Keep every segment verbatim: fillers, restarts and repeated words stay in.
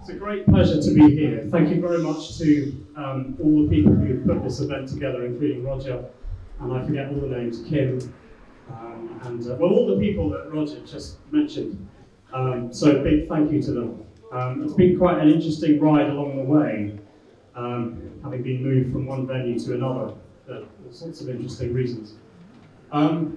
It's a great pleasure to be here. Thank you very much to um, all the people who have put this event together, including Roger, and I forget all the names, Kim, um, and uh, well, all the people that Roger just mentioned. Um, so a big thank you to them. Um, it's been quite an interesting ride along the way, um, having been moved from one venue to another for all sorts of interesting reasons. Um,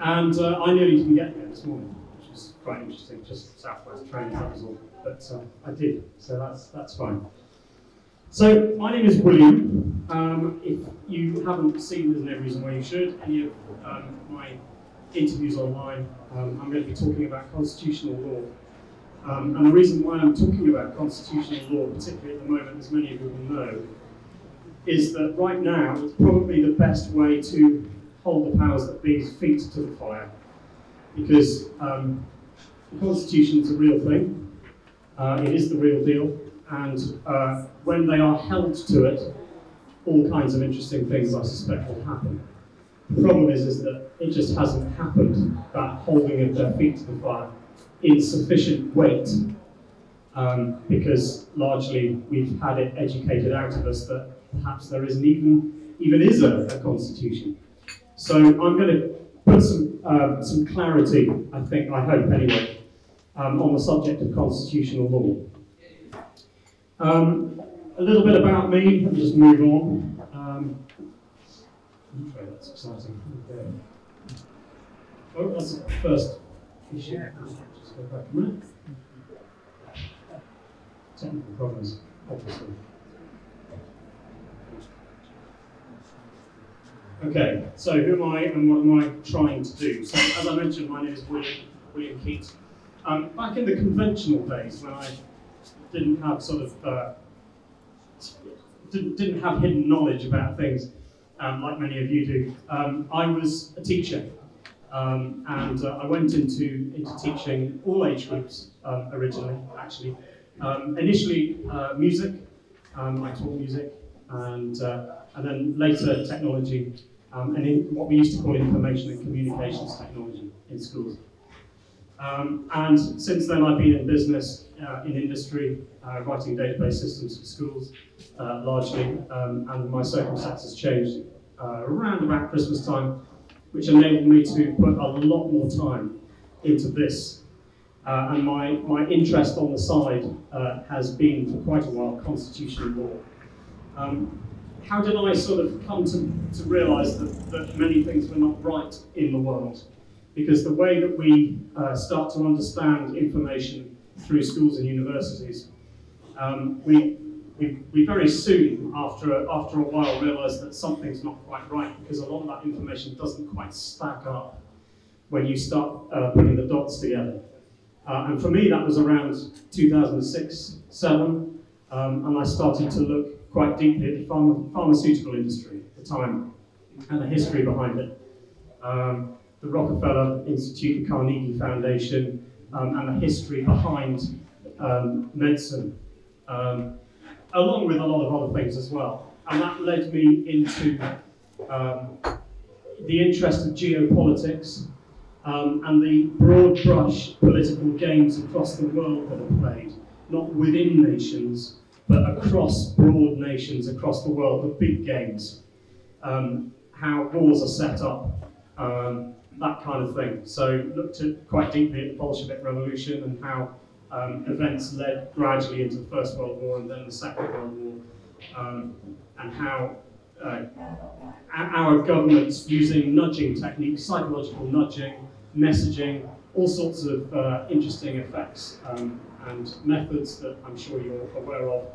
and uh, I nearly didn't get here this morning, which was quite interesting, just Southwest trains, that was all, but uh, I did, so that's, that's fine. So, my name is William. Um, if you haven't seen, there's no reason why you should, any of um, my interviews online, um, I'm going to be talking about constitutional law. Um, and the reason why I'm talking about constitutional law, particularly at the moment, as many of you will know, is that right now it's probably the best way to hold the powers that be's feet to the fire, because um, the Constitution is a real thing, uh, it is the real deal, and uh, when they are held to it, all kinds of interesting things I suspect will happen. The problem is, is that it just hasn't happened, that holding of their feet to the fire in sufficient weight, um, because largely we've had it educated out of us that perhaps there isn't even, even is a, a constitution. So I'm going to put some, um, some clarity, I think, I hope anyway, um, on the subject of constitutional law. Um, a little bit about me, I'll just move on. Um, okay, that's exciting. Okay. Oh, that's the first issue. Just go back a minute. Technical problems, obviously. Okay, so who am I and what am I trying to do? So, as I mentioned, my name is William, William Keyte. Um, back in the conventional days, when I didn't have sort of, uh, didn't, didn't have hidden knowledge about things, um, like many of you do, um, I was a teacher. Um, and uh, I went into, into teaching all age groups, um, originally, actually. Um, initially, uh, music, um, I taught music, and uh, and then later technology, um, and in what we used to call information and communications technology in schools. Um, and since then I've been in business, uh, in industry, uh, writing database systems for schools, uh, largely, um, and my circumstances changed uh, around about Christmas time, which enabled me to put a lot more time into this. Uh, and my, my interest on the side uh, has been for quite a while constitutional law. Um, How did I sort of come to, to realise that, that many things were not right in the world? Because the way that we uh, start to understand information through schools and universities, um, we, we, we very soon, after a, after a while, realise that something's not quite right, because a lot of that information doesn't quite stack up when you start uh, putting the dots together. Uh, and for me, that was around two thousand six, two thousand seven, um, and I started to look quite deeply at the pharma pharmaceutical industry at the time, and the history behind it. Um, the Rockefeller Institute, the Carnegie Foundation, um, and the history behind um, medicine, um, along with a lot of other things as well. And that led me into um, the interest of geopolitics, um, and the broad brush political games across the world that are played, not within nations, but across broad nations, across the world, the big games, um, how wars are set up, um, that kind of thing. So looked at quite deeply at the Bolshevik Revolution and how um, events led gradually into the First World War and then the Second World War, um, and how uh, our governments, using nudging techniques, psychological nudging, messaging, all sorts of uh, interesting effects um, and methods that I'm sure you're aware of,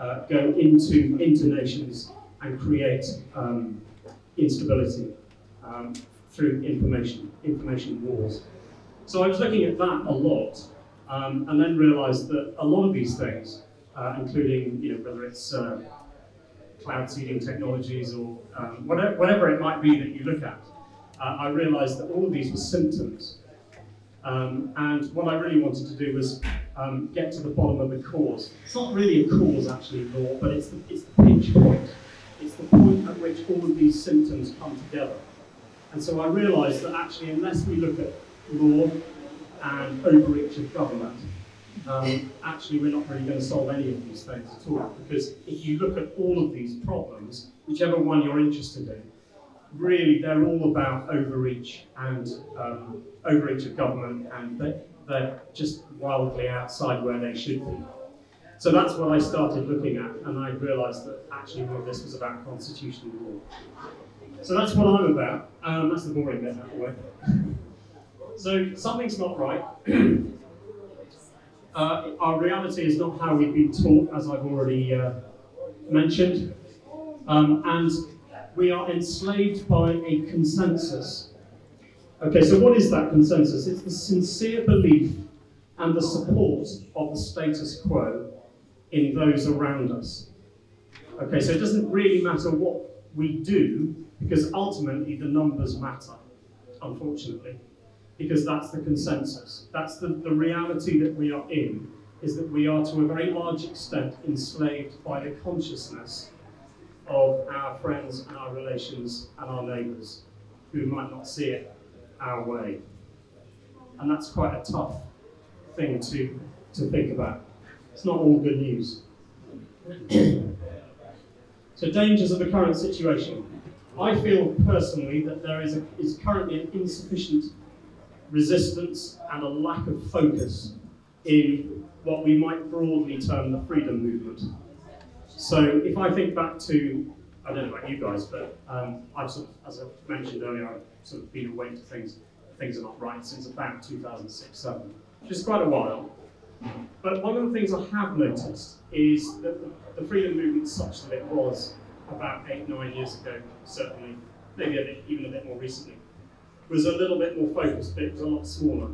uh, go into, into nations and create um, instability um, through information, information wars. So I was looking at that a lot, um, and then realized that a lot of these things, uh, including, you know, whether it's uh, cloud seeding technologies or um, whatever, whatever it might be that you look at, uh, I realized that all of these were symptoms. Um, and what I really wanted to do was um, get to the bottom of the cause. It's not really a cause, actually, law, but it's the, it's the pinch point. It's the point at which all of these symptoms come together. And so I realised that actually, unless we look at law and overreach of government, um, actually we're not really going to solve any of these things at all, because if you look at all of these problems, whichever one you're interested in, really they're all about overreach and um, overreach of government, and they, they're just wildly outside where they should be. So that's what I started looking at, and I realised that actually all of this was about constitutional law. So that's what I'm about. Um, that's the boring bit out of the way. So something's not right. uh, our reality is not how we've been taught, as I've already uh, mentioned. Um, and we are enslaved by a consensus. Okay, so what is that consensus? It's the sincere belief and the support of the status quo in those around us. Okay, so it doesn't really matter what we do, because ultimately the numbers matter, unfortunately, because that's the consensus. That's the, the reality that we are in, is that we are to a very large extent enslaved by the consciousness of our friends and our relations and our neighbours, who might not see it our way. And that's quite a tough thing to, to think about. It's not all good news. So, dangers of the current situation. I feel personally that there is, a, is currently an insufficient resistance and a lack of focus in what we might broadly term the freedom movement. So if I think back to, I don't know about you guys, but um, I've sort of, as I mentioned earlier, I've sort of been awake to things, things are not right since about two thousand six, two thousand seven, which is quite a while. But one of the things I have noticed is that the freedom movement, such that it was about eight, nine years ago, certainly, maybe a bit, even a bit more recently, was a little bit more focused, but it was a lot smaller.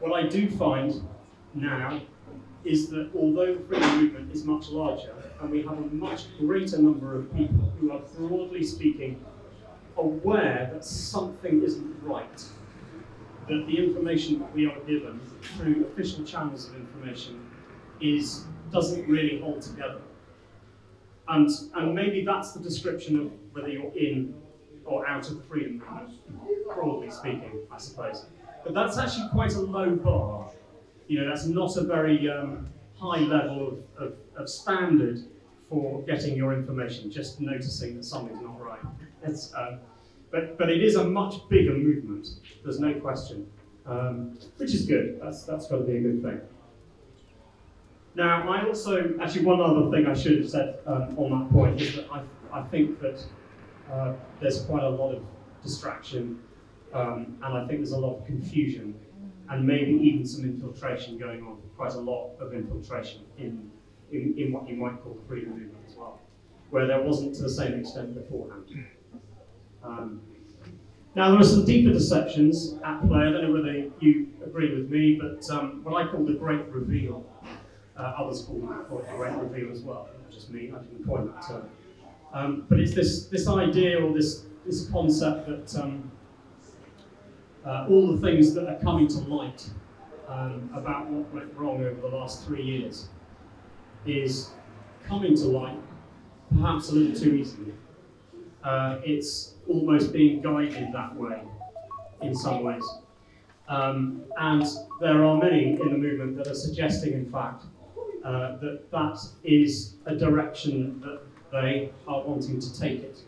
What I do find now is that although the freedom movement is much larger, and we have a much greater number of people who are, broadly speaking, aware that something isn't right, that the information that we are given through official channels of information is, doesn't really hold together. And, and maybe that's the description of whether you're in or out of the freedom movement, broadly speaking, I suppose. But that's actually quite a low bar. You know, that's not a very um, high level of, of, of standard for getting your information, just noticing that something's not right. It's, um, But, but it is a much bigger movement, there's no question, um, which is good. That's, that's got to be a good thing. Now, I also, actually one other thing I should have said um, on that point is that I, I think that uh, there's quite a lot of distraction, um, and I think there's a lot of confusion, and maybe even some infiltration going on, quite a lot of infiltration in, in, in what you might call the freedom movement as well, where there wasn't to the same extent beforehand. Um, now there are some deeper deceptions at play. I don't know whether you agree with me, but um, what I call the Great Reveal, uh, others call it the Great Reveal as well, not just me, I didn't coin that term. Um, but it's this, this idea or this, this concept that um, uh, all the things that are coming to light um, about what went wrong over the last three years is coming to light perhaps a little too easily. Uh, it's almost being guided that way in some ways. Um, and there are many in the movement that are suggesting, in fact, uh, that that is a direction that they are wanting to take it.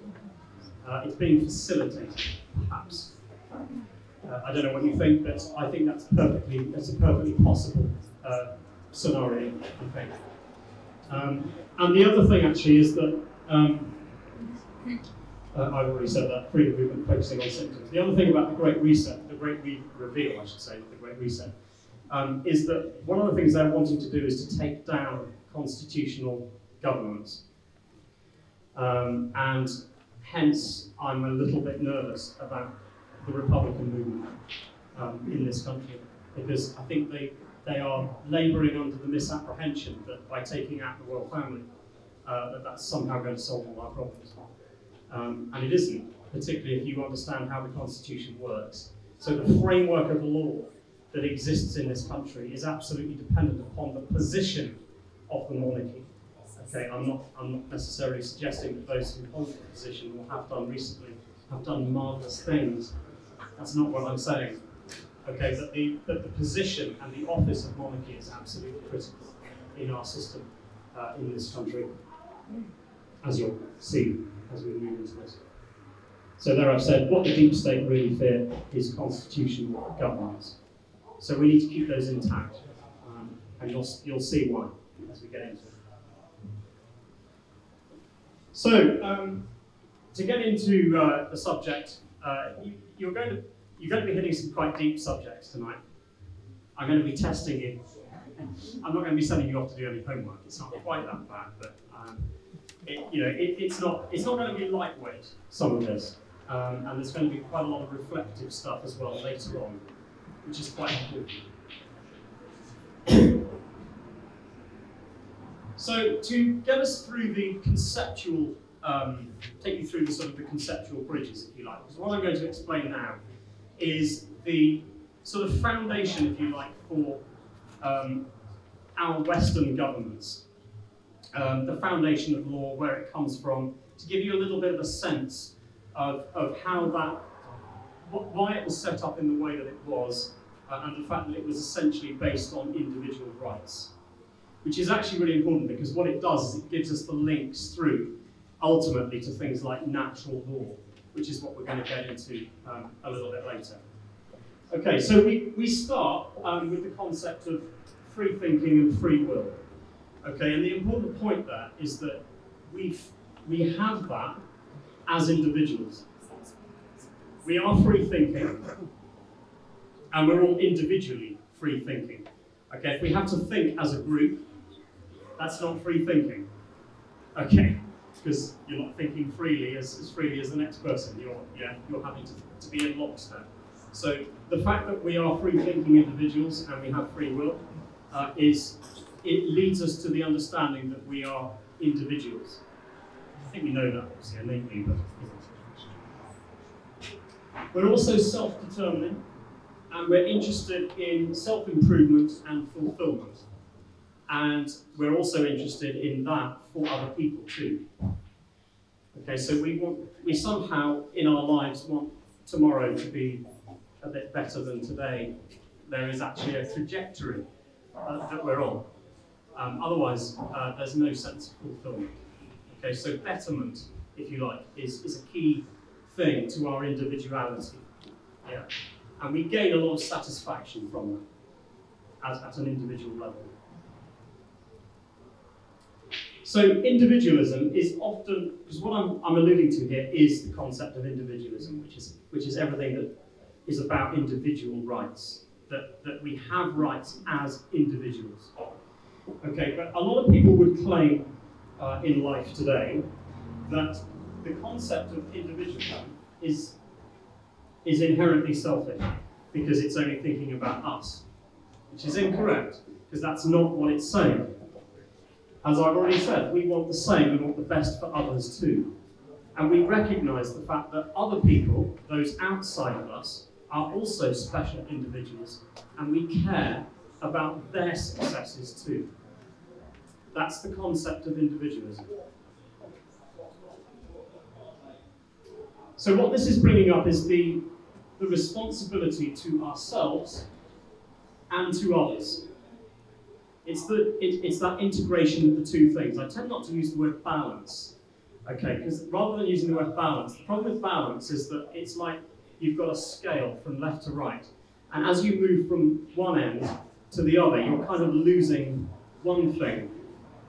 Uh, it's being facilitated, perhaps. Uh, I don't know what you think, but I think that's, perfectly, that's a perfectly possible uh, scenario, I think. Um, and the other thing, actually, is that um, Uh, I've already said that, freedom movement focusing on symptoms. The other thing about the Great Reset, the Great Re Reveal, I should say, the Great Reset, um, is that one of the things they're wanting to do is to take down constitutional governments. Um, and hence, I'm a little bit nervous about the Republican movement um, in this country, because I think they, they are labouring under the misapprehension that by taking out the world family, uh, that that's somehow going to solve all our problems. Um, and it isn't, particularly if you understand how the Constitution works. So the framework of law that exists in this country is absolutely dependent upon the position of the monarchy. Okay, I'm not, I'm not necessarily suggesting that those who hold the position or have done recently have done marvellous things. That's not what I'm saying. okay, that the, that the position and the office of monarchy is absolutely critical in our system uh, in this country, as you'll see as we move into this. So there I've said, what the deep state really fear is constitutional governance. So we need to keep those intact, um, and you'll, you'll see why as we get into it. So, um, to get into uh, the subject, uh, you, you're going to you're going to be hitting some quite deep subjects tonight. I'm going to be testing you. I'm not going to be sending you off to do any homework. It's not quite that bad, but um, it, you know it, it's not it's not going to be lightweight. Some of this, um, and there's going to be quite a lot of reflective stuff as well later on, which is quite important. So to get us through the conceptual, um, take you through the sort of the conceptual bridges, if you like, because what I'm going to explain now is the sort of foundation, if you like, for um, our Western governments, um, the foundation of law, where it comes from, to give you a little bit of a sense of, of how that, what, why it was set up in the way that it was, uh, and the fact that it was essentially based on individual rights, which is actually really important because what it does is it gives us the links through, ultimately, to things like natural law, which is what we're going to get into um, a little bit later. Okay, so we, we start um, with the concept of free thinking and free will. Okay, and the important point there is that we've, we have that as individuals. We are free thinking, and we're all individually free thinking. Okay, if we have to think as a group, that's not free thinking, okay? Because you're not thinking freely as, as freely as the next person. You're, yeah, you're having to, to be in lockstep. So the fact that we are free thinking individuals and we have free will uh, is, it leads us to the understanding that we are individuals. I think we know that, obviously, innately, but we're also self-determining, and we're interested in self-improvement and fulfillment. And we're also interested in that for other people too. Okay, so we want, we somehow in our lives want tomorrow to be a bit better than today. There is actually a trajectory uh, that we're on. Um, otherwise, uh, there's no sense of fulfillment. Okay, so betterment, if you like, is, is a key thing to our individuality. Yeah. And we gain a lot of satisfaction from that as, at an individual level. So individualism is often, because what I'm, I'm alluding to here is the concept of individualism, which is, which is everything that is about individual rights, that, that we have rights as individuals. Okay, but a lot of people would claim uh, in life today that the concept of individualism is is inherently selfish because it's only thinking about us, which is incorrect because that's not what it's saying. As I've already said, we want the same, we want the best for others too. And we recognize the fact that other people, those outside of us, are also special individuals and we care about their successes too. That's the concept of individualism. So what this is bringing up is the, the responsibility to ourselves and to others. It's, the, it, it's that integration of the two things. I tend not to use the word balance, okay, because rather than using the word balance, the problem with balance is that it's like you've got a scale from left to right, and as you move from one end to the other, you're kind of losing one thing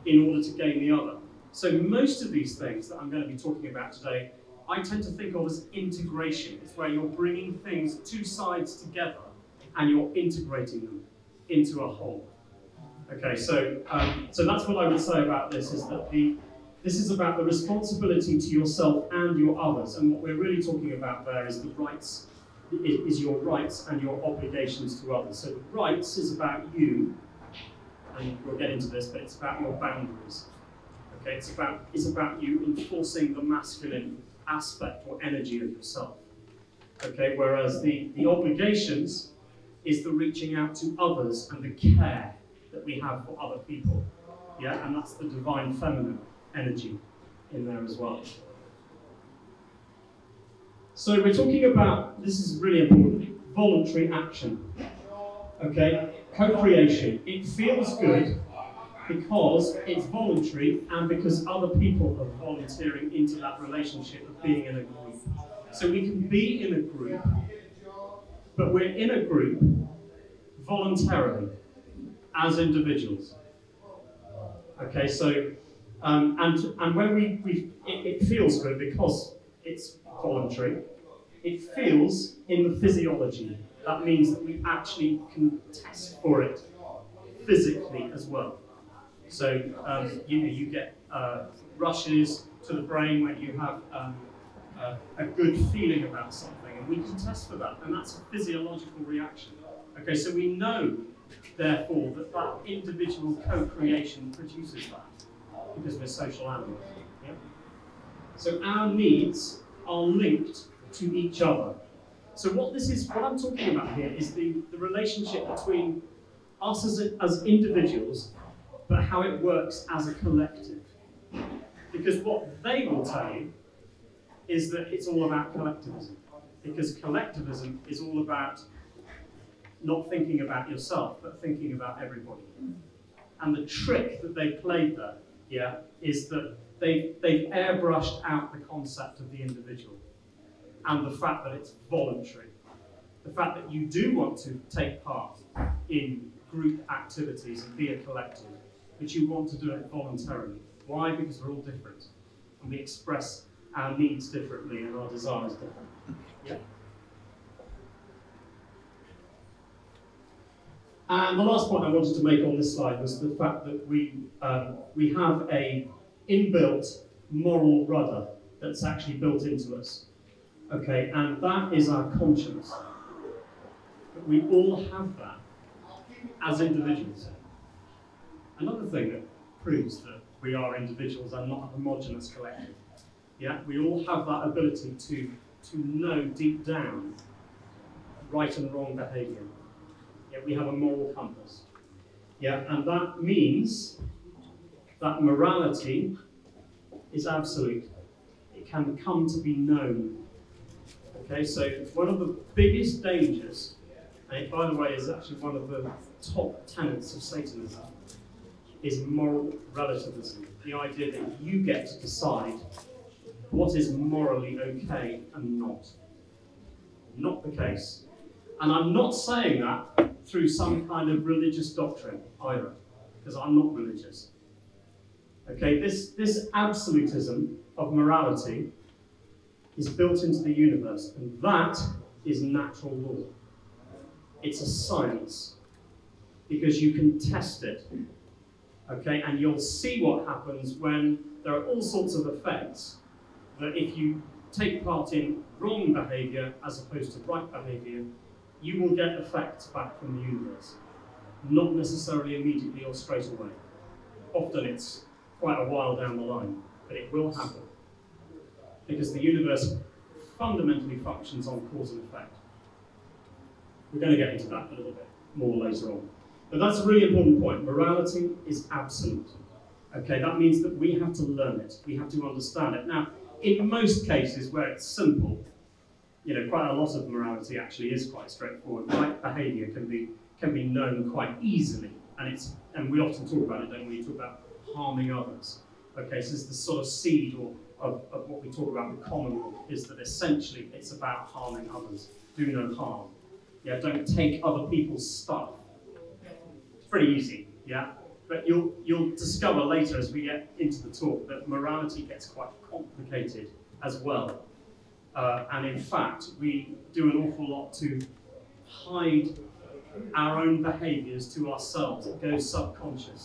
in order to gain the other. So most of these things that I'm going to be talking about today I tend to think of as integration. It's where you're bringing things, two sides together, and you're integrating them into a whole. Okay, so um, so that's what I would say about this, is that the, this is about the responsibility to yourself and your others, and what we're really talking about there is the rights, is your rights and your obligations to others. So the rights is about you, and we'll get into this, but it's about your boundaries. Okay, it's about, it's about you enforcing the masculine aspect or energy of yourself. Okay, whereas the, the obligations is the reaching out to others and the care that we have for other people. Yeah, and that's the divine feminine energy in there as well. So we're talking about, this is really important, voluntary action. Okay, co-creation. It feels good because it's voluntary and because other people are volunteering into that relationship of being in a group. So we can be in a group, but we're in a group voluntarily as individuals. Okay, so um, and and when we we it, it feels good because it's voluntary. It feels in the physiology. That means that we actually can test for it physically as well. So um, you know, you get uh, rushes to the brain when you have um, uh, a good feeling about something, and we can test for that, and that's a physiological reaction. Okay, so we know, therefore, that that individual co-creation produces that because we're social animals. Yeah? So our needs are linked to each other. So what this is, what I'm talking about here is the, the relationship between us as, a, as individuals, but how it works as a collective. Because what they will tell you is that it's all about collectivism. Because collectivism is all about not thinking about yourself, but thinking about everybody. And the trick that they played there, yeah, is that they, they've airbrushed out the concept of the individual and the fact that it's voluntary. The fact that you do want to take part in group activities and be a collective, but you want to do it voluntarily. Why? Because we're all different, and we express our needs differently and our desires differently. Yeah? And the last point I wanted to make on this slide was the fact that we, um, we have a inbuilt moral rudder that's actually built into us. Okay, and that is our conscience. But we all have that as individuals. Another thing that proves that we are individuals and not a homogenous collective. Yeah, we all have that ability to, to know deep down right and wrong behavior. Yeah, we have a moral compass. Yeah, and that means that morality is absolute. It can come to be known. Okay, so one of the biggest dangers, and it, by the way, is actually one of the top tenets of Satanism, is moral relativism. The idea that you get to decide what is morally okay and not. Not the case. And I'm not saying that through some kind of religious doctrine either, because I'm not religious. Okay, this, this absolutism of morality is built into the universe, and that is natural law. It's a science, because you can test it, okay? And you'll see what happens when there are all sorts of effects that if you take part in wrong behavior as opposed to right behavior, you will get effects back from the universe. Not necessarily immediately or straight away. Often it's quite a while down the line, but it will happen. Because the universe fundamentally functions on cause and effect. We're going to get into that a little bit more later on. But that's a really important point. Morality is absolute. Okay, that means that we have to learn it. We have to understand it. Now, in most cases where it's simple, you know, quite a lot of morality actually is quite straightforward. Right behaviour can be can be known quite easily, and it's and we often talk about it, don't we? We talk about harming others. Okay, so it's the sort of seed or Of, of what we talk about with common law is that essentially it's about harming others. Do no harm. Yeah, don't take other people's stuff. It's pretty easy, yeah? But you'll, you'll discover later as we get into the talk that morality gets quite complicated as well. Uh, and in fact, we do an awful lot to hide our own behaviours to ourselves. It goes subconscious.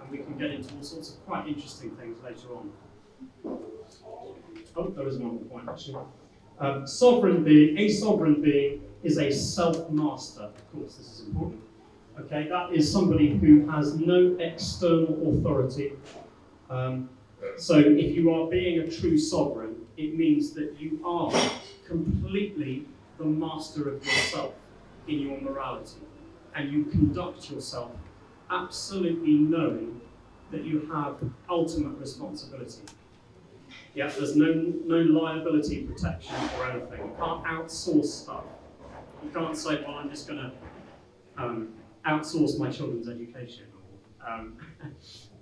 And we can get into all sorts of quite interesting things later on. Oh, there is one more point actually. Um, sovereign being, a sovereign being is a self-master. Of course, this is important. Okay, that is somebody who has no external authority. Um, so, if you are being a true sovereign, it means that you are completely the master of yourself in your morality, and you conduct yourself absolutely knowing that you have ultimate responsibility. Yeah, there's no, no liability protection or anything. You can't outsource stuff. You can't say, well, I'm just going to um, outsource my children's education, or um,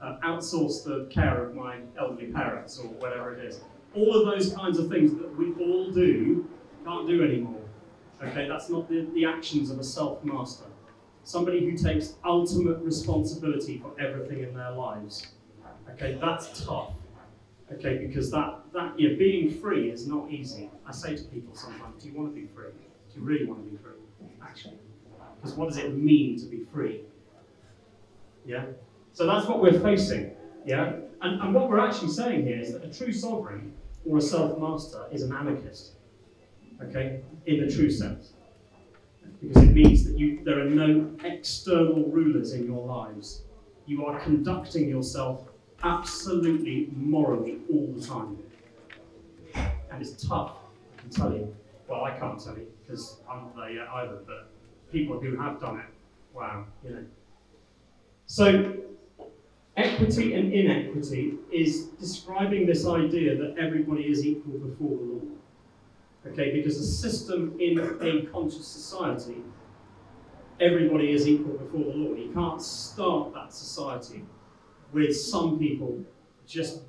uh, outsource the care of my elderly parents, or whatever it is. All of those kinds of things that we all do, can't do anymore. Okay, that's not the, the actions of a self-master. Somebody who takes ultimate responsibility for everything in their lives. Okay, that's tough. Okay, because that, that you know, being free is not easy. I say to people sometimes, do you want to be free? Do you really want to be free? Actually, because what does it mean to be free? Yeah? So that's what we're facing, yeah? And, and what we're actually saying here is that a true sovereign or a self-master is an anarchist, okay, in the true sense. Because it means that you, there are no external rulers in your lives. You are conducting yourself absolutely morally all the time. And it's tough, I can tell you. Well, I can't tell you, because I'm not there yet either, but people who have done it, wow, you know. So, equity and inequity is describing this idea that everybody is equal before the law. Okay, because a system in a conscious society, everybody is equal before the law. You can't start that society with some people just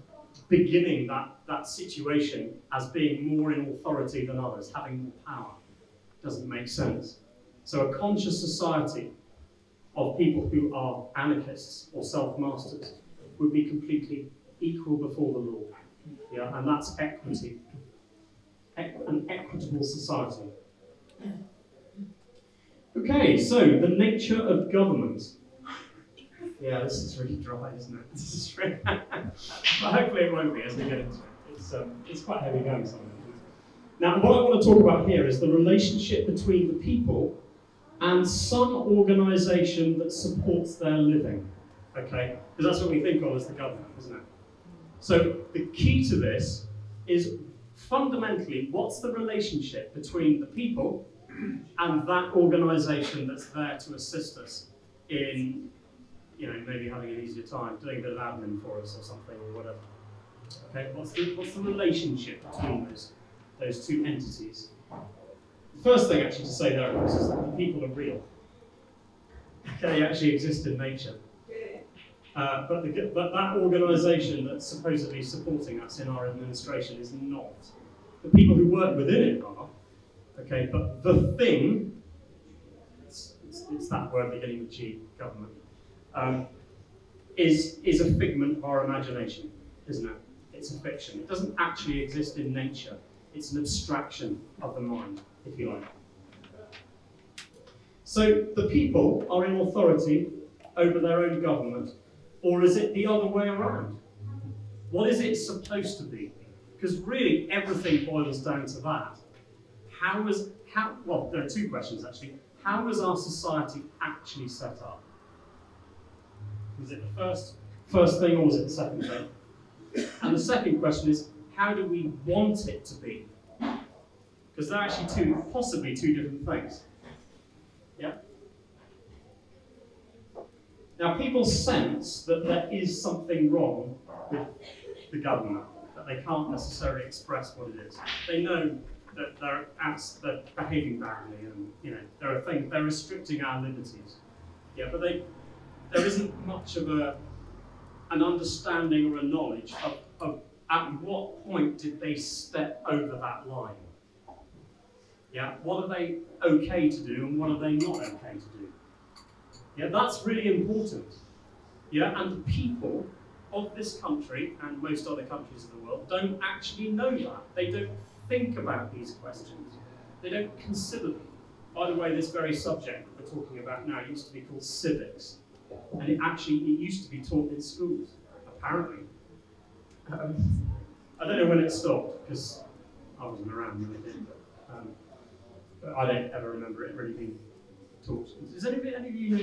beginning that, that situation as being more in authority than others, having more power. Doesn't make sense. So a conscious society of people who are anarchists or self-masters would be completely equal before the law. Yeah, and that's equity. An equitable society. Okay, so the nature of government. Yeah, this is really dry, isn't it? This is really but hopefully it won't be as we get into it. It's, um, it's quite heavy going sometimes. Now, what I want to talk about here is the relationship between the people and some organisation that supports their living. Okay, because that's what we think of as the government, isn't it? So the key to this is, fundamentally, what's the relationship between the people and that organisation that's there to assist us in, you know, maybe having an easier time, doing a bit of admin for us or something or whatever. Okay, what's the, what's the relationship between those, those two entities? The first thing actually to say there is that the people are real. Okay, they actually exist in nature. Uh, but, the, but that organisation that's supposedly supporting us in our administration is not. The people who work within it are, okay, but the thing, it's, it's, it's that word beginning with G, government, um, is, is a figment of our imagination, isn't it? It's a fiction. It doesn't actually exist in nature. It's an abstraction of the mind, if you like. So the people are in authority over their own government. Or is it the other way around? What is it supposed to be? Because really everything boils down to that. How is, how, well, there are two questions actually. How is our society actually set up? Is it the first, first thing or is it the second thing? And the second question is, how do we want it to be? Because they're actually two, possibly two different things. Yeah? Now, people sense that there is something wrong with the government, that they can't necessarily express what it is. They know that they're, they're behaving badly, and you know there are things they're restricting our liberties. Yeah, but they, there isn't much of a an understanding or a knowledge of, of at what point did they step over that line. Yeah, what are they okay to do, and what are they not okay to do? Yeah, that's really important. Yeah, and the people of this country and most other countries of the world don't actually know that. They don't think about these questions. They don't consider them. By the way, this very subject that we're talking about now used to be called civics, and it actually it used to be taught in schools, apparently. Um, I don't know when it stopped because I wasn't around when it did, but, um, but I don't ever remember it really being taught. Does any of you, any of you,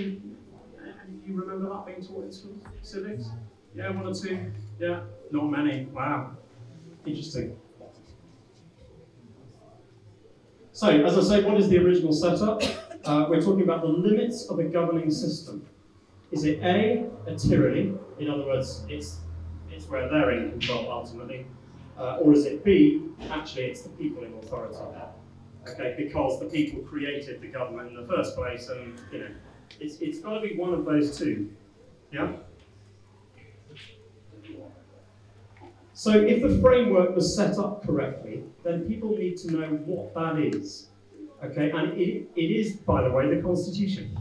any of you remember that being taught in school? Civics? Yeah, one or two? Yeah, not many. Wow. Interesting. So, as I say, what is the original setup? Uh, we're talking about the limits of a governing system. Is it A, a tyranny? In other words, it's, it's where they're in control ultimately. Uh, or is it B, actually it's the people in authority there? okay, because the people created the government in the first place, and you know, it's it's got to be one of those two, yeah. So if the framework was set up correctly, then people need to know what that is, okay? And it, it is, by the way, the Constitution.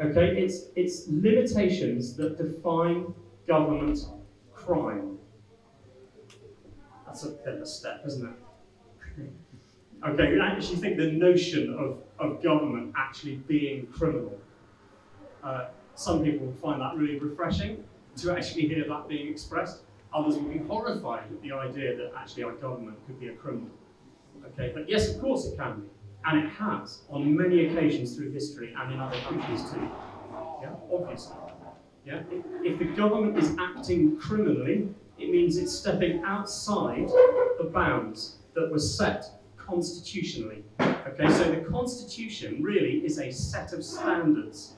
Okay, it's, it's limitations that define government crime. That's a bit of a step, isn't it? Okay, we actually think the notion of, of government actually being criminal. Uh, some people will find that really refreshing to actually hear that being expressed. Others will be horrified at the idea that actually our government could be a criminal. Okay, but yes, of course it can be. And it has, on many occasions through history and in other countries too. Yeah, obviously. Yeah? If, if the government is acting criminally, it means it's stepping outside the bounds that were set constitutionally. Okay, so the Constitution really is a set of standards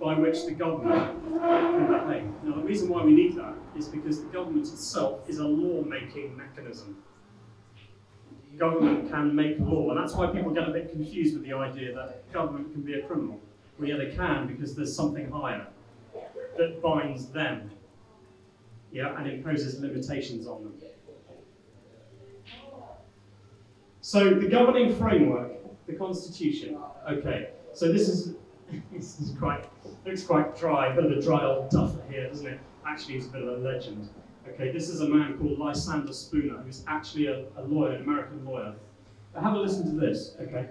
by which the government can behave. Now, the reason why we need that is because the government itself is a law-making mechanism. Government can make law, and that's why people get a bit confused with the idea that government can be a criminal. Well, yeah, they can, because there's something higher that binds them, yeah, and imposes limitations on them. So the governing framework, the Constitution. Okay, so this is this is quite looks quite dry, a bit of a dry old duffer here, doesn't it? Actually, it's a bit of a legend. Okay, this is a man called Lysander Spooner, who's actually a, a lawyer, an American lawyer. But have a listen to this, okay?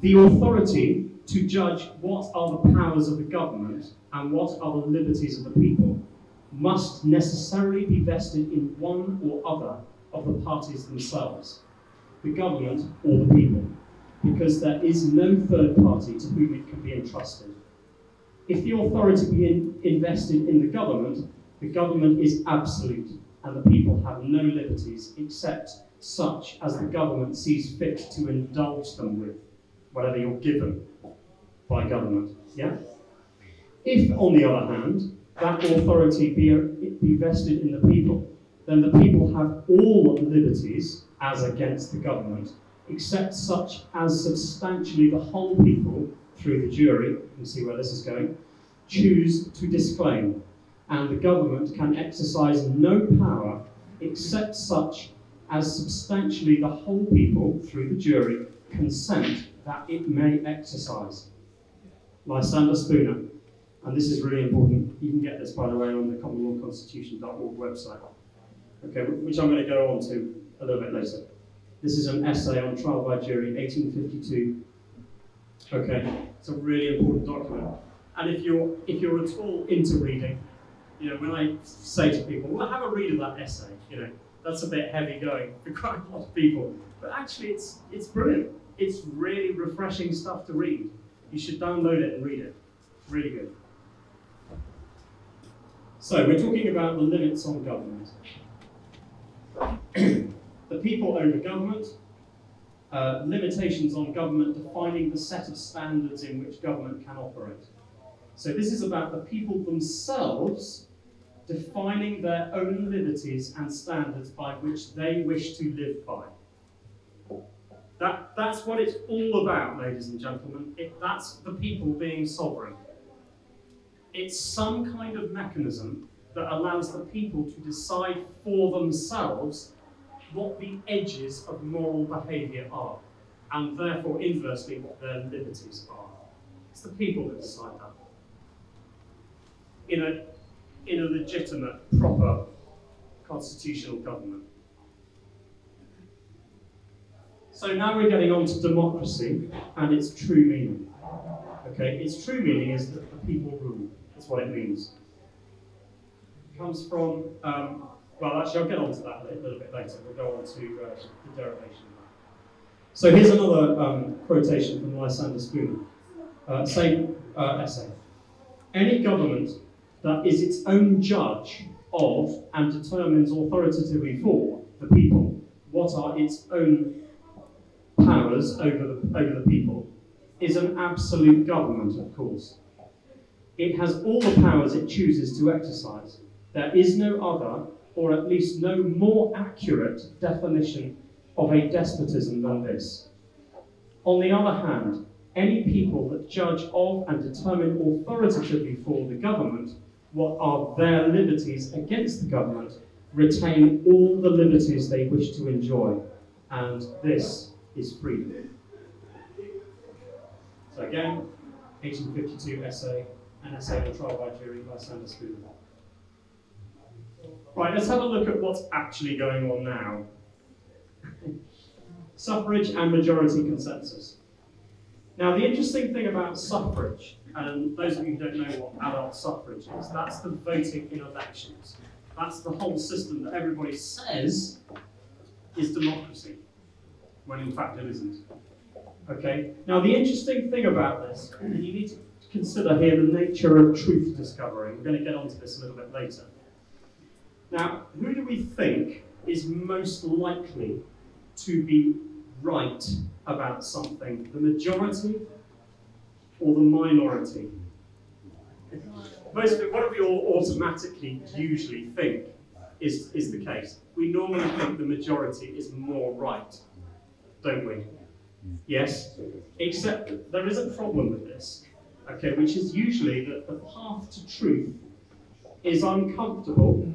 The authority to judge what are the powers of the government and what are the liberties of the people must necessarily be vested in one or other of the parties themselves, the government or the people, because there is no third party to whom it can be entrusted. If the authority be in, invested in the government, the government is absolute, and the people have no liberties except such as the government sees fit to indulge them with, whatever you're given by government. Yeah? If, on the other hand, that authority be, be vested in the people, then the people have all liberties as against the government, except such as substantially the whole people, through the jury, you can see where this is going, choose to disclaim. And the government can exercise no power except such as substantially the whole people, through the jury, consent that it may exercise. Lysander Spooner. And this is really important. You can get this, by the way, on the common law constitution dot org website, okay, which I'm going to go on to a little bit later. This is an essay on trial by jury, eighteen fifty-two. Okay, it's a really important document. And if you're, if you're at all into reading, you know, when I say to people, well, have a read of that essay, you know, that's a bit heavy going for quite a lot of people. But actually, it's, it's brilliant. It's really refreshing stuff to read. You should download it and read it. It's really good. So we're talking about the limits on government. The people over government, uh, limitations on government defining the set of standards in which government can operate. So this is about the people themselves defining their own liberties and standards by which they wish to live by. That, that's what it's all about, ladies and gentlemen. It, that's the people being sovereign. It's some kind of mechanism that allows the people to decide for themselves what the edges of moral behaviour are, and therefore, inversely, what their liberties are. It's the people that decide that. In a, in a legitimate, proper, constitutional government. So now we're getting on to democracy and its true meaning. Okay, its true meaning is that the people rule. That's what it means. It comes from, um, well, actually I'll get on to that a little bit later. We'll go on to uh, the derivation of that. So here's another um, quotation from Lysander Spooner, uh, same uh, essay. Any government that is its own judge of and determines authoritatively for the people what are its own powers over the, over the people is an absolute government, of course. It has all the powers it chooses to exercise. There is no other, or at least no more accurate, definition of a despotism than this. On the other hand, any people that judge of and determine authoritatively for the government what are their liberties against the government retain all the liberties they wish to enjoy, and this is freedom. So again, eighteen fifty-two essay, an essay on trial by jury by Lysander Spooner. Right, let's have a look at what's actually going on now. Suffrage and majority consensus. Now, the interesting thing about suffrage, and those of you who don't know what adult suffrage is, that's the voting in elections. That's the whole system that everybody says is democracy, when in fact it isn't. Okay? Now, the interesting thing about this, and you need to consider here the nature of truth discovery. We're going to get onto this a little bit later. Now, who do we think is most likely to be right about something? The majority or the minority? Most of it, what we all automatically usually think is, is the case. We normally think the majority is more right, don't we? Yes? Except there is a problem with this, okay, which is usually that the path to truth is uncomfortable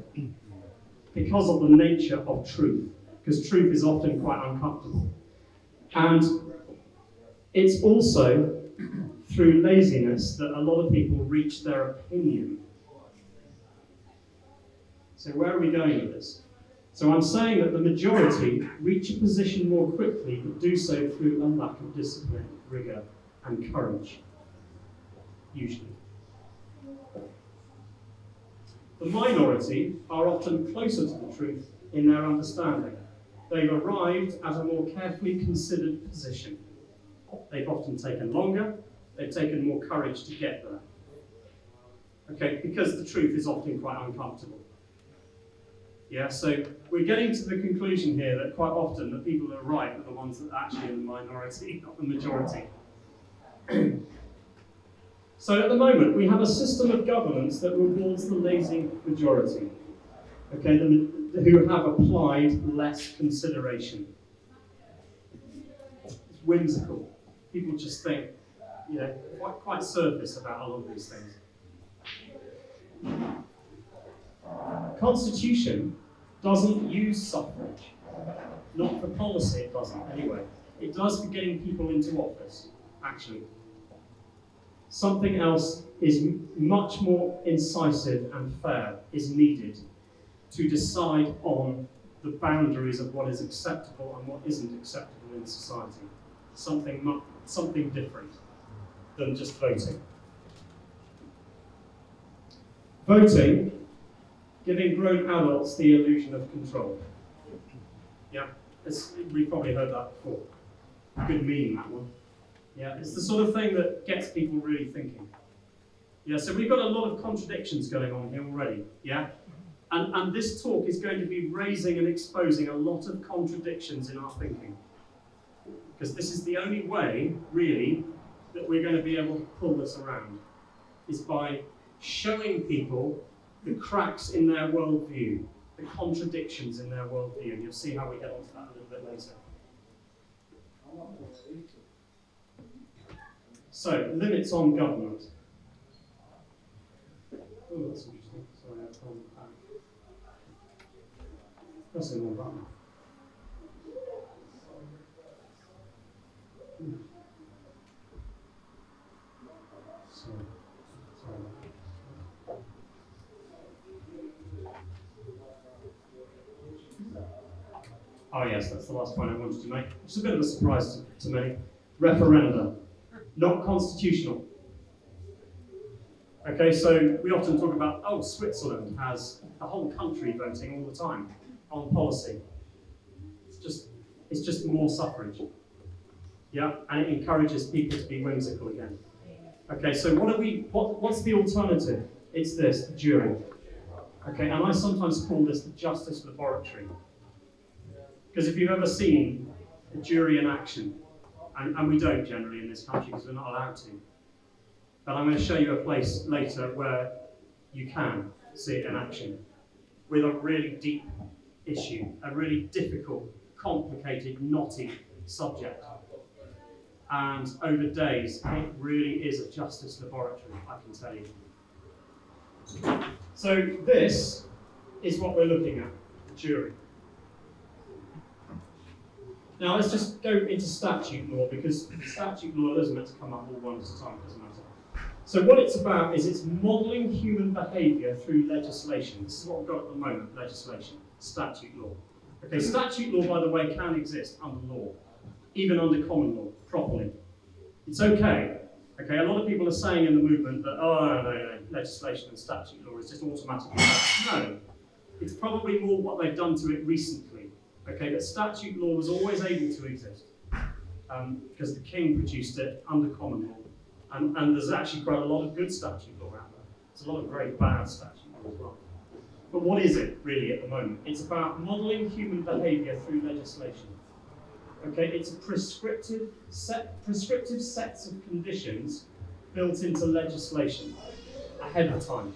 because of the nature of truth, because truth is often quite uncomfortable. And it's also through laziness that a lot of people reach their opinion. So where are we going with this? So I'm saying that the majority reach a position more quickly, but do so through a lack of discipline, rigor, and courage, usually. The minority are often closer to the truth in their understanding. They've arrived at a more carefully considered position. They've often taken longer, they've taken more courage to get there. Okay, because the truth is often quite uncomfortable. Yeah, so we're getting to the conclusion here that quite often the people that are right are the ones that are actually in the minority, not the majority. So at the moment, we have a system of governance that rewards the lazy majority, okay, the, who have applied less consideration. It's whimsical. People just think, you know, quite, quite surface about a lot of these things. The Constitution doesn't use suffrage. Not for policy, it doesn't, anyway. It does for getting people into office, actually. Something else is much more incisive and fair is needed to decide on the boundaries of what is acceptable and what isn't acceptable in society. Something, mu something different than just voting. Voting, giving grown adults the illusion of control. Yeah, we've probably heard that before. Good meme, that one. Yeah, it's the sort of thing that gets people really thinking. Yeah, so we've got a lot of contradictions going on here already, yeah? And, and this talk is going to be raising and exposing a lot of contradictions in our thinking. Because this is the only way, really, that we're going to be able to pull this around, is by showing people the cracks in their worldview, the contradictions in their worldview, and you'll see how we get onto that a little bit later. So, limits on government. Oh, that's interesting. Sorry, I've gone back. That's in all that. Hmm. Sorry. Sorry. Oh, yes, that's the last point I wanted to make. It's a bit of a surprise to, to me. Referenda. Not constitutional. Okay, so we often talk about, oh, Switzerland has a whole country voting all the time on policy. It's just, it's just more suffrage. Yeah, and it encourages people to be whimsical again. Okay, so what are we? What, what's the alternative? It's this, the jury. Okay, and I sometimes call this the justice laboratory, because if you've ever seen a jury in action. And, and we don't generally in this country because we're not allowed to. But I'm going to show you a place later where you can see it in action with a really deep issue, a really difficult, complicated, knotty subject. And over days, it really is a justice laboratory, I can tell you. So this is what we're looking at, the jury. Now let's just go into statute law, because statute law doesn't have to come up all one at a time, it doesn't matter. So what it's about is it's modelling human behaviour through legislation. This is what we've got at the moment, legislation, statute law. Okay, statute law, by the way, can exist under law, even under common law, properly. It's okay. Okay, a lot of people are saying in the movement that, oh, no, no, legislation and statute law is just automatically bad. No, it's probably more what they've done to it recently. Okay, but statute law was always able to exist um, because the king produced it under common law. And, and there's actually quite a lot of good statute law out there. There's a lot of great bad statute law as well. But what is it really at the moment? It's about modelling human behaviour through legislation. Okay, it's prescriptive, set, prescriptive sets of conditions built into legislation ahead of time.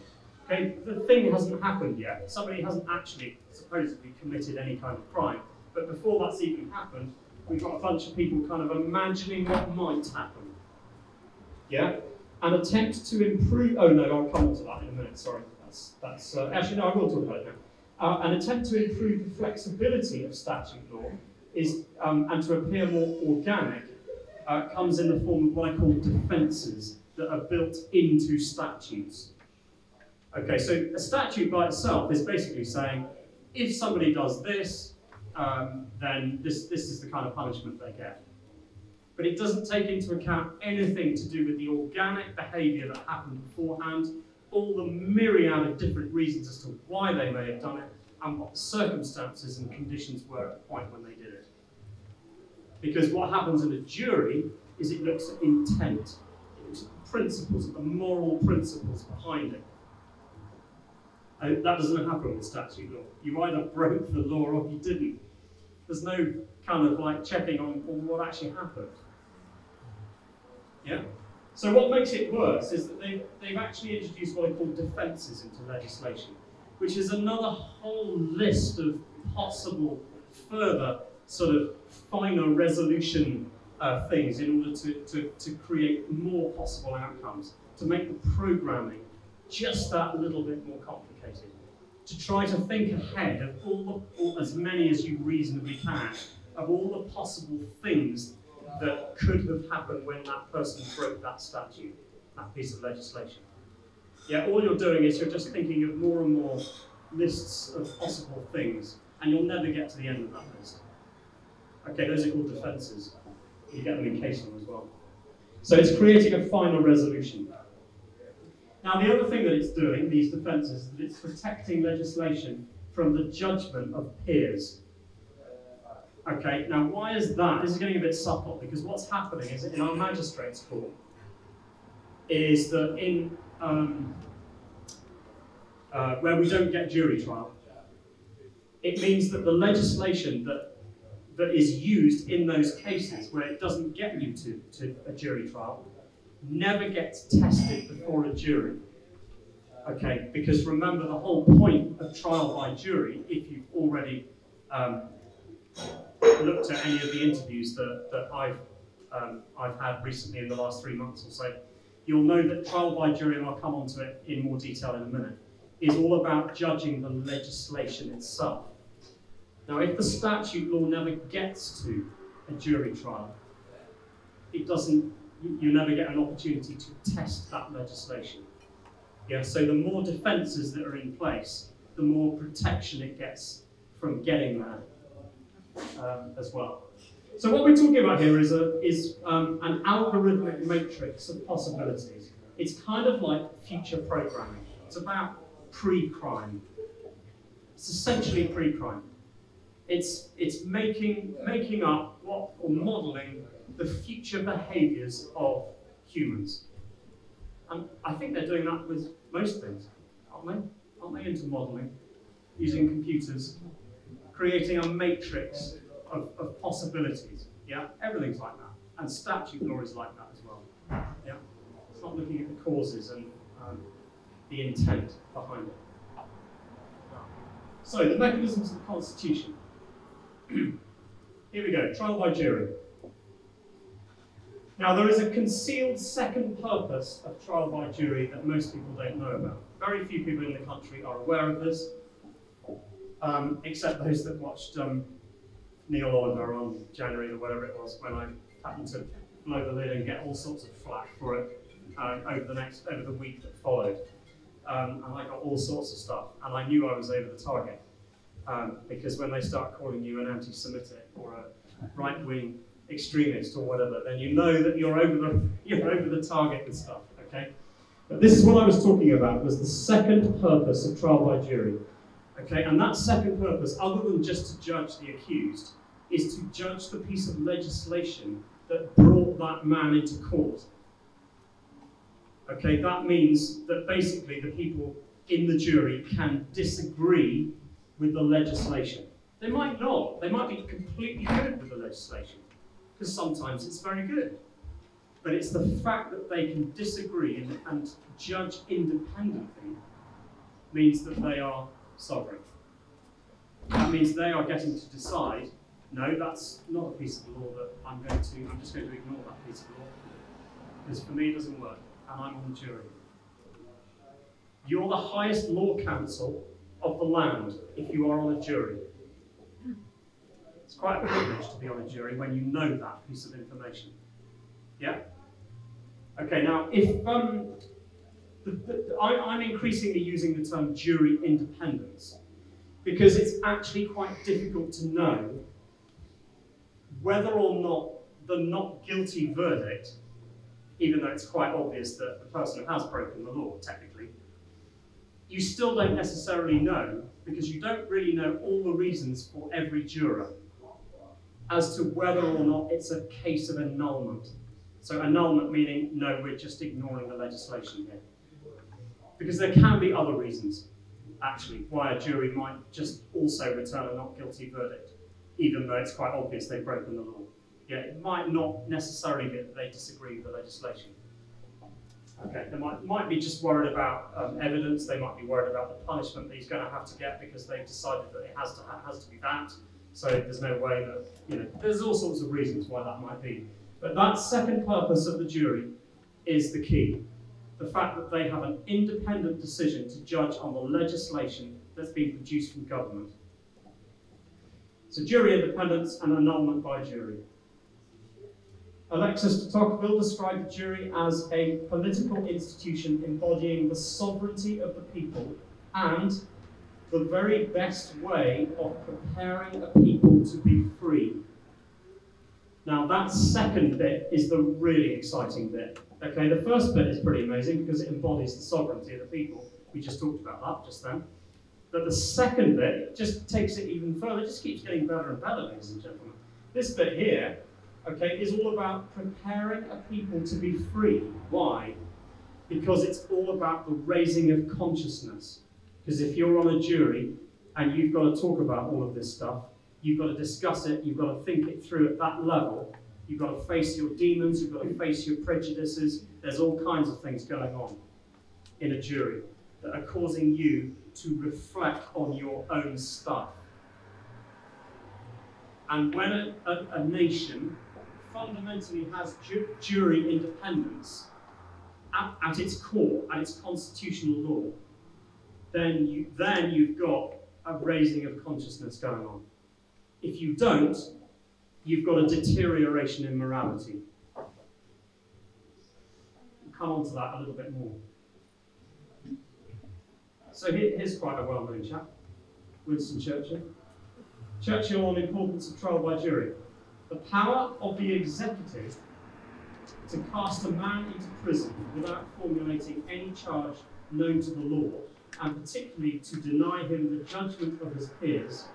Okay, the thing hasn't happened yet. Somebody hasn't actually supposedly committed any kind of crime. But before that's even happened, we've got a bunch of people kind of imagining what might happen. Yeah, an attempt to improve. Oh no, I'll come on to that in a minute. Sorry, that's that's. Uh, actually, no, I will talk about it now. Uh, an attempt to improve the flexibility of statute law is, um, and to appear more organic, uh, comes in the form of what I call defences that are built into statutes. Okay, so a statute by itself is basically saying, if somebody does this, um, then this this is the kind of punishment they get. But it doesn't take into account anything to do with the organic behaviour that happened beforehand, all the myriad of different reasons as to why they may have done it, and what the circumstances and conditions were at the point when they did it. Because what happens in a jury is it looks at intent, it looks at the principles, at the moral principles behind it. And that doesn't happen with statute law. You either broke the law or you didn't. There's no kind of like checking on, on what actually happened. Yeah. So what makes it worse is that they've, they've actually introduced what I call defences into legislation, which is another whole list of possible further sort of finer resolution uh, things in order to, to, to create more possible outcomes, to make the programming just that little bit more complicated, to try to think ahead of all the, all, as many as you reasonably can, of all the possible things that could have happened when that person broke that statute, that piece of legislation. Yeah, all you're doing is you're just thinking of more and more lists of possible things, and you'll never get to the end of that list. Okay, those are called defences. You get them in case law as well. So it's creating a final resolution. Now, the other thing that it's doing, these defences, is that it's protecting legislation from the judgment of peers. Okay, now why is that? This is getting a bit subtle, because what's happening is in our magistrates' court is that in um, uh, where we don't get jury trial, it means that the legislation that that is used in those cases where it doesn't get you to, to a jury trial never gets tested before a jury. Okay, because remember the whole point of trial by jury, if you've already um, looked at any of the interviews that, that I've, um, I've had recently in the last three months or so, you'll know that trial by jury, and I'll come on to it in more detail in a minute, is all about judging the legislation itself. Now, if the statute law never gets to a jury trial, it doesn't, you never get an opportunity to test that legislation. Yeah, so the more defences that are in place, the more protection it gets from getting there. Um, as well. So what we're talking about here is, a, is um, an algorithmic matrix of possibilities. It's kind of like future programming. It's about pre-crime. It's essentially pre-crime. It's, it's making, making up what, or modelling the future behaviours of humans. And I think they're doing that with most things, aren't they? Aren't they into modelling, using computers? Creating a matrix of, of possibilities, yeah? Everything's like that. And statute law is like that as well, yeah? It's not looking at the causes and um, the intent behind it. So, the mechanisms of the Constitution. Here we go, trial by jury. Now, there is a concealed second purpose of trial by jury that most people don't know about. Very few people in the country are aware of this, um, except those that watched um, Neil Oliver on January or whatever it was, when I happened to blow the lid and get all sorts of flack for it um, over the next over the week that followed. Um, and I got all sorts of stuff, and I knew I was over the target. Um, because when they start calling you an anti-Semitic or a right-wing extremist or whatever, then you know that you're over the you're over the target and stuff. Okay, but this is what I was talking about, was the second purpose of trial by jury. Okay, and that second purpose, other than just to judge the accused, is to judge the piece of legislation that brought that man into court. Okay, that means that basically the people in the jury can disagree with the legislation. They might not. They might be completely good with the legislation, because sometimes it's very good. But it's the fact that they can disagree and, and judge independently means that they are sovereign. That means they are getting to decide, no, that's not a piece of law that I'm going to, I'm just going to ignore that piece of law, because for me it doesn't work, and I'm on the jury. You're the highest law council of the land if you are on a jury. It's quite a privilege to be on a jury when you know that piece of information. Yeah? Okay, now if um, the, the, I, I'm increasingly using the term jury independence, because it's actually quite difficult to know whether or not the not guilty verdict, even though it's quite obvious that the person has broken the law technically, you still don't necessarily know, because you don't really know all the reasons for every juror as to whether or not it's a case of annulment. So annulment meaning, no, we're just ignoring the legislation here. Because there can be other reasons, actually, why a jury might just also return a not guilty verdict, even though it's quite obvious they've broken the law. Yeah, it might not necessarily be that they disagree with the legislation. Okay, they might, might be just worried about um, evidence. They might be worried about the punishment that he's going to have to get, because they've decided that it has to ha has to be that. So there's no way that, you know, there's all sorts of reasons why that might be. But that second purpose of the jury is the key. The fact that they have an independent decision to judge on the legislation that's been produced from government. So jury independence and annulment by jury. Alexis de Tocqueville described the jury as a political institution embodying the sovereignty of the people and the very best way of preparing a people to be free. Now, that second bit is the really exciting bit. Okay, the first bit is pretty amazing because it embodies the sovereignty of the people. We just talked about that just then. But the second bit just takes it even further. It just keeps getting better and better, ladies and gentlemen. This bit here, okay, is all about preparing a people to be free. Why? Because it's all about the raising of consciousness. Because if you're on a jury and you've got to talk about all of this stuff, you've got to discuss it, you've got to think it through at that level, you've got to face your demons, you've got to face your prejudices, there's all kinds of things going on in a jury that are causing you to reflect on your own stuff. And when a, a, a nation fundamentally has ju jury independence at, at its core, at its constitutional law, then, you, then you've got a raising of consciousness going on. If you don't, you've got a deterioration in morality. We'll come on to that a little bit more. So here, here's quite a well-known chap, Winston Churchill. Churchill on the importance of trial by jury. The power of the executive to cast a man into prison without formulating any charge known to the law, and particularly to deny him the judgment of his peers,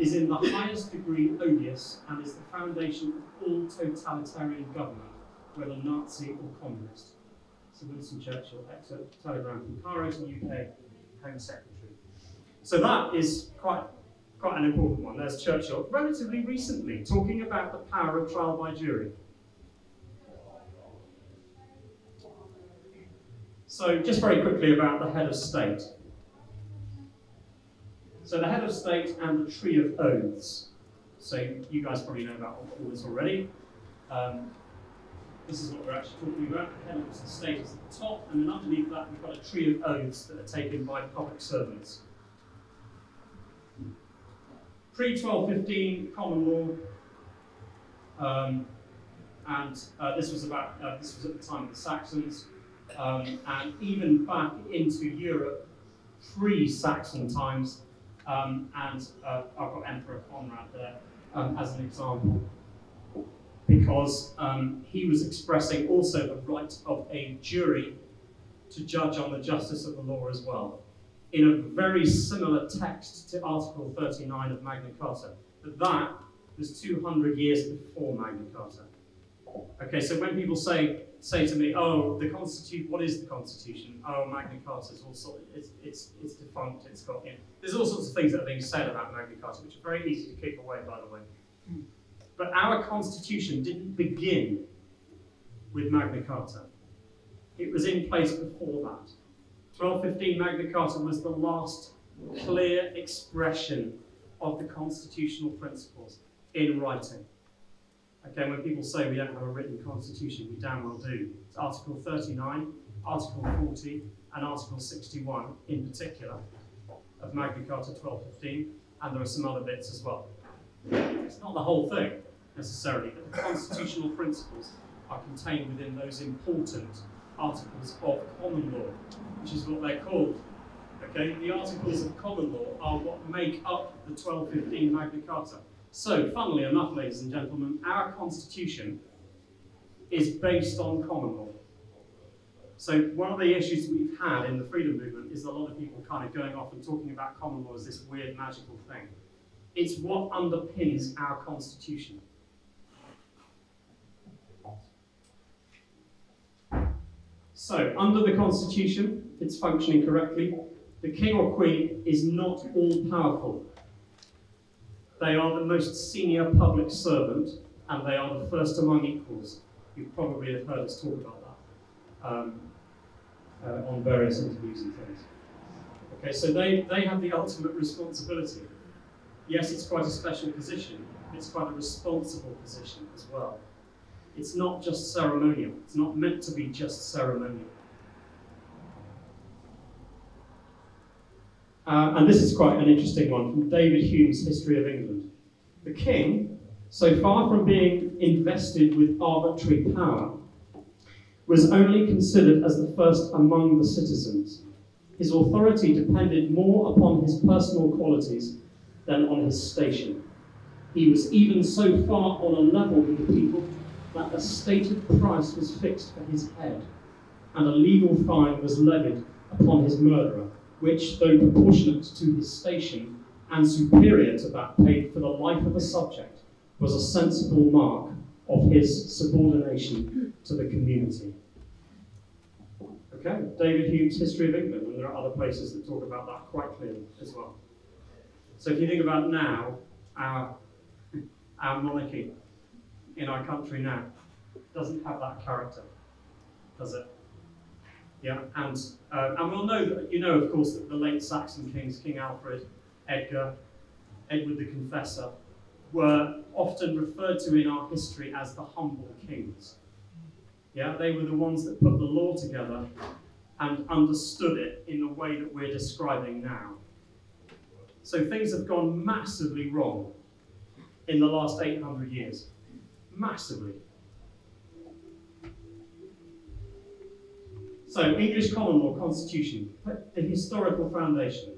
is in the highest degree odious and is the foundation of all totalitarian government, whether Nazi or communist. Sir Winston Churchill, excerpt telegram from Cairo to the U K Home Secretary. So that is quite Quite an important one. There's Churchill, relatively recently, talking about the power of trial by jury. So just very quickly about the head of state. So the head of state and the tree of oaths. So you guys probably know about all this already. Um, this is what we're actually talking about. Again, it's the state is at the top, and then underneath that we've got a tree of oaths that are taken by public servants. Pre twelve fifteen common law, um, and uh, this was about uh, this was at the time of the Saxons, um, and even back into Europe pre-Saxon times. Um, and uh, I've got Emperor Conrad there um, as an example, because um, he was expressing also the right of a jury to judge on the justice of the law as well, in a very similar text to Article thirty-nine of Magna Carta. But that was two hundred years before Magna Carta. Okay, so when people say say to me, "Oh, the Constitution. What is the Constitution? Oh, Magna Carta is also it's it's it's defunct. It's got you know, there's all sorts of things that are being said about Magna Carta, which are very easy to kick away, by the way. But our Constitution didn't begin with Magna Carta. It was in place before that. twelve fifteen Magna Carta was the last clear expression of the constitutional principles in writing. Okay, when people say we don't have a written constitution, we damn well do. It's Article thirty-nine, Article forty, and Article sixty-one in particular of Magna Carta twelve fifteen, and there are some other bits as well. It's not the whole thing necessarily, but the constitutional principles are contained within those important articles of common law, which is what they're called. Okay, the articles of common law are what make up the twelve fifteen Magna Carta. So, funnily enough, ladies and gentlemen, our constitution is based on common law. So one of the issues we've had in the freedom movement is a lot of people kind of going off and talking about common law as this weird magical thing. It's what underpins our constitution. So, under the constitution, if it's functioning correctly, the king or queen is not all-powerful. They are the most senior public servant, and they are the first among equals. You probably have heard us talk about that um, uh, on various interviews and things. Okay, so they, they have the ultimate responsibility. Yes, it's quite a special position, but it's quite a responsible position as well. It's not just ceremonial. It's not meant to be just ceremonial. Uh, and this is quite an interesting one from David Hume's History of England. The king, so far from being invested with arbitrary power, was only considered as the first among the citizens. His authority depended more upon his personal qualities than on his station. He was even so far on a level with the people that a stated price was fixed for his head, and a legal fine was levied upon his murderer, which, though proportionate to his station and superior to that paid for the life of a subject, was a sensible mark of his subordination to the community. Okay, David Hume's History of England, and there are other places that talk about that quite clearly as well. So if you think about now, our, our monarchy in our country now doesn't have that character, does it? Yeah, and, uh, and we'll know that, you know, of course, that the late Saxon kings, King Alfred, Edgar, Edward the Confessor, were often referred to in our history as the humble kings. Yeah, they were the ones that put the law together and understood it in the way that we're describing now. So things have gone massively wrong in the last eight hundred years. Massively. So, English common law constitution, the historical foundation.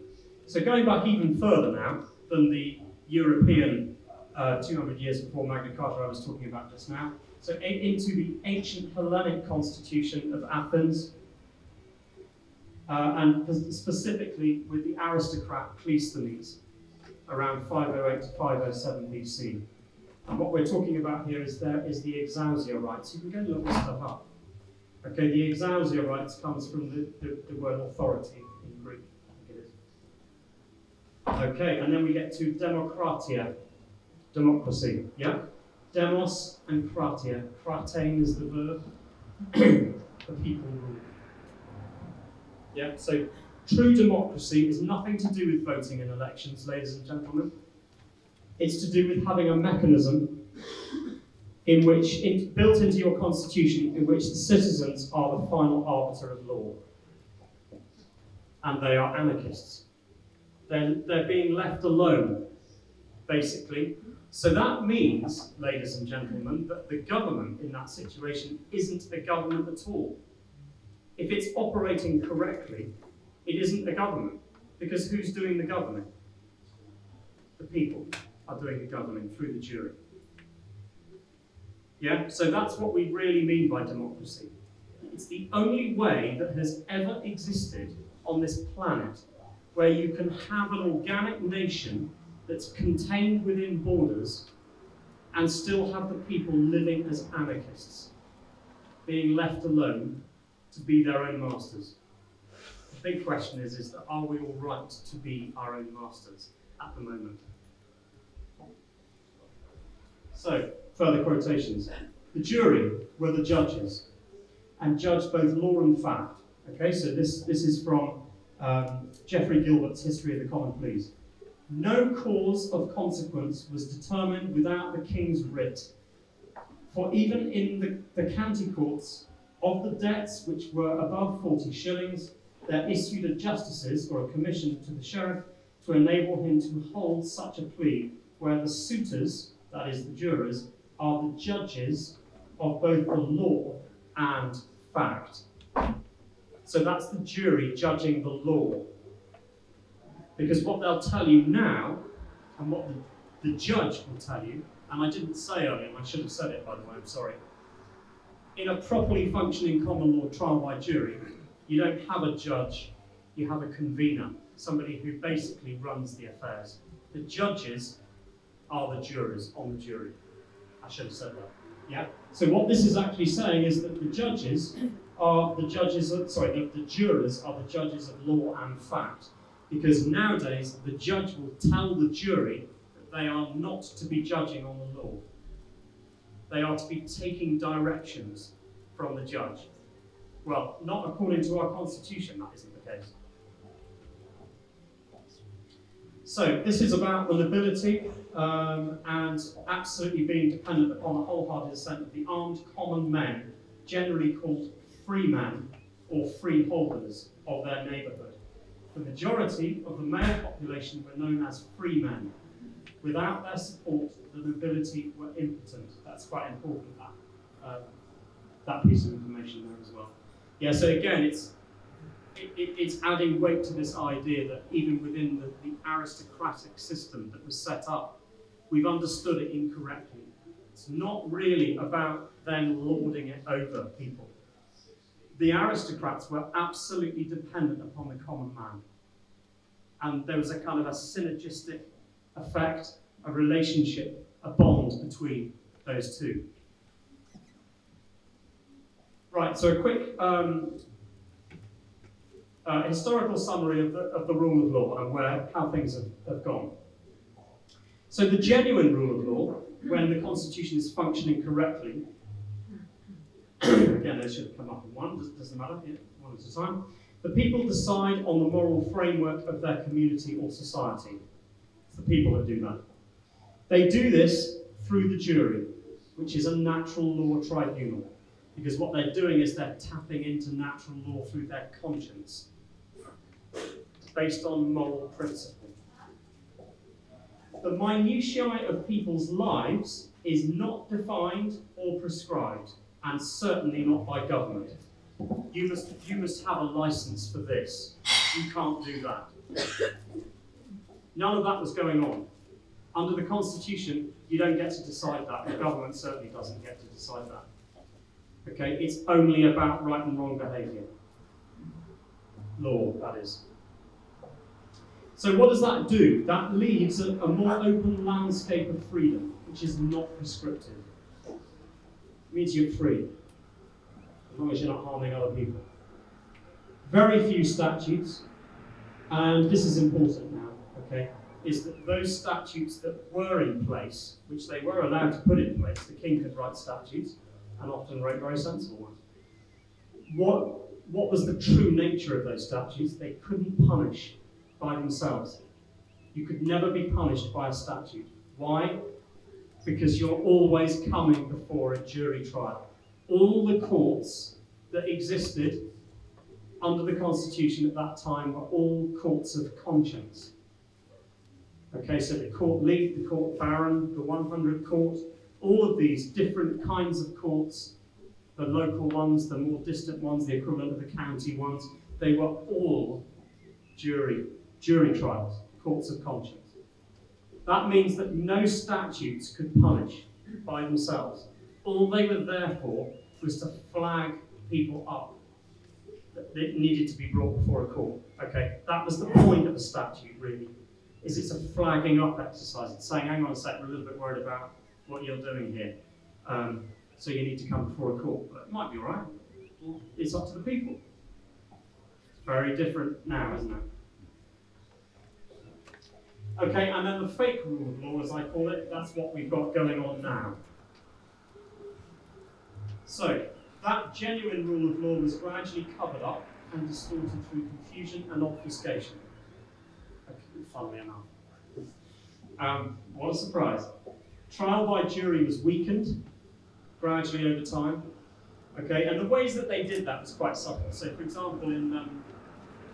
So going back even further now than the European uh, two hundred years before Magna Carta I was talking about just now. So into the ancient Hellenic constitution of Athens, uh, and specifically with the aristocrat Cleisthenes around five oh eight to five oh seven B C. And what we're talking about here is there is the Exousia rights. You can go and look this stuff up. Okay, the Exousia rights comes from the, the, the word authority in Greek, I think it is. Okay, and then we get to Demokratia, democracy, yeah? Demos and kratia. Kratein is the verb, the people rule. Yeah, so true democracy is nothing to do with voting in elections, ladies and gentlemen. It's to do with having a mechanism in which, it, built into your constitution, in which the citizens are the final arbiter of law. And they are anarchists. They're, they're being left alone, basically. So that means, ladies and gentlemen, that the government in that situation isn't a government at all. If it's operating correctly, it isn't a government. Because who's doing the governing? The people are doing the governing through the jury. Yeah, so that's what we really mean by democracy. It's the only way that has ever existed on this planet where you can have an organic nation that's contained within borders and still have the people living as anarchists, being left alone to be their own masters. The big question is, is that are we all right to be our own masters at the moment? So, further quotations. The jury were the judges and judged both law and fact. Okay, so this, this is from um, Geoffrey Gilbert's History of the Common Pleas. No cause of consequence was determined without the king's writ, for even in the, the county courts, of the debts which were above forty shillings, there issued a justices or a commission to the sheriff to enable him to hold such a plea where the suitors, that is the jurors, are the judges of both the law and fact. So that's the jury judging the law. Because what they'll tell you now, and what the, the judge will tell you, and I didn't say earlier, and I should have said it by the way, I'm sorry. In a properly functioning common law trial by jury, you don't have a judge, you have a convener, somebody who basically runs the affairs. The judges are the jurors on the jury. I should have said that. Yeah? So what this is actually saying is that the judges are the judges, of, sorry, the, the jurors are the judges of law and fact. Because nowadays, the judge will tell the jury that they are not to be judging on the law. They are to be taking directions from the judge. Well, not according to our constitution, that isn't the case. So, this is about the nobility um, and absolutely being dependent upon the wholehearted assent of the armed common men, generally called freemen or freeholders of their neighbourhood. The majority of the male population were known as freemen. Without their support, the nobility were impotent. That's quite important, that, uh, that piece of information there as well. Yeah, so again, it's, it, it, it's adding weight to this idea that even within the, the aristocratic system that was set up, we've understood it incorrectly. It's not really about them lording it over people. The aristocrats were absolutely dependent upon the common man. And there was a kind of a synergistic effect, a relationship, a bond between those two. Right, so a quick um, uh, historical summary of the, of the rule of law and where, how things have, have gone. So the genuine rule of law, when the constitution is functioning correctly, again, they should have come up in one, doesn't, doesn't matter, yeah, one at a time. The people decide on the moral framework of their community or society. It's the people that do that. They do this through the jury, which is a natural law tribunal, because what they're doing is they're tapping into natural law through their conscience, based on moral principle. The minutiae of people's lives is not defined or prescribed, and certainly not by government. You must, you must have a license for this. You can't do that. None of that was going on. Under the Constitution, you don't get to decide that. The government certainly doesn't get to decide that. Okay, it's only about right and wrong behaviour. Law, that is. So what does that do? That leaves a, a more open landscape of freedom, which is not prescriptive. Means you're free, as long as you're not harming other people. Very few statutes, and this is important now, okay, is that those statutes that were in place, which they were allowed to put in place, the king could write statutes, and often wrote very sensible ones. What, what was the true nature of those statutes? They couldn't punish by themselves. You could never be punished by a statute. Why? Because you're always coming before a jury trial. All the courts that existed under the Constitution at that time were all courts of conscience. Okay, so the court lead, the court baron, the one hundred court, all of these different kinds of courts, the local ones, the more distant ones, the equivalent of the county ones, they were all jury, jury trials, courts of conscience. That means that no statutes could punish by themselves. All they were there for was to flag people up that it needed to be brought before a court. Okay, that was the point of a statute, really, is it's a flagging up exercise. It's saying, hang on a sec, we're a little bit worried about what you're doing here. Um, so you need to come before a court, but it might be all right. It's up to the people. It's very different now, isn't it? Okay, and then the fake rule of law, as I call it, that's what we've got going on now. So, that genuine rule of law was gradually covered up and distorted through confusion and obfuscation. Okay, funnily enough. Um, what a surprise. Trial by jury was weakened gradually over time. Okay, and the ways that they did that was quite subtle. So, for example, in um,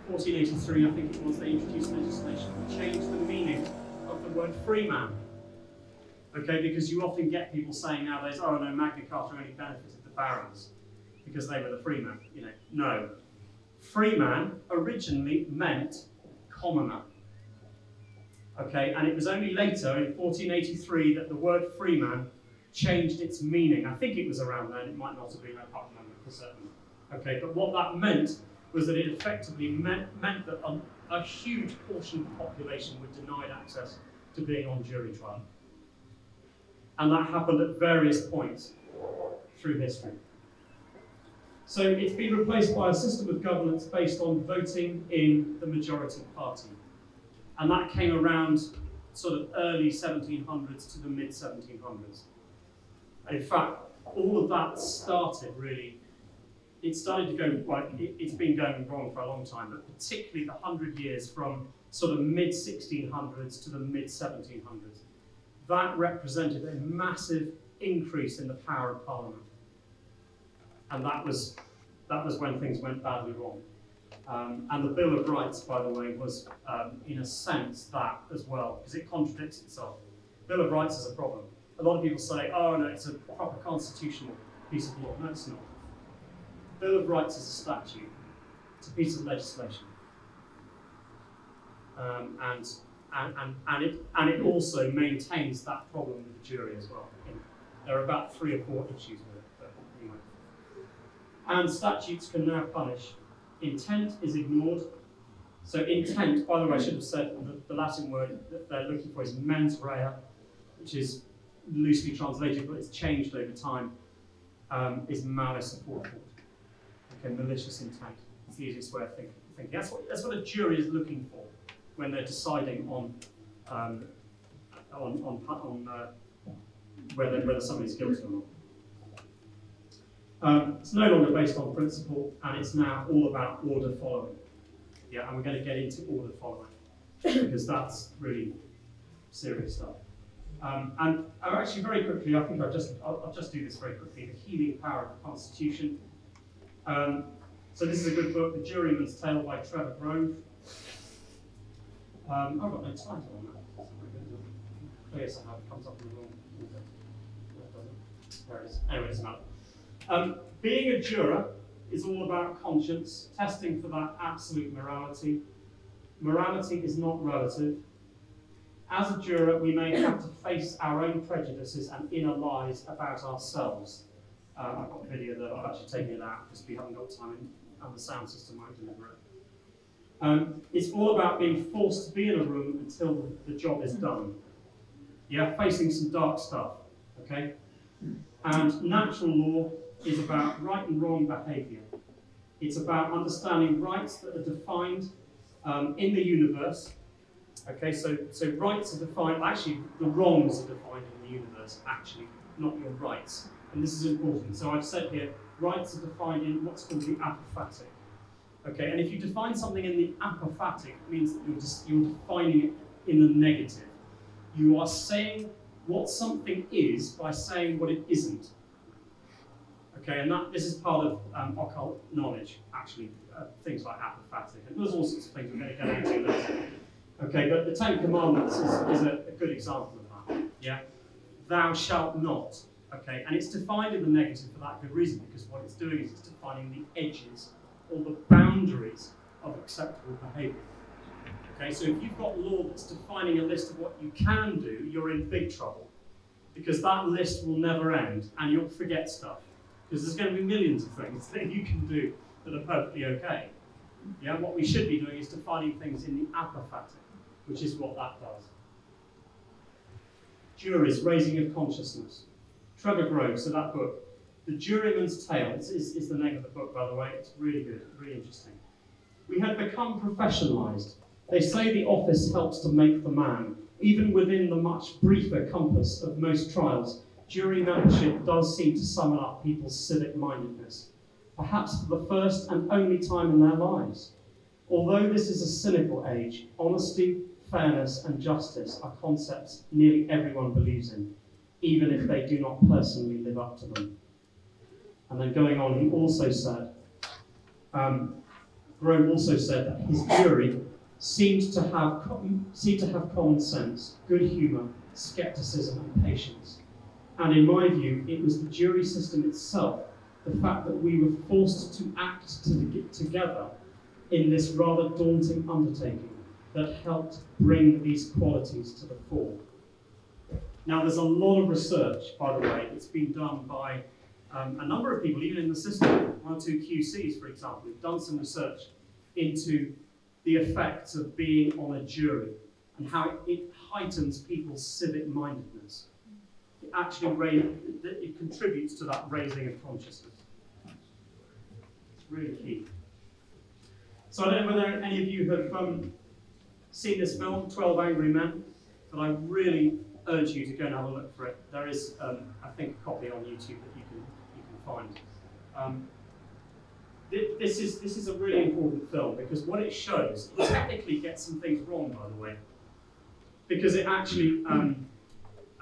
fourteen eighty-three, I think it was, they introduced legislation to change the meaning of the word free man. Okay, because you often get people saying nowadays, oh no, Magna Carta only benefited the barons because they were the free man. You know, no. Free man originally meant commoner. Okay, and it was only later in fourteen eighty-three that the word free man changed its meaning. I think it was around then, it might not have been, I can't remember for certain. Okay, but what that meant was that it effectively meant, meant that a, a huge portion of the population were denied access to being on jury trial. And that happened at various points through history. So it's been replaced by a system of governance based on voting in the majority party. And that came around sort of early seventeen hundreds to the mid seventeen hundreds. And in fact, all of that started really It started to go, well, it, it's been going wrong for a long time, but particularly the hundred years from sort of mid sixteen hundreds to the mid seventeen hundreds. That represented a massive increase in the power of Parliament. And that was, that was when things went badly wrong. Um, and the Bill of Rights, by the way, was um, in a sense that as well, because it contradicts itself. Bill of Rights is a problem. A lot of people say, oh no, it's a proper constitutional piece of law. No, it's not. The Bill of Rights is a statute, it's a piece of legislation, um, and, and, and, and, it, and it also maintains that problem with the jury as well. There are about three or four issues with it, but anyway. And statutes can now punish. Intent is ignored. So intent, by the way, I should have said the, the Latin word that they're looking for is mens rea, which is loosely translated, but it's changed over time, um, is malice aforethought. Okay, malicious intent. It's the easiest way of thinking. That's what, that's what a jury is looking for when they're deciding on um, on, on, on uh, whether, whether somebody's guilty or not. Um, it's no longer based on principle, and it's now all about order following. Yeah, and we're going to get into order following because that's really serious stuff. Um, and actually, very quickly, I think I'll just I'll, I'll just do this very quickly. The healing power of the Constitution. Um, so this is a good book, The Juryman's Tale by Trevor Grove. Um, I've got no title on that. Oh yes, I have. It comes up in the wrong order. There it is. Anyway, it's not. Um, being a juror is all about conscience, testing for that absolute morality. Morality is not relative. As a juror, we may have to face our own prejudices and inner lies about ourselves. Uh, I've got a video that I've actually taken it out because we haven't got time and the sound system won't deliver it. Um, it's all about being forced to be in a room until the job is done. Yeah, facing some dark stuff, okay? And natural law is about right and wrong behaviour. It's about understanding rights that are defined um, in the universe. Okay, so, so rights are defined, actually the wrongs are defined in the universe, actually, not your rights. And this is important. So I've said here, rights are defined in what's called the apophatic. Okay, and if you define something in the apophatic, it means that you're, just, you're defining it in the negative. You are saying what something is by saying what it isn't. Okay, and that, this is part of um, occult knowledge, actually, uh, things like apophatic, and there's all sorts of things we're going to get into later. Okay, but the Ten Commandments is, is a, a good example of that, yeah? Thou shalt not, okay? And it's defined in the negative for that good reason, because what it's doing is it's defining the edges or the boundaries of acceptable behavior. Okay, so if you've got law that's defining a list of what you can do, you're in big trouble, because that list will never end, and you'll forget stuff, because there's going to be millions of things that you can do that are perfectly okay. Yeah, what we should be doing is defining things in the apophatic, which is what that does. Juries, raising of consciousness. Trevor Grove, so that book, The Juryman's Tale, is, is, is the name of the book, by the way. It's really good, really interesting. We had become professionalized. They say the office helps to make the man. Even within the much briefer compass of most trials, jury membership does seem to summon up people's civic mindedness, perhaps for the first and only time in their lives. Although this is a cynical age, honesty, fairness, and justice are concepts nearly everyone believes in, even if they do not personally live up to them. And then going on, he also said, um, Grove also said that his jury seemed to have seemed to have common sense, good humour, scepticism, and patience. And in my view, it was the jury system itself, the fact that we were forced to act to get together in this rather daunting undertaking, that helped bring these qualities to the fore. Now, there's a lot of research, by the way, that's been done by um, a number of people, even in the system, one or two Q Cs, for example, who've done some research into the effects of being on a jury and how it heightens people's civic mindedness. It actually raise, it contributes to that raising of consciousness. It's really key. So I don't know whether any of you have um, seen this film, twelve Angry Men, but I really urge you to go and have a look for it. There is, um, I think, a copy on YouTube that you can, you can find. Um, th this, is, this is a really important film, because what it shows, it technically gets some things wrong, by the way, because it actually um,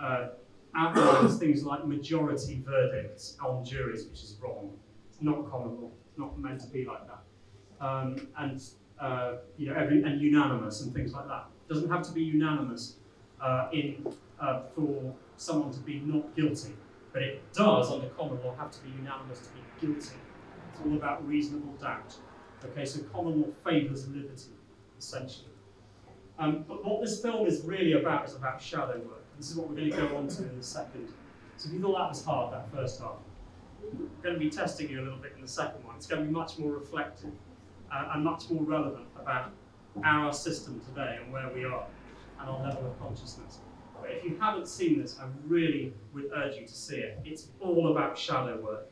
uh, outlines things like majority verdicts on juries, which is wrong. It's not common, it's not meant to be like that. Um, and uh, you know, every, and unanimous and things like that. It doesn't have to be unanimous uh, in uh, for someone to be not guilty, but it does under common law have to be unanimous to be guilty. It's all about reasonable doubt. Okay, so common law favours liberty, essentially. Um, but what this film is really about is about shadow work. This is what we're going to go on to in a second. So if you thought that was hard, that first half, we're going to be testing you a little bit in the second one. It's going to be much more reflective uh, and much more relevant about our system today and where we are and our level of consciousness. But if you haven't seen this, I really would urge you to see it. It's all about shadow work,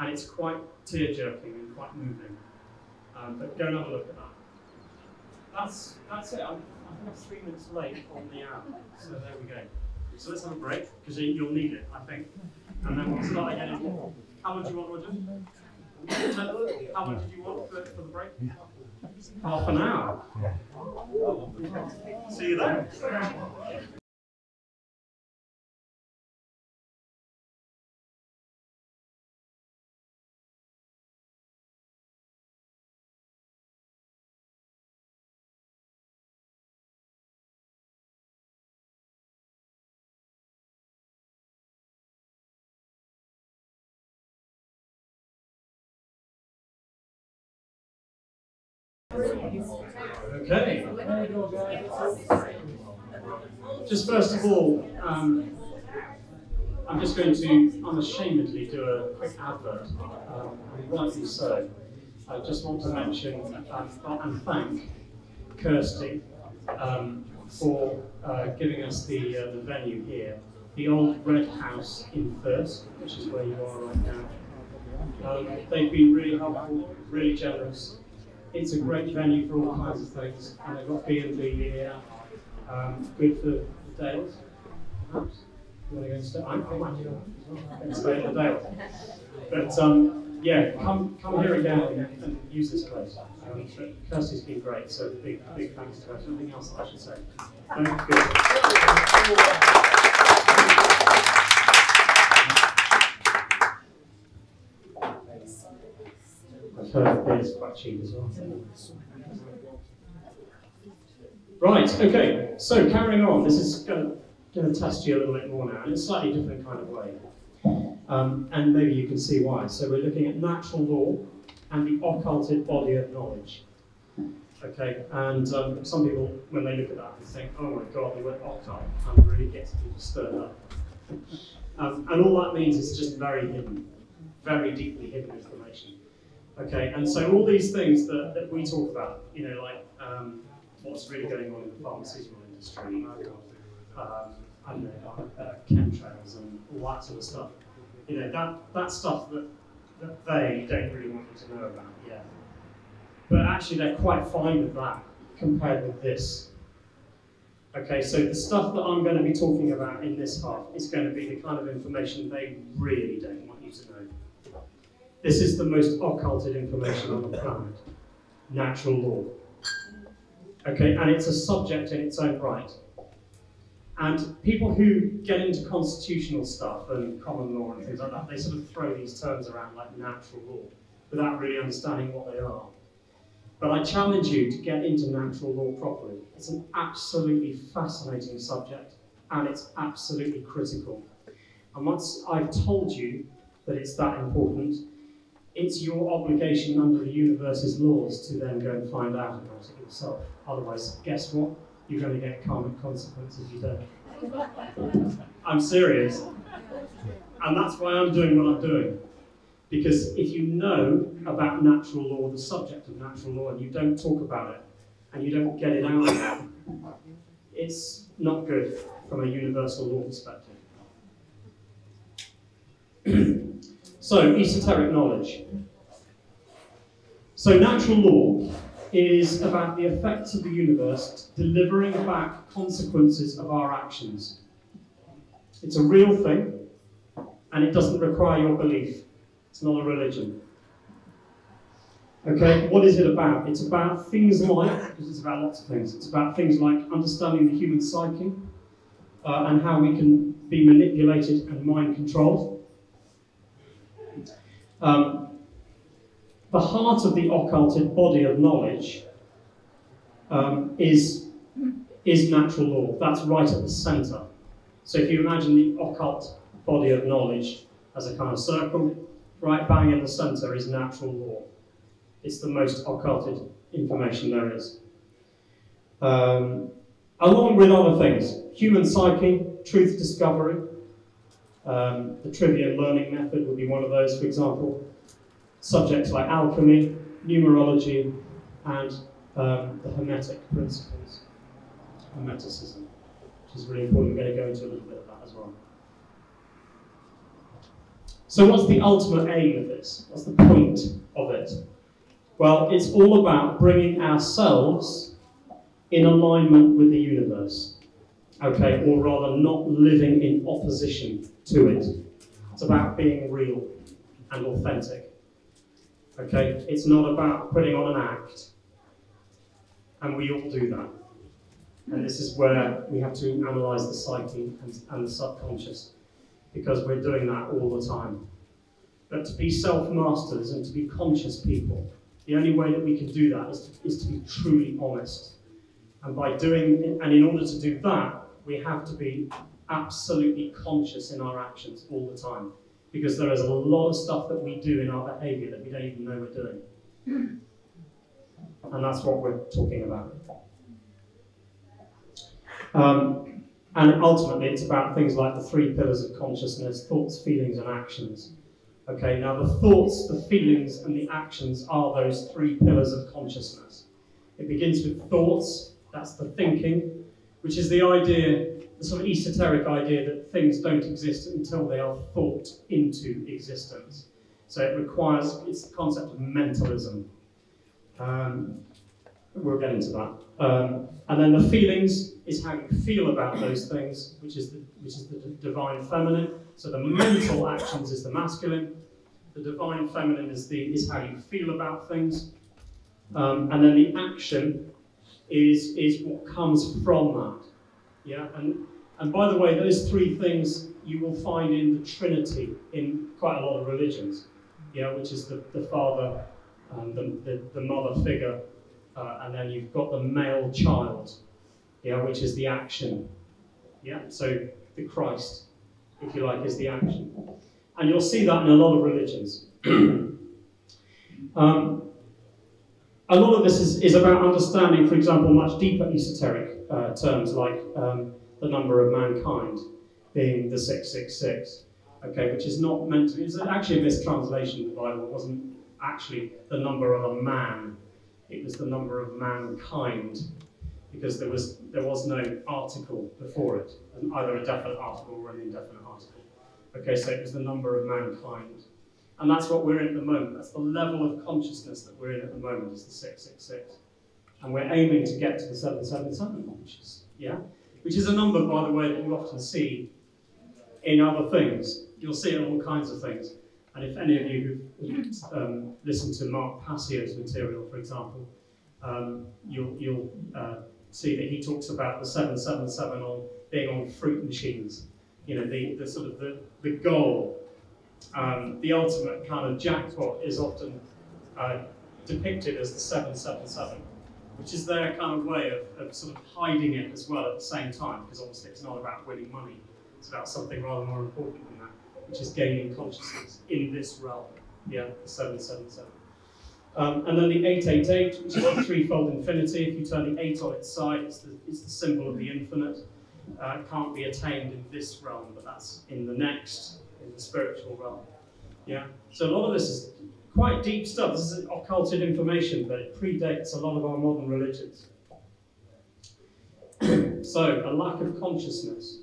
and it's quite tear-jerking and quite moving. Um, but go and have a look at that. That's, that's it. I'm, I think I'm three minutes late on the hour, so there we go. So let's have a break, because you'll need it, I think. And then we'll start again. How much do you want, Roger? How much did you want for, for the break? Yeah. Half an hour? Yeah. See you then. Okay. Just first of all, um, I'm just going to unashamedly do a quick advert, um, rightly so. I just want to mention uh, and thank Kirsty um, for uh, giving us the, uh, the venue here, the old Red House in Thirsk, which is where you are right now. Um, they've been really helpful, really generous. It's a great venue for all kinds of things, and they've got B and B here, um, good for Dales, perhaps. You want to go and stay? I might go and stay in the Dales. But um, yeah, come come here again and, and use this place. Um, Kirsty's been great, so big big thanks to her. Anything else that I should say? That's good. I've heard it's quite cheap as well. Right, okay, so carrying on, this is going to test you a little bit more now, in a slightly different kind of way. Um, and maybe you can see why. So we're looking at natural law and the occulted body of knowledge. Okay, and um, some people, when they look at that, they think, oh my God, the word occult, and really gets people stirred up. Um, and all that means is just very hidden, very deeply hidden information. Okay, and so all these things that, that we talk about, you know, like um, what's really going on in the pharmaceutical industry, um, I don't know, like uh, chemtrails and all that sort of stuff. You know, that, that stuff that, that they don't really want you to know about, yeah. But actually they're quite fine with that compared with this. Okay, so the stuff that I'm going to be talking about in this half is going to be the kind of information they really don't want you to know. This is the most occulted information on the planet. Natural law. Okay, and it's a subject in its own right. And people who get into constitutional stuff and common law and things like that, they sort of throw these terms around like natural law without really understanding what they are. But I challenge you to get into natural law properly. It's an absolutely fascinating subject and it's absolutely critical. And once I've told you that it's that important, it's your obligation under the universe's laws to then go and find out about it yourself. Otherwise, guess what? You're going to get karmic consequences if you don't. I'm serious. And that's why I'm doing what I'm doing. Because if you know about natural law, the subject of natural law, and you don't talk about it, and you don't get it out there, it's not good from a universal law perspective. So, esoteric knowledge. So, natural law is about the effects of the universe delivering back consequences of our actions. It's a real thing, and it doesn't require your belief. It's not a religion. Okay, what is it about? It's about things like, because it's about lots of things, it's about things like understanding the human psyche uh, and how we can be manipulated and mind controlled. Um, The heart of the occulted body of knowledge um, is, is natural law. That's right at the centre. So if you imagine the occult body of knowledge as a kind of circle, right bang in the centre is natural law. It's the most occulted information there is. Um, along with other things, human psyche, truth discovery, um, the Trivium learning method would be one of those, for example. Subjects like alchemy, numerology, and um, the Hermetic principles, Hermeticism, which is really important. We're going to go into a little bit of that as well. So what's the ultimate aim of this? What's the point of it? Well, it's all about bringing ourselves in alignment with the universe, okay, or rather not living in opposition to it. It's about being real and authentic. Okay, it's not about putting on an act, and we all do that. And this is where we have to analyse the psyche and, and the subconscious, because we're doing that all the time. But to be self-masters and to be conscious people, the only way that we can do that is to, is to be truly honest. And by doing, and in order to do that, we have to be absolutely conscious in our actions all the time. Because there is a lot of stuff that we do in our behaviour that we don't even know we're doing. And that's what we're talking about. Um, and ultimately, it's about things like the three pillars of consciousness, thoughts, feelings, and actions. Okay, now the thoughts, the feelings, and the actions are those three pillars of consciousness. It begins with thoughts, that's the thinking, which is the idea, the sort of esoteric idea that things don't exist until they are thought into existence. So it requires, it's the concept of mentalism. Um, we'll get into that. Um, and then the feelings is how you feel about those things, which is the, which is the divine feminine. So the mental actions is the masculine. The divine feminine is, the, is how you feel about things. Um, and then the action is, is what comes from that. Yeah? And, and by the way, those three things you will find in the Trinity in quite a lot of religions, yeah? Which is the, the father, and the, the, the mother figure, uh, and then you've got the male child, yeah? Which is the action. Yeah? So the Christ, if you like, is the action. And you'll see that in a lot of religions. um, a lot of this is, is about understanding, for example, much deeper esoteric uh, terms like um, the number of mankind being the six six six, okay, which is not meant to be, it's actually a mistranslation of the Bible. It wasn't actually the number of a man, it was the number of mankind, because there was, there was no article before it, either a definite article or an indefinite article. Okay, so it was the number of mankind. And that's what we're in at the moment. That's the level of consciousness that we're in at the moment, is the six six six. And we're aiming to get to the seven seven seven, which is, yeah? Which is a number, by the way, that you often see in other things. You'll see it in all kinds of things. And if any of you who've um, listened to Mark Passio's material, for example, um, you'll, you'll uh, see that he talks about the seven seven seven on being on fruit machines. You know, the, the sort of the, the goal, um, the ultimate kind of jackpot is often uh, depicted as the seven seven seven, which is their kind of way of, of sort of hiding it as well at the same time, because obviously it's not about winning money, it's about something rather more important than that, which is gaining consciousness in this realm, yeah, the seven seven seven. Um, and then the eight eight eight, which is a threefold infinity. If you turn the eight on its side, it's the, it's the symbol of the infinite. Uh, can't be attained in this realm, but that's in the next, in the spiritual realm. Yeah. So a lot of this is quite deep stuff. This is occulted information, but it predates a lot of our modern religions. So a lack of consciousness.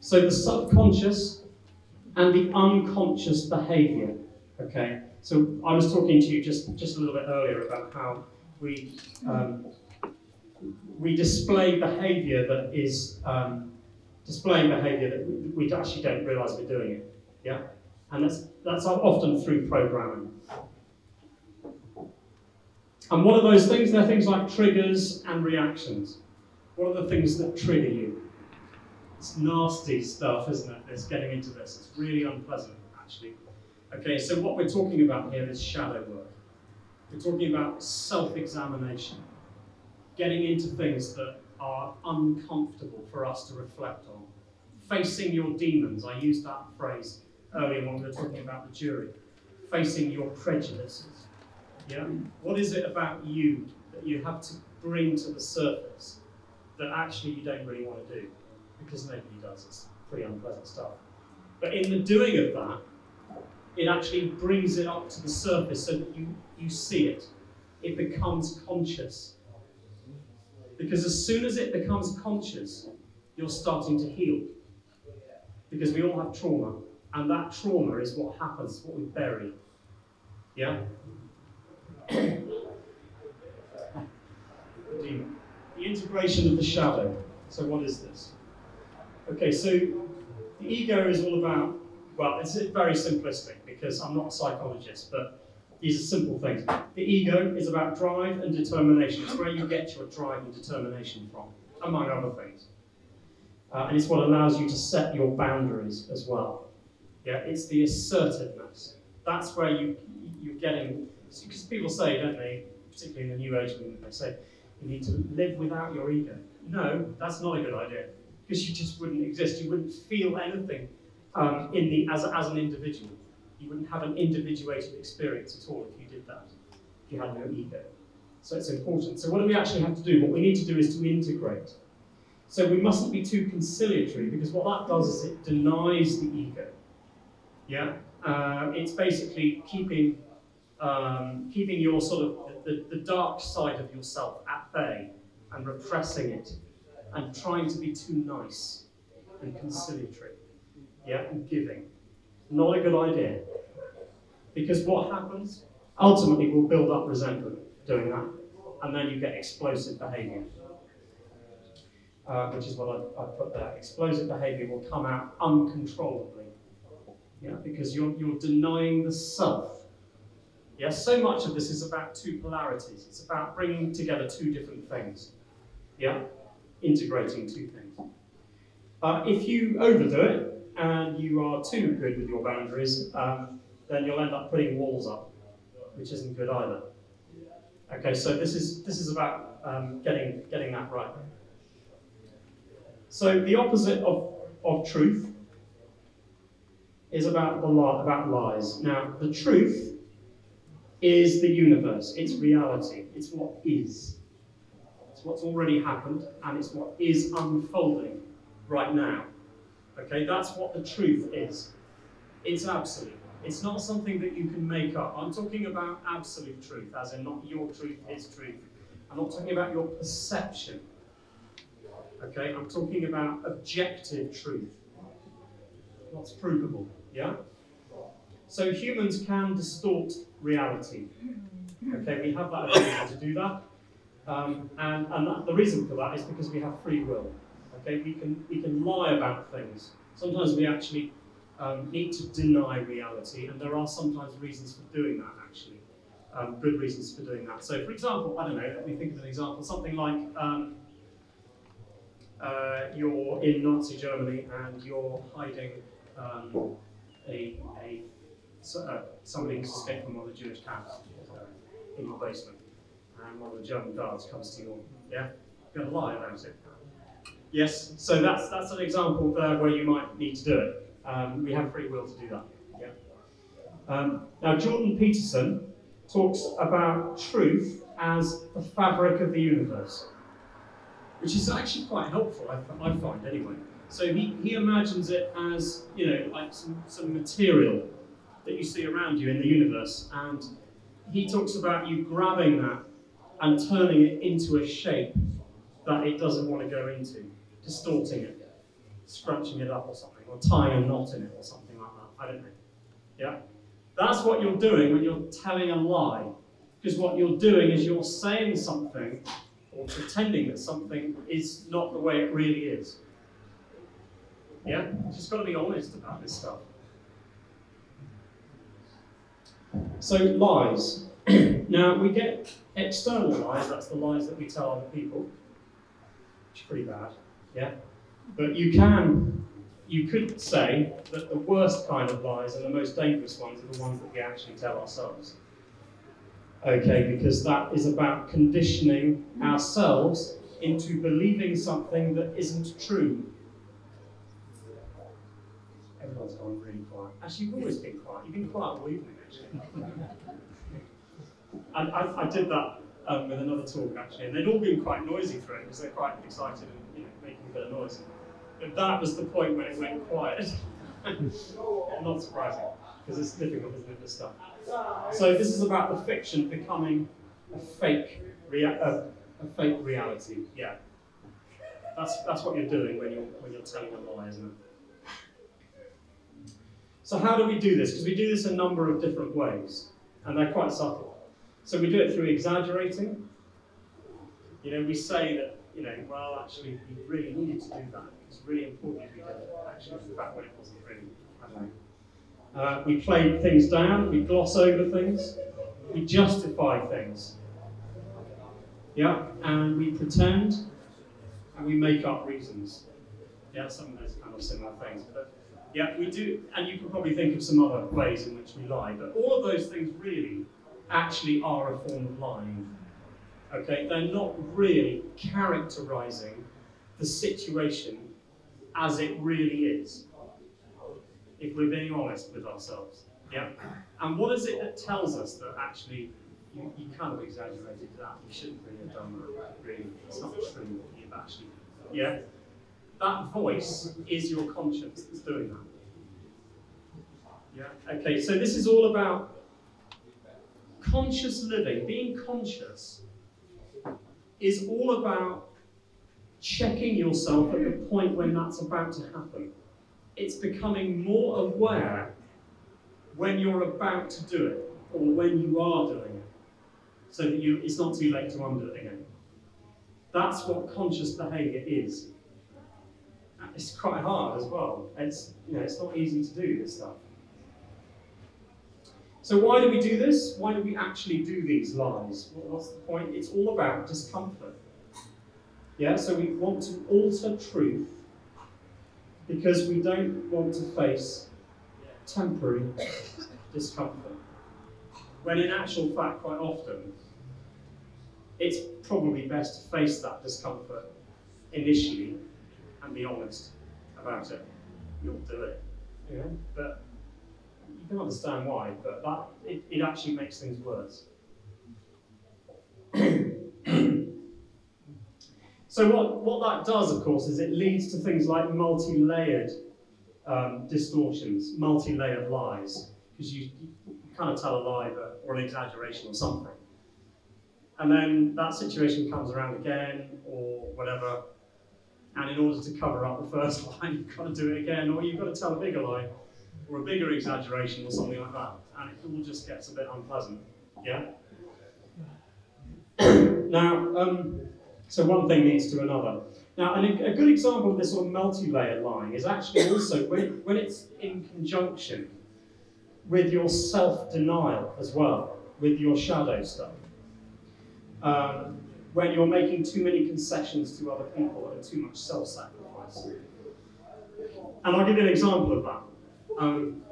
So the subconscious and the unconscious behaviour. Okay. So I was talking to you just just a little bit earlier about how we. Um, We display behaviour that is um, displaying behaviour that we actually don't realise we're doing it, yeah, and that's that's often through programming. And what are those things? They're things like triggers and reactions. What are the things that trigger you? It's nasty stuff, isn't it? It's getting into this. It's really unpleasant, actually. Okay, so what we're talking about here is shadow work. We're talking about self-examination. Getting into things that are uncomfortable for us to reflect on. Facing your demons, I used that phrase earlier when we were talking about the jury. Facing your prejudices, yeah? What is it about you that you have to bring to the surface that actually you don't really want to do? Because nobody does, it's pretty unpleasant stuff. But in the doing of that, it actually brings it up to the surface so that you, you see it. It becomes conscious. Because as soon as it becomes conscious, you're starting to heal. Because we all have trauma, and that trauma is what happens, what we bury. Yeah? The integration of the shadow. So what is this? Okay, so the ego is all about, well, it's very simplistic because I'm not a psychologist, but these are simple things. The ego is about drive and determination. It's where you get your drive and determination from, among other things. Uh, and it's what allows you to set your boundaries as well. Yeah, it's the assertiveness. That's where you, you're getting, because people say, don't they, particularly in the New Age movement, they say, you need to live without your ego. No, that's not a good idea, because you just wouldn't exist. You wouldn't feel anything um, in the, as, as an individual. You wouldn't have an individuated experience at all if you did that, if you had no ego. So it's important. So what do we actually have to do? What we need to do is to integrate. So we mustn't be too conciliatory, because what that does is it denies the ego. Yeah, uh, it's basically keeping, um, keeping your sort of, the, the dark side of yourself at bay and repressing it and trying to be too nice and conciliatory, yeah, and giving. Not a good idea, because what happens ultimately will build up resentment doing that, and then you get explosive behaviour, uh, which is what I, I put there. Explosive behaviour will come out uncontrollably Yeah, because you're, you're denying the self. Yes, so much of this is about two polarities. It's about bringing together two different things. Yeah, integrating two things. Uh, if you overdo it and you are too good with your boundaries, um, then you'll end up putting walls up, which isn't good either. Okay, so this is this is about um, getting getting that right. So the opposite of of truth is about the li about lies. Now, the truth is the universe. It's reality. It's what is. It's what's already happened, and it's what is unfolding right now. Okay, that's what the truth is. It's absolute. It's not something that you can make up. I'm talking about absolute truth, as in not your truth, his truth. I'm not talking about your perception. Okay, I'm talking about objective truth. What's provable, yeah? So humans can distort reality. Okay, we have that ability to do that. Um, and and that, the reason for that is because we have free will. Okay, we can, we can lie about things. Sometimes we actually Um, need to deny reality, and there are sometimes reasons for doing that, actually. Um, good reasons for doing that. So, for example, I don't know, let me think of an example, something like um, uh, you're in Nazi Germany and you're hiding um, a, a, uh, somebody suspected from one of the Jewish camps in your basement, and one of the German guards comes to you, yeah? You're going to lie about it. Yes, so that's, that's an example there where you might need to do it. Um, we have free will to do that. Yeah. Um, now, Jordan Peterson talks about truth as the fabric of the universe, which is actually quite helpful, I, I find, anyway. So he, he imagines it as, you know, like some, some material that you see around you in the universe, and he talks about you grabbing that and turning it into a shape that it doesn't want to go into, distorting it, scrunching it up or something, or tying a knot in it or something like that, I don't know. Yeah? That's what you're doing when you're telling a lie, because what you're doing is you're saying something or pretending that something is not the way it really is. Yeah? You've just got to be honest about this stuff. So, lies. Now, we get external lies, that's the lies that we tell other people, which is pretty bad, yeah? But you can, you could say that the worst kind of lies and the most dangerous ones are the ones that we actually tell ourselves. Okay, because that is about conditioning ourselves into believing something that isn't true. Everyone's gone really quiet. Actually, you've always been quiet. You've been quiet all evening, actually. I, I, I did that um, with another talk, actually, and they'd all been quite noisy through it because they're quite excited and, you know, making a bit of noise. But that was the point when it went quiet. Not surprising, because it's difficult, isn't it, this stuff. So this is about the fiction becoming a fake, rea uh, a fake reality. Yeah, that's that's what you're doing when you're when you're telling a lie, isn't it? So how do we do this? Because we do this a number of different ways, and they're quite subtle. So we do it through exaggerating. You know, we say that, you know, well, actually, we really needed to do that. It's really important we did it, actually, in fact, when it wasn't really, I don't know. Uh, we play things down, we gloss over things, we justify things. Yeah, and we pretend, and we make up reasons. Yeah, some of those kind of similar things. But yeah, we do, and you can probably think of some other ways in which we lie, but all of those things really actually are a form of lying. Okay, they're not really characterizing the situation as it really is, if we're being honest with ourselves. Yeah? And what is it that tells us that actually you, you kind of exaggerated that, you shouldn't really have done that, really, it's not true what you've actually done. Yeah? That voice is your conscience that's doing that. Yeah? Okay, so this is all about conscious living. Being conscious is all about checking yourself at the point when that's about to happen. It's becoming more aware when you're about to do it, or when you are doing it, so that you, it's not too late to undo it again. That's what conscious behaviour is. It's quite hard as well. It's, you know, it's not easy to do this stuff. So why do we do this? Why do we actually do these lies? Well, what's the point? It's all about discomfort. Yeah, so we want to alter truth because we don't want to face temporary discomfort. When in actual fact, quite often, it's probably best to face that discomfort initially and be honest about it. You'll do it. Yeah? But you can understand why, but that it, it actually makes things worse. So what, what that does, of course, is it leads to things like multi-layered um, distortions, multi-layered lies, because you, you kind of tell a lie but, or an exaggeration or something. And then that situation comes around again or whatever, and in order to cover up the first lie, you've got to do it again, or you've got to tell a bigger lie or a bigger exaggeration or something like that, and it all just gets a bit unpleasant, yeah? Now, um, so one thing leads to another. Now, and a good example of this sort of multi-layer lying is actually also when, when it's in conjunction with your self-denial as well, with your shadow stuff. Um, when you're making too many concessions to other people and too much self-sacrifice. And I'll give you an example of that. Um,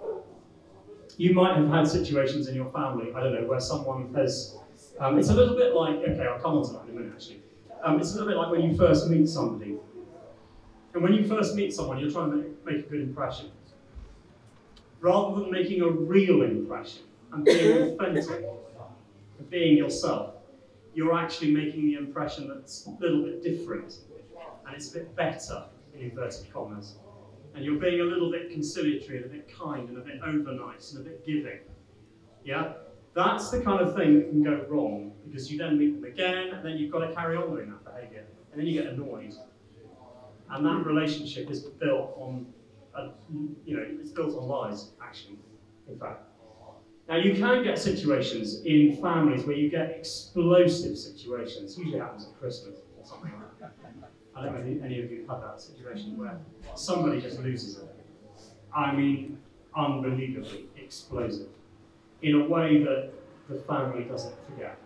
you might have had situations in your family, I don't know, where someone has, um, it's a little bit like, okay, I'll come on to that in a minute actually. Um, it's a little bit like when you first meet somebody. And when you first meet someone, you're trying to make, make a good impression. Rather than making a real impression and being authentic, and being yourself, you're actually making the impression that's a little bit different and it's a bit better, in inverted commas. And you're being a little bit conciliatory and a bit kind and a bit overnice and a bit giving. Yeah? That's the kind of thing that can go wrong because you then meet them again and then you've got to carry on doing that behaviour. And then you get annoyed. And that relationship is built on, a, you know, it's built on lies, actually, in fact. Now, you can get situations in families where you get explosive situations. It usually happens at Christmas or something like that. I don't know if any of you have had that situation where somebody just loses it. I mean, unbelievably explosive in a way that the family doesn't forget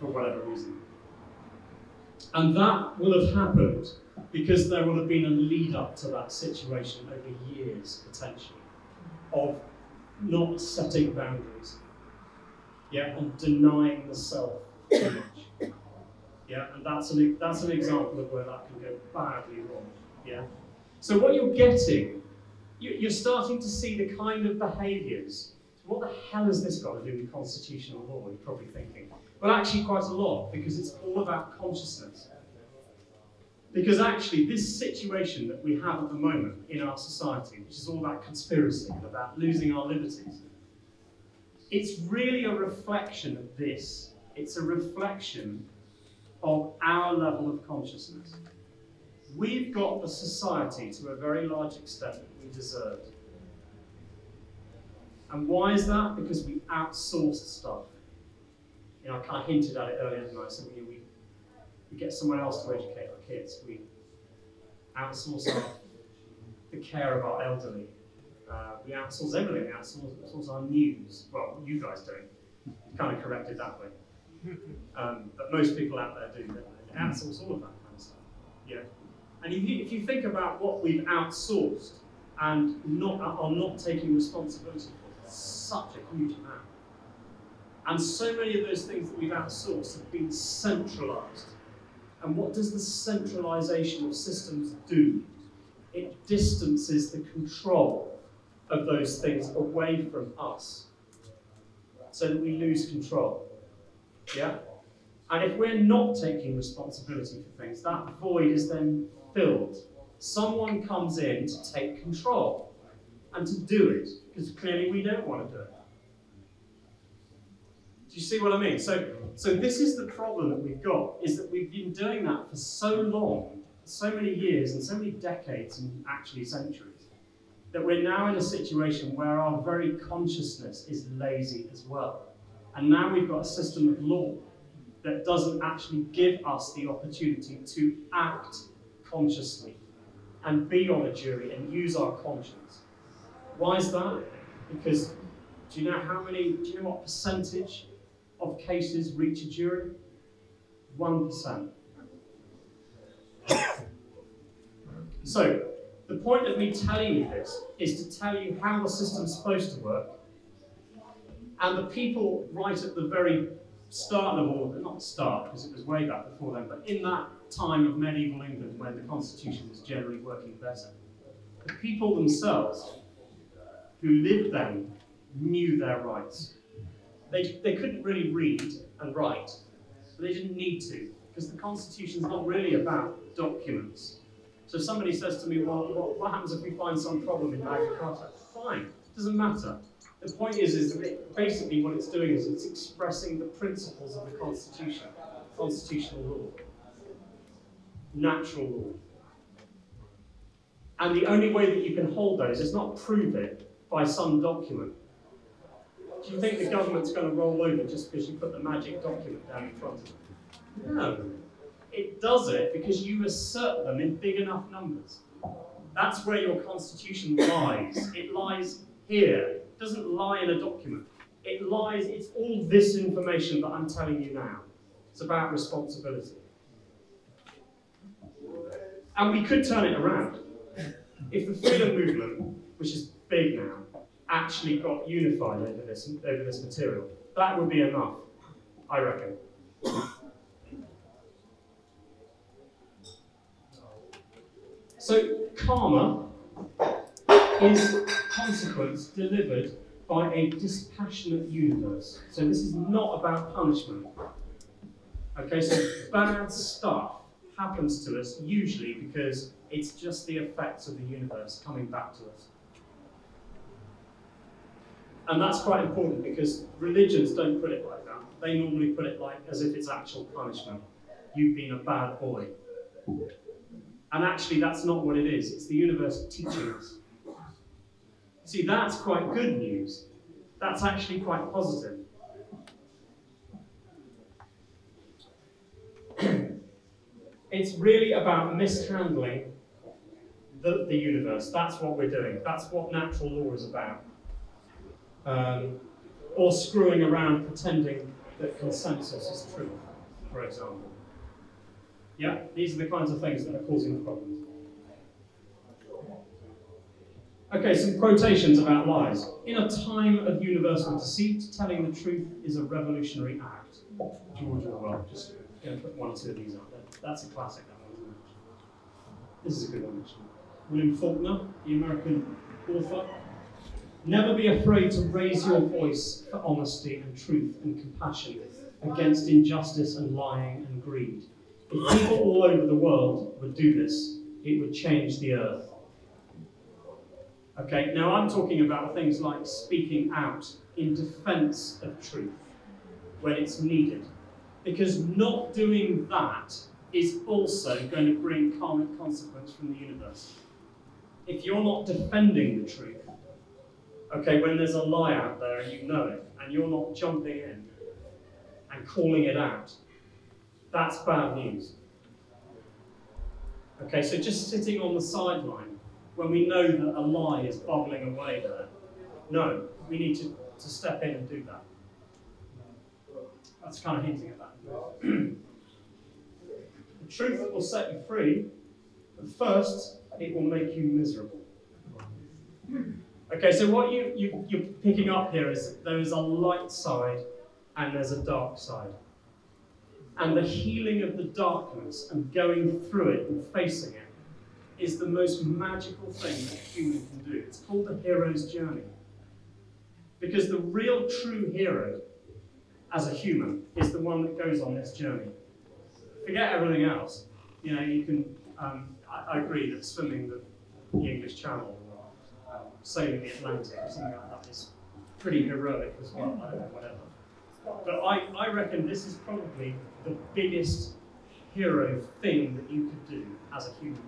for whatever reason. And that will have happened because there will have been a lead up to that situation over years, potentially, of not setting boundaries, yeah, and denying the self too much, yeah, and that's an that's an example of where that can go badly wrong, yeah. So what you're getting, you, you're starting to see the kind of behaviours. What the hell has this got to do with constitutional law? You're probably thinking. Well, actually, quite a lot because it's all about consciousness. Because actually, this situation that we have at the moment in our society, which is all about conspiracy, about losing our liberties, it's really a reflection of this. It's a reflection of our level of consciousness. We've got the society to a very large extent that we deserved. And why is that? Because we outsourced stuff. You know, I kind of hinted at it earlier tonight, so we, we We get someone else to educate our kids. We outsource our, the care of our elderly. Uh, we outsource everything. We outsource, outsource our news. Well, you guys don't. It's kind of corrected that way. Um, but most people out there do. They outsource all of that kind of stuff. Yeah. And if you, if you think about what we've outsourced and not, are not taking responsibility for, it's such a huge amount. And so many of those things that we've outsourced have been centralised. And what does the centralisation of systems do? It distances the control of those things away from us so that we lose control, yeah? And if we're not taking responsibility for things, that void is then filled. Someone comes in to take control and to do it, because clearly we don't want to do it. Do you see what I mean? So, so this is the problem that we've got, is that we've been doing that for so long, so many years and so many decades and actually centuries, that we're now in a situation where our very consciousness is lazy as well. And now we've got a system of law that doesn't actually give us the opportunity to act consciously and be on a jury and use our conscience. Why is that? Because Do you know how many, do you know what percentage of cases reach a jury? one percent. So, the point of me telling you this is to tell you how the system's supposed to work, and the people right at the very start of all, not start, because it was way back before then, but in that time of medieval England when the constitution was generally working better, the people themselves who lived then knew their rights. They, they couldn't really read and write, but they didn't need to, because the constitution's not really about documents. So if somebody says to me, well, what, what happens if we find some problem in Magna Carta? Fine, doesn't matter. The point is, is that it, basically what it's doing is it's expressing the principles of the constitution, constitutional law, natural law. And the only way that you can hold those is not prove it by some document. Do you think the government's going to roll over just because you put the magic document down in front of them? No. It does it because you assert them in big enough numbers. That's where your constitution lies. It lies here. It doesn't lie in a document. It lies, it's all this information that I'm telling you now. It's about responsibility. And we could turn it around. If the freedom movement, which is big now, actually got unified over this, over this material, that would be enough, I reckon. So, karma is consequence delivered by a dispassionate universe. So this is not about punishment. Okay, so bad stuff happens to us usually because it's just the effects of the universe coming back to us. And that's quite important because religions don't put it like that. They normally put it like as if it's actual punishment. You've been a bad boy. And actually, that's not what it is. It's the universe teaching us. See, that's quite good news. That's actually quite positive. It's really about mishandling the, the universe. That's what we're doing. That's what natural law is about. Um, or screwing around pretending that consensus is true, for example. Yeah, these are the kinds of things that are causing problems. Okay, some quotations about lies. In a time of universal deceit, telling the truth is a revolutionary act. George Orwell, just going to put one or two of these out there. That's a classic, that one, isn't it? This is a good one, actually. William Faulkner, the American author. Never be afraid to raise your voice for honesty and truth and compassion against injustice and lying and greed. If people all over the world would do this, it would change the earth. Okay, now I'm talking about things like speaking out in defense of truth when it's needed, because not doing that is also going to bring karmic consequence from the universe. If you're not defending the truth, okay, when there's a lie out there and you know it, and you're not jumping in and calling it out, that's bad news. Okay, so just sitting on the sideline when we know that a lie is bubbling away there, no, we need to, to step in and do that. That's kind of hinting at that. The truth will set you free, but first it will make you miserable. Okay, so what you, you, you're picking up here is there is a light side and there's a dark side. And the healing of the darkness and going through it and facing it is the most magical thing that a human can do. It's called the hero's journey. Because the real true hero as a human is the one that goes on this journey. Forget everything else. You know, you can, um, I, I agree that swimming the, the English Channel or um, sailing the Atlantic or something like that is pretty heroic as well, I don't know, whatever. But I, I reckon this is probably the biggest hero thing that you could do as a human being.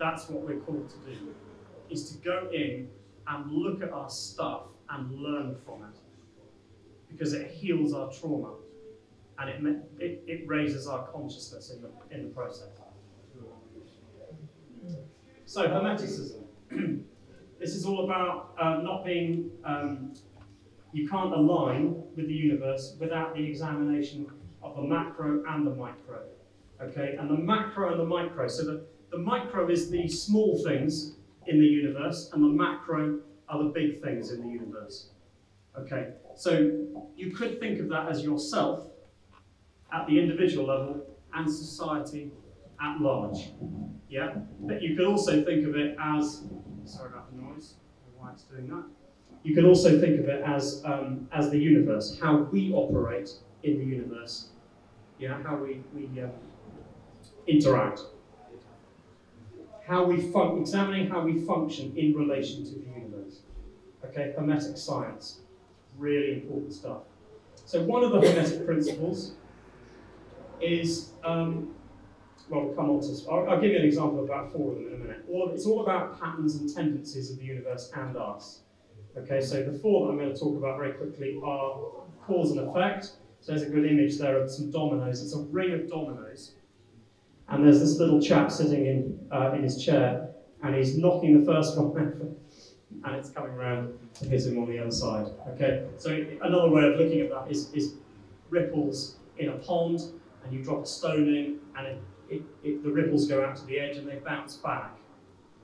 That's what we're called to do, is to go in and look at our stuff and learn from it. Because it heals our trauma and it, it, it raises our consciousness in the, in the process. So, hermeticism. This is all about uh, not being um, You can't align with the universe without the examination of the macro and the micro. Okay, and the macro and the micro. So the, the micro is the small things in the universe, and the macro are the big things in the universe. Okay, so you could think of that as yourself at the individual level and society at large. Yeah, but you could also think of it as, sorry about the noise, why it's doing that. You can also think of it as um, as the universe, how we operate in the universe, yeah, how we, we uh, interact, how we fun examining how we function in relation to the universe. Okay, hermetic science, really important stuff. So one of the hermetic principles is um, well, we'll come on to. I'll, I'll give you an example about four of them in a minute. All of, it's all about patterns and tendencies of the universe and us. Okay, so the four that I'm going to talk about very quickly are cause and effect. So there's a good image there of some dominoes. It's a ring of dominoes. And there's this little chap sitting in, uh, in his chair, and he's knocking the first one over, and it's coming around to hit him on the other side. Okay, so another way of looking at that is, is ripples in a pond, and you drop a stone in, and it, it, it, the ripples go out to the edge, and they bounce back.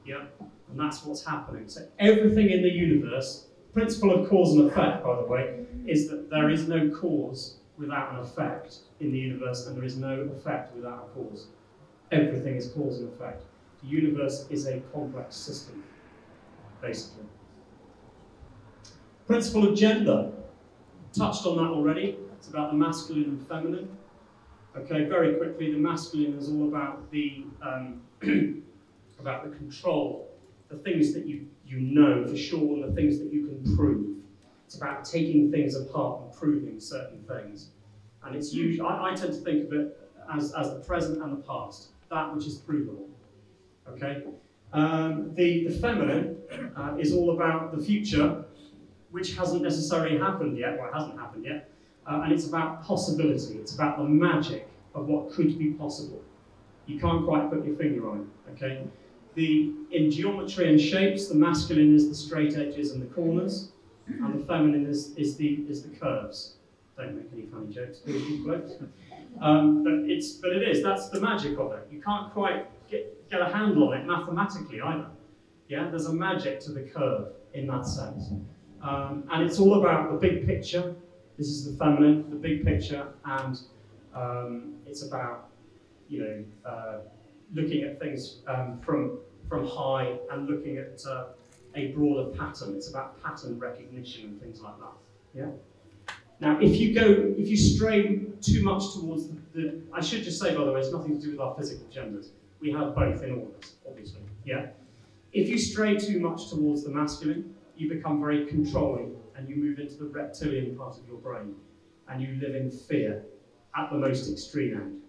Yeah, and that's what's happening. So everything in the universe, principle of cause and effect, by the way, is that there is no cause without an effect in the universe, and there is no effect without a cause. Everything is cause and effect. The universe is a complex system, basically. Principle of gender. Touched on that already. It's about the masculine and feminine. Okay, very quickly, the masculine is all about the um, about the control, the things that you, you know for sure, and the things that you can prove. It's about taking things apart and proving certain things. And it's usually, I, I tend to think of it as, as the present and the past, that which is provable. Okay? Um, the, the feminine uh, is all about the future, which hasn't necessarily happened yet, well, it hasn't happened yet, uh, and it's about possibility, it's about the magic of what could be possible. You can't quite put your finger on it, okay? The, in geometry and shapes, the masculine is the straight edges and the corners, and the feminine is, is, the, is the curves. Don't make any funny jokes, um, but it's but it is, that's the magic of it. You can't quite get, get a handle on it mathematically either. Yeah, there's a magic to the curve in that sense. Um, and it's all about the big picture. This is the feminine, the big picture, and um, it's about, you know, uh, looking at things um, from, from high and looking at uh, a broader pattern. It's about pattern recognition and things like that. Yeah. Now, if you go, if you stray too much towards the, the, I should just say, by the way, it's nothing to do with our physical genders. We have both in all of us, obviously. Yeah. If you stray too much towards the masculine, you become very controlling and you move into the reptilian part of your brain and you live in fear at the most extreme end.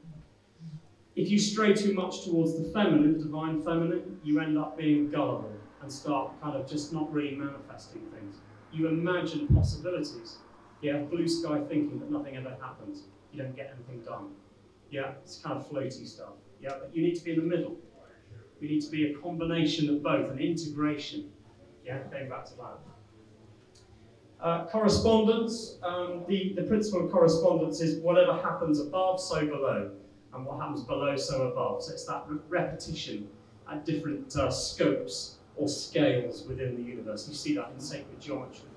If you stray too much towards the feminine, the divine feminine, you end up being gullible and start kind of just not really manifesting things. You imagine possibilities. Yeah, blue sky thinking that nothing ever happens. You don't get anything done. Yeah, it's kind of floaty stuff. Yeah, but you need to be in the middle. You need to be a combination of both, an integration. Yeah, going back to that. Uh, correspondence. Um, the, the principle of correspondence is whatever happens above, so below. And what happens below, so above. So it's that re repetition at different uh, scopes or scales within the universe. You see that in sacred geometry.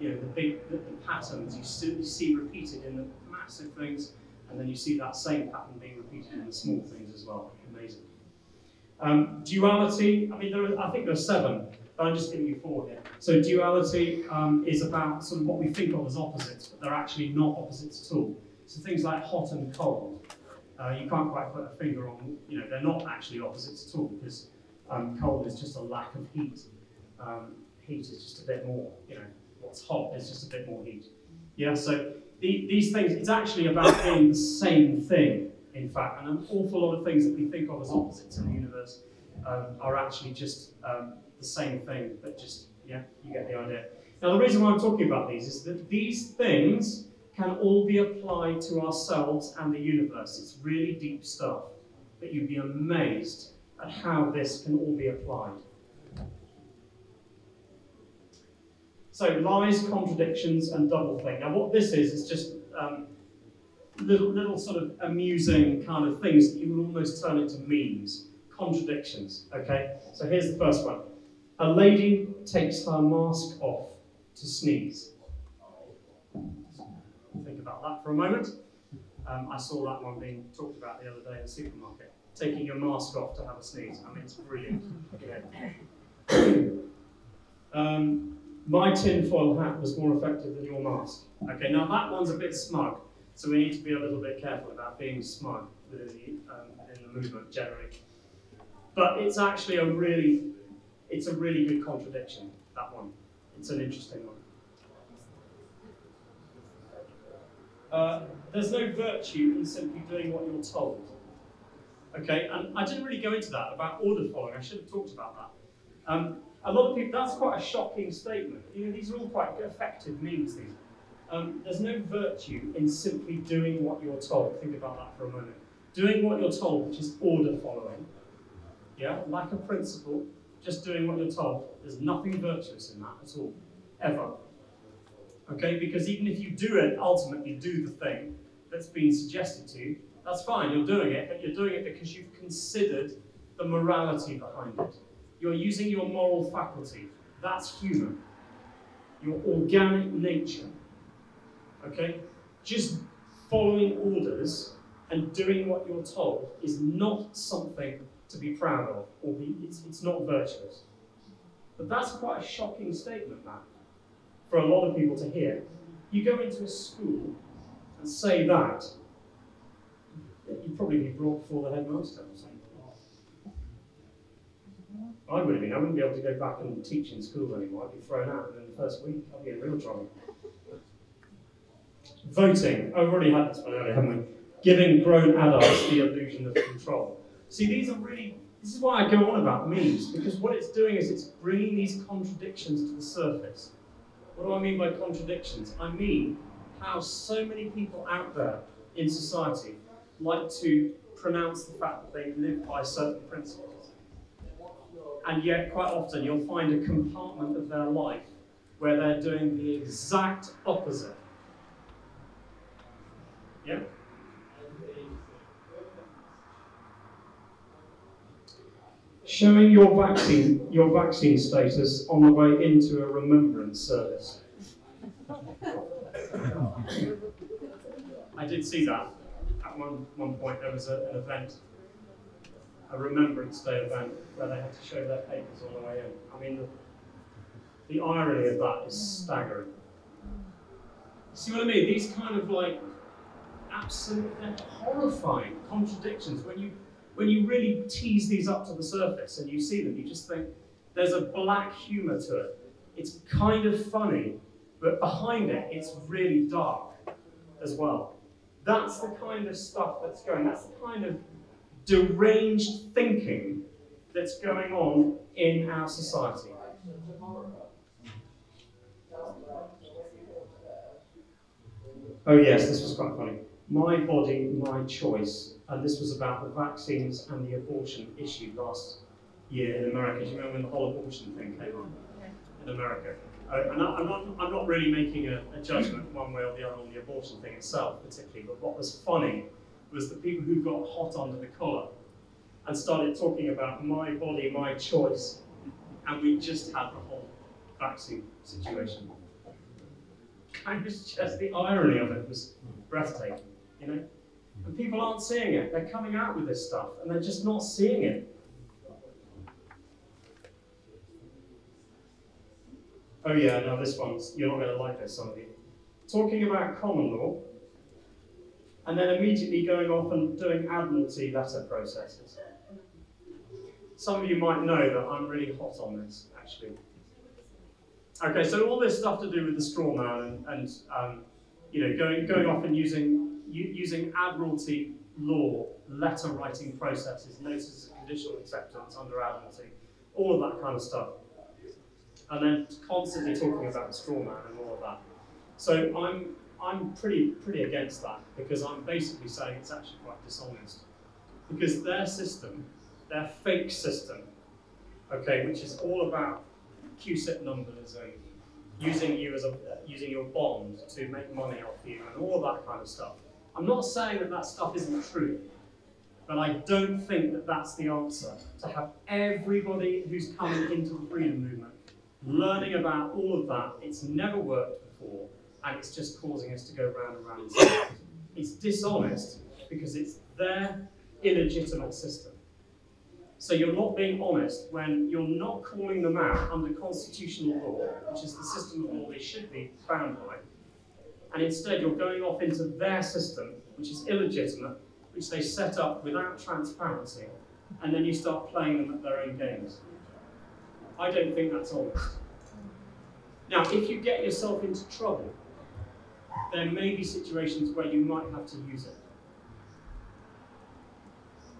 You know, the big the, the patterns you see, you see repeated in the massive things, and then you see that same pattern being repeated in the small things as well. Amazing. Um, duality, I mean, there are, I think there are seven, but I'm just giving you four here. So duality um, is about sort of what we think of as opposites, but they're actually not opposites at all. So things like hot and cold, uh, you can't quite put a finger on, you know, they're not actually opposites at all, because um, cold is just a lack of heat. Um, heat is just a bit more, you know. What's hot is just a bit more heat. Yeah, so the, these things, it's actually about being the same thing, in fact, and an awful lot of things that we think of as opposites in the universe um, are actually just um, the same thing, but just, yeah, you get the idea. Now, the reason why I'm talking about these is that these things can all be applied to ourselves and the universe. It's really deep stuff, but you'd be amazed at how this can all be applied. So lies, contradictions, and doublethink. Now what this is, is just um, little, little sort of amusing kind of things that you would almost turn into memes. Contradictions, okay? So here's the first one. A lady takes her mask off to sneeze. Think about that for a moment. Um, I saw that one being talked about the other day in the supermarket. Taking your mask off to have a sneeze. I mean, it's brilliant. Yeah. um, my tinfoil hat was more effective than your mask. Okay, now that one's a bit smug, so we need to be a little bit careful about being smug within the, um, within the movement generally. But it's actually a really, it's a really good contradiction, that one. It's an interesting one. Uh, there's no virtue in simply doing what you're told. Okay, and I didn't really go into that about order following. I should have talked about that. Um, a lot of people, that's quite a shocking statement. You know, these are all quite effective memes, these. Um, there's no virtue in simply doing what you're told. Think about that for a moment. Doing what you're told, which is order following. Yeah, lack of principle, just doing what you're told. There's nothing virtuous in that at all, ever. Okay, because even if you do it, ultimately do the thing that's been suggested to you, that's fine, you're doing it, but you're doing it because you've considered the morality behind it. You're using your moral faculty. That's human. Your organic nature. Okay? Just following orders and doing what you're told is not something to be proud of, or be, it's, it's not virtuous. But that's quite a shocking statement, that, for a lot of people to hear. You go into a school and say that, you'd probably be brought before the headmaster or something. I would have been. I wouldn't be able to go back and teach in school anymore. I'd be thrown out within the first week. I'd be in real trouble. Voting. I've already had this one earlier, haven't we? Giving grown adults the illusion of control. See, these are really, this is why I go on about memes, because what it's doing is it's bringing these contradictions to the surface. What do I mean by contradictions? I mean how so many people out there in society like to pronounce the fact that they live by certain principles. And yet, quite often, you'll find a compartment of their life where they're doing the exact opposite. Yeah? Showing your vaccine, your vaccine status on the way into a remembrance service. I did see that. At one, one point there was a, an event, a Remembrance Day event, where they had to show their papers on the way in. I mean, the, the irony of that is staggering. See what I mean? These kind of like absolute, horrifying contradictions. When you, when you really tease these up to the surface and you see them, you just think there's a black humour to it. It's kind of funny, but behind it, it's really dark as well. That's the kind of stuff that's going, that's the kind of deranged thinking that's going on in our society. Oh yes, this was quite funny. My body, my choice. And this was about the vaccines and the abortion issue last year in America. Do you remember when the whole abortion thing came on in America? Uh, and I, I'm, not, I'm not really making a, a judgment one way or the other on the abortion thing itself, particularly, but what was funny was the people who got hot under the collar and started talking about my body, my choice, and we just had the whole vaccine situation. And it's just the irony of it was breathtaking, you know? And people aren't seeing it. They're coming out with this stuff, and they're just not seeing it. Oh yeah, no, this one's, you're not going to like this, some of you. Talking about common law, and then immediately going off and doing admiralty letter processes. Some of you might know that I'm really hot on this, actually. Okay, so all this stuff to do with the straw man and, and um, you know, going, going off and using, using admiralty law, letter writing processes, notices of conditional acceptance under admiralty, all of that kind of stuff. And then constantly talking about the straw man and all of that. So I'm I'm pretty pretty against that, because I'm basically saying it's actually quite dishonest. Because their system, their fake system, okay, which is all about Q S I T numbers and using you as a, using your bond to make money off you and all that kind of stuff. I'm not saying that that stuff isn't true, but I don't think that that's the answer. To have everybody who's coming into the freedom movement learning about all of that, it's never worked before, and it's just causing us to go round and round in circles. It's dishonest because it's their illegitimate system. So you're not being honest when you're not calling them out under constitutional law, which is the system of law they should be bound by, and instead you're going off into their system, which is illegitimate, which they set up without transparency, and then you start playing them at their own games. I don't think that's honest. Now, if you get yourself into trouble, there may be situations where you might have to use it.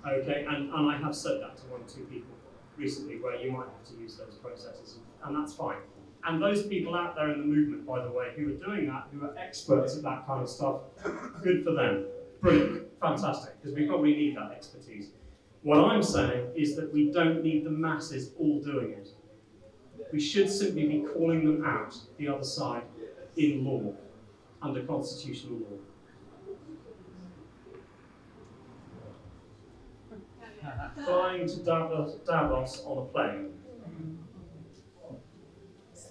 Okay, and, and I have said that to one or two people recently, where you might have to use those processes, and that's fine. And those people out there in the movement, by the way, who are doing that, who are experts at that kind of stuff, good for them. Brilliant, fantastic, because we probably need that expertise. What I'm saying is that we don't need the masses all doing it. We should simply be calling them out, the other side, in law, under constitutional law. Flying to Davos on a plane.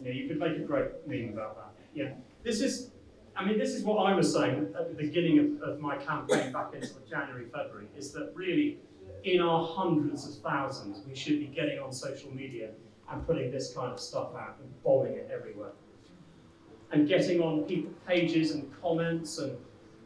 Yeah, you could make a great meme about that. Yeah, this is, I mean, this is what I was saying at the beginning of, of my campaign back in sort of January, February, is that really, in our hundreds of thousands, we should be getting on social media and putting this kind of stuff out and bombing it everywhere, and getting on people's pages and comments, and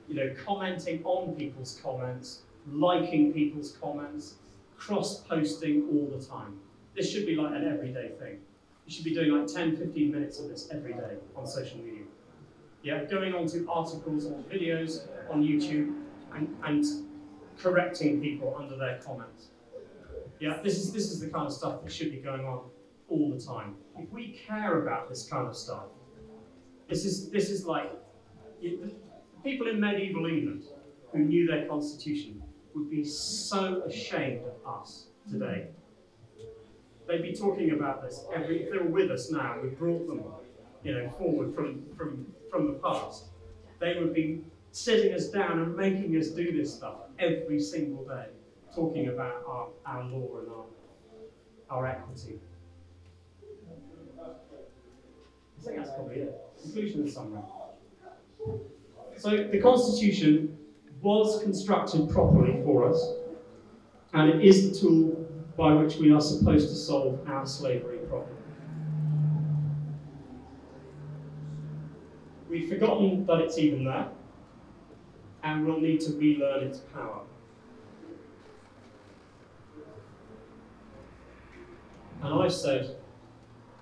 you know, commenting on people's comments, liking people's comments, cross-posting all the time. This should be like an everyday thing. You should be doing like ten, fifteen minutes of this every day on social media. Yeah, going on to articles or videos on YouTube and, and correcting people under their comments. Yeah, this is, this is the kind of stuff that should be going on all the time. If we care about this kind of stuff, this is, this is like, it, the people in medieval England who knew their constitution would be so ashamed of us today. They'd be talking about this every, if they were with us now, we brought them, you know, forward from, from, from the past. They would be sitting us down and making us do this stuff every single day, talking about our, our law and our, our equity. I think that's probably it. Conclusion and summary. So the Constitution was constructed properly for us, and it is the tool by which we are supposed to solve our slavery problem. We've forgotten that it's even there, and we'll need to relearn its power. And I've said,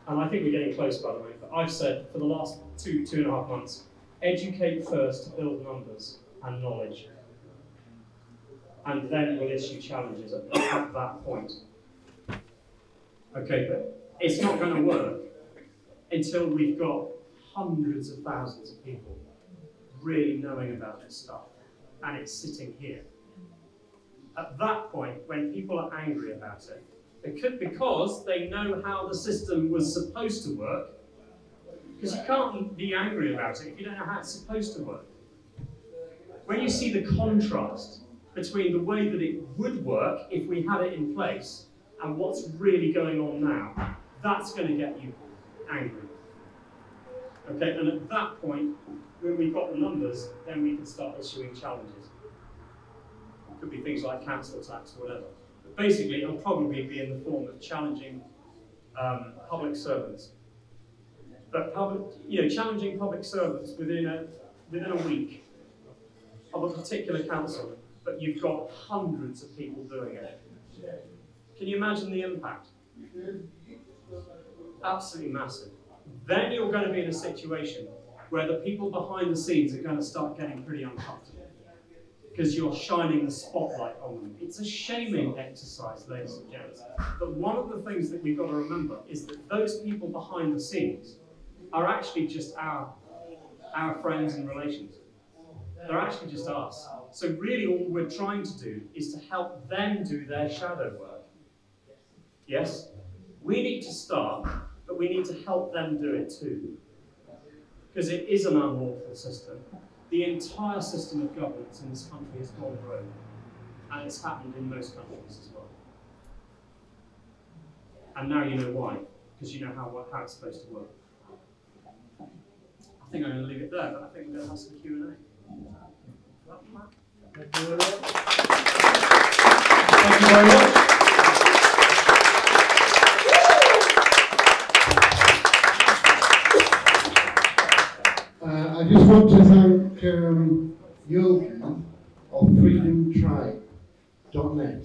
and I think we're getting close by the way, but I've said for the last two, two and a half months, educate first to build numbers and knowledge, and then we'll issue challenges at that point. Okay, but it's not going to work until we've got hundreds of thousands of people really knowing about this stuff, and it's sitting here. At that point, when people are angry about it, it could, because they know how the system was supposed to work, because you can't be angry about it if you don't know how it's supposed to work. When you see the contrast between the way that it would work if we had it in place and what's really going on now, that's going to get you angry. Okay, and at that point, when we've got the numbers, then we can start issuing challenges. It could be things like council tax or whatever. But basically, it'll probably be in the form of challenging um, public servants. But public, you know, challenging public servants within a, within a week of a particular council, but you've got hundreds of people doing it. Can you imagine the impact? Absolutely massive. Then you're going to be in a situation where the people behind the scenes are going to start getting pretty uncomfortable because you're shining the spotlight on them. It's a shaming exercise, ladies and gents. But one of the things that we've got to remember is that those people behind the scenes are actually just our, our friends and relations. They're actually just us. So really all we're trying to do is to help them do their shadow work. Yes? We need to start, but we need to help them do it too. because it is an unlawful system. The entire system of governance in this country has gone rogue, and it's happened in most countries as well. And now you know why, because you know how, how it's supposed to work. I think I'm going to leave it there, but I think we're going to have some Q and A. Thank you very much. Thank you very much. Uh, I just want to thank um, Yulka of freedom tribe dot net,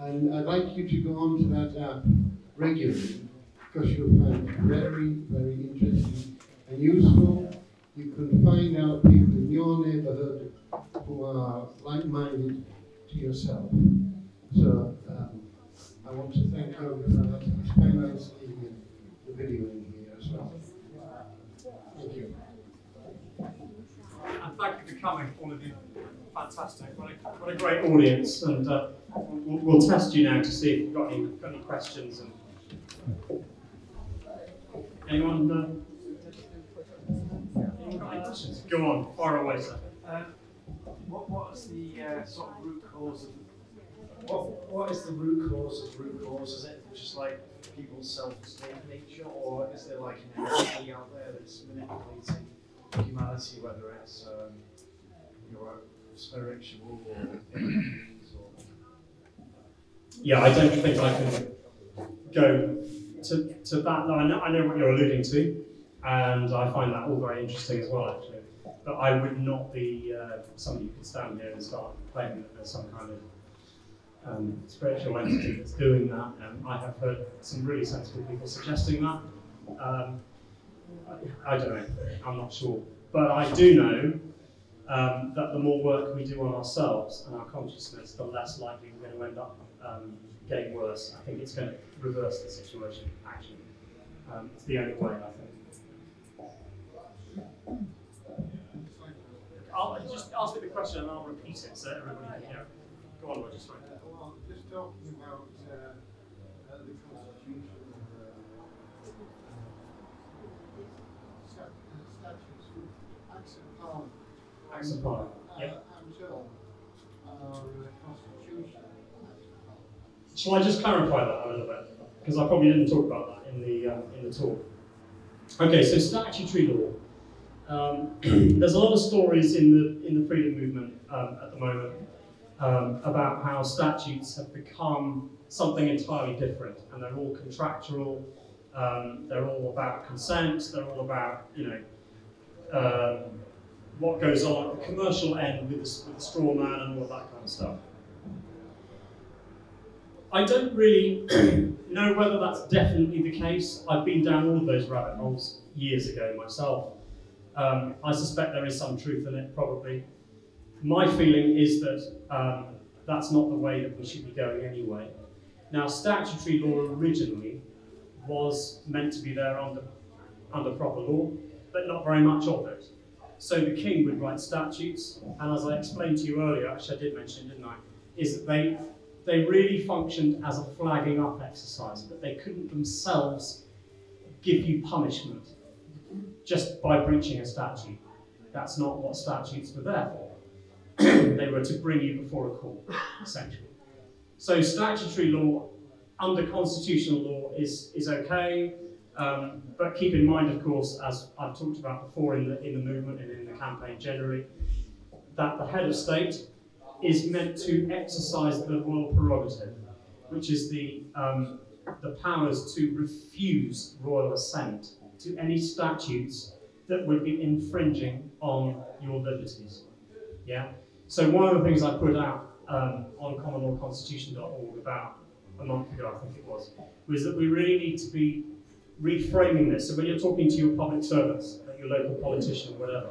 and I'd like you to go on to that app regularly, because you'll find it very, very interesting and useful. You can find out people in your neighbourhood who are like-minded to yourself. So um, I want to thank you for that. It's very nice seeing the video in here as well. Thank you. And thank you for coming, all of you. Fantastic. What a, what a great audience. And uh, we'll, we'll test you now to see if you've got any, got any questions. And anyone? Uh, Go on, far away, sir. Uh, what what is the uh, sort of root cause of what what is the root cause of root cause? Is it just like people's self-esteem nature, or is there like an entity out there that's manipulating humanity, whether it's um, your spiritual or things? Or... Yeah, I don't think I can go to to that. I know, I know what you're alluding to. And I find that all very interesting as well, actually. But I would not be uh, somebody who could stand here and start claiming that there's some kind of um, spiritual entity that's doing that. Um, I have heard some really sensible people suggesting that. Um, I, I don't know, I'm not sure. But I do know um, that the more work we do on ourselves and our consciousness, the less likely we're going to end up um, getting worse. I think it's going to reverse the situation, actually. Um, it's the only way, I think. I'll just ask it the question and I'll repeat it so everybody can hear it. Go on, Roger, sorry. Well, just talking about uh, uh, the Constitution, uh, uh, stat uh, statutes, acts of Parliament. Acts of Parliament, yeah. Until the Constitution. Shall I just clarify that a little bit? Because I probably didn't talk about that in the, uh, in the talk. Okay, so statutory law. Um, there's a lot of stories in the in the freedom movement um, at the moment um, about how statutes have become something entirely different, and they're all contractual. Um, they're all about consent. They're all about you know uh, what goes on at the commercial end with the, with the straw man and all that kind of stuff. I don't really know whether that's definitely the case. I've been down all of those rabbit holes years ago myself. Um, I suspect there is some truth in it, probably. My feeling is that um, that's not the way that we should be going anyway. Now, statutory law originally was meant to be there under, under proper law, but not very much of it. So the king would write statutes, and as I explained to you earlier, actually I did mention, didn't I, is that they, they really functioned as a flagging up exercise, but they couldn't themselves give you punishment. Just by breaching a statute. That's not what statutes were there for. They were to bring you before a court, essentially. So statutory law under constitutional law is, is okay, um, but keep in mind, of course, as I've talked about before in the, in the movement and in the campaign generally, that the head of state is meant to exercise the royal prerogative, which is the, um, the powers to refuse royal assent to any statutes that would be infringing on your liberties, yeah? So one of the things I put out um, on common law constitution dot org about a month ago, I think it was, was that we really need to be reframing this. So when you're talking to your public servants, like your local politician, whatever,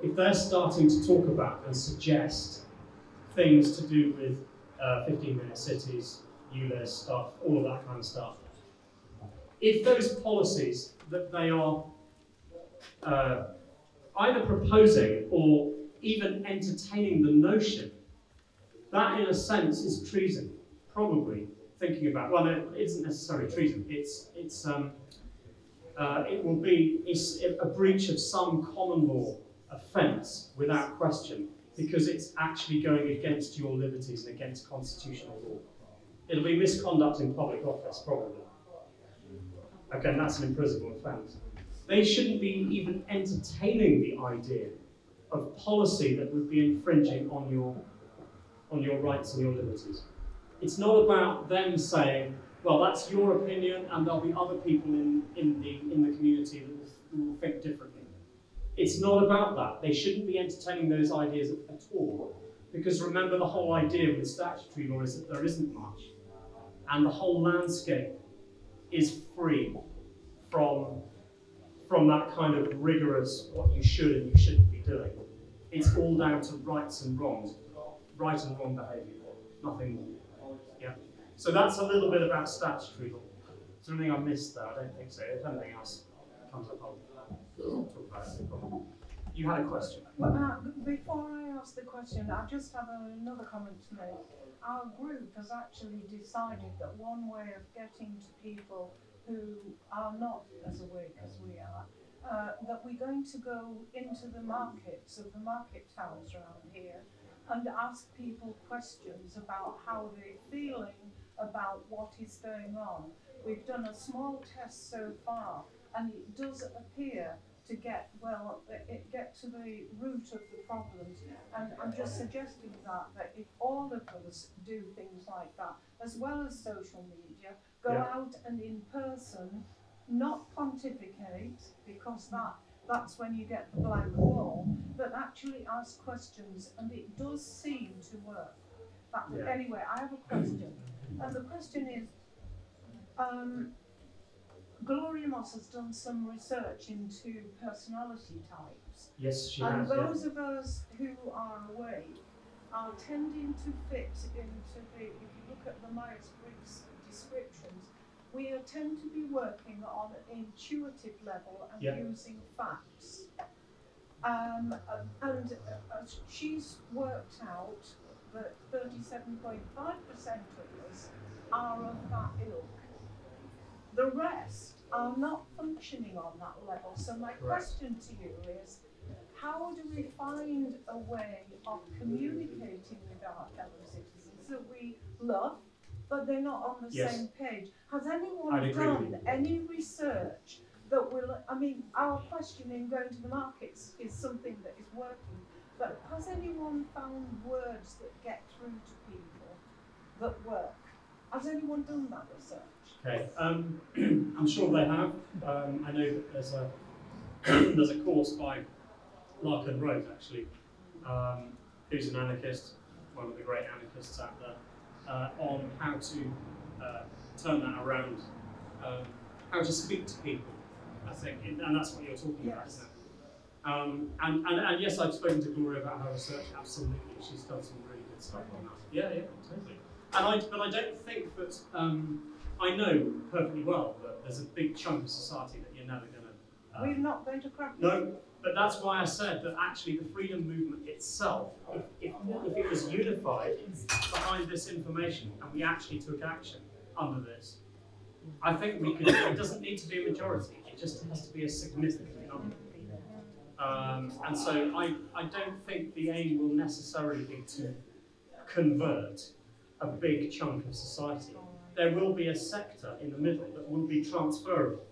if they're starting to talk about and suggest things to do with fifteen minute uh, cities, ULEZ stuff, all of that kind of stuff, if those policies that they are uh, either proposing or even entertaining the notion, that in a sense is treason, probably thinking about, well, it isn't necessarily treason, it's, it's um, uh, it will be a breach of some common law offence without question, because it's actually going against your liberties and against constitutional law. It'll be misconduct in public office, probably. Okay, and that's an imprisonable offence. They shouldn't be even entertaining the idea of policy that would be infringing on your, on your rights and your liberties. It's not about them saying, well, that's your opinion, and there'll be other people in, in, the, in the community that will, who will think differently. It's not about that. They shouldn't be entertaining those ideas at all, because remember, the whole idea with statutory law is that there isn't much, and the whole landscape is free from, from that kind of rigorous what you should and you shouldn't be doing. It's all down to rights and wrongs, right and wrong behaviour, nothing more. Yeah. So that's a little bit about statutory law. Is there anything I missed there? I don't think so. If anything else comes up, I'll talk about it. You had a question. Well, uh, before I ask the question, I just have another comment to make. Our group has actually decided that one way of getting to people who are not as awake as we are, uh, that we're going to go into the markets of the market towns around here and ask people questions about how they're feeling about what is going on. We've done a small test so far, and it does appear to get, well, it get to the root of the problems. And I'm just suggesting that, that if all of us do things like that, as well as social media, go yeah. out and in person, not pontificate, because that, that's when you get the blank wall, but actually ask questions, and it does seem to work. That, yeah. Anyway, I have a question. And the question is, um, Gloria Moss has done some research into personality types. Yes, she and has. And those yeah. of us who are awake are tending to fit into the, if you look at the Myers-Briggs descriptions, we tend to be working on an intuitive level and yeah. using facts. Um, and she's worked out that thirty-seven point five percent of us are of that ilk. The rest are not functioning on that level. So my question to you is, how do we find a way of communicating with our fellow citizens that we love, but they're not on the yes. same page? Has anyone done any research that will, I mean, our question in going to the markets is something that is working, but has anyone found words that get through to people that work? Has anyone done that research? Okay, um, I'm sure they have. Um, I know that there's a there's a course by Larkin Rose, actually, um, who's an anarchist, one of the great anarchists out there, uh, on how to uh, turn that around, um, how to speak to people, I think, and that's what you're talking yes. about, isn't it? Um, and, and, and yes, I've spoken to Gloria about her research, absolutely. She's done some really good stuff on that. Yeah, yeah, totally. And I, but I don't think that, um, I know perfectly well that there's a big chunk of society that you're never going to... Uh, We're not going to crack it. No, but that's why I said that actually the freedom movement itself, if, if, if it was unified behind this information and we actually took action under this, I think we could, it doesn't need to be a majority, it just has to be a significant number. Um, and so I, I don't think the aim will necessarily be to convert a big chunk of society. There will be a sector in the middle that will be transferable.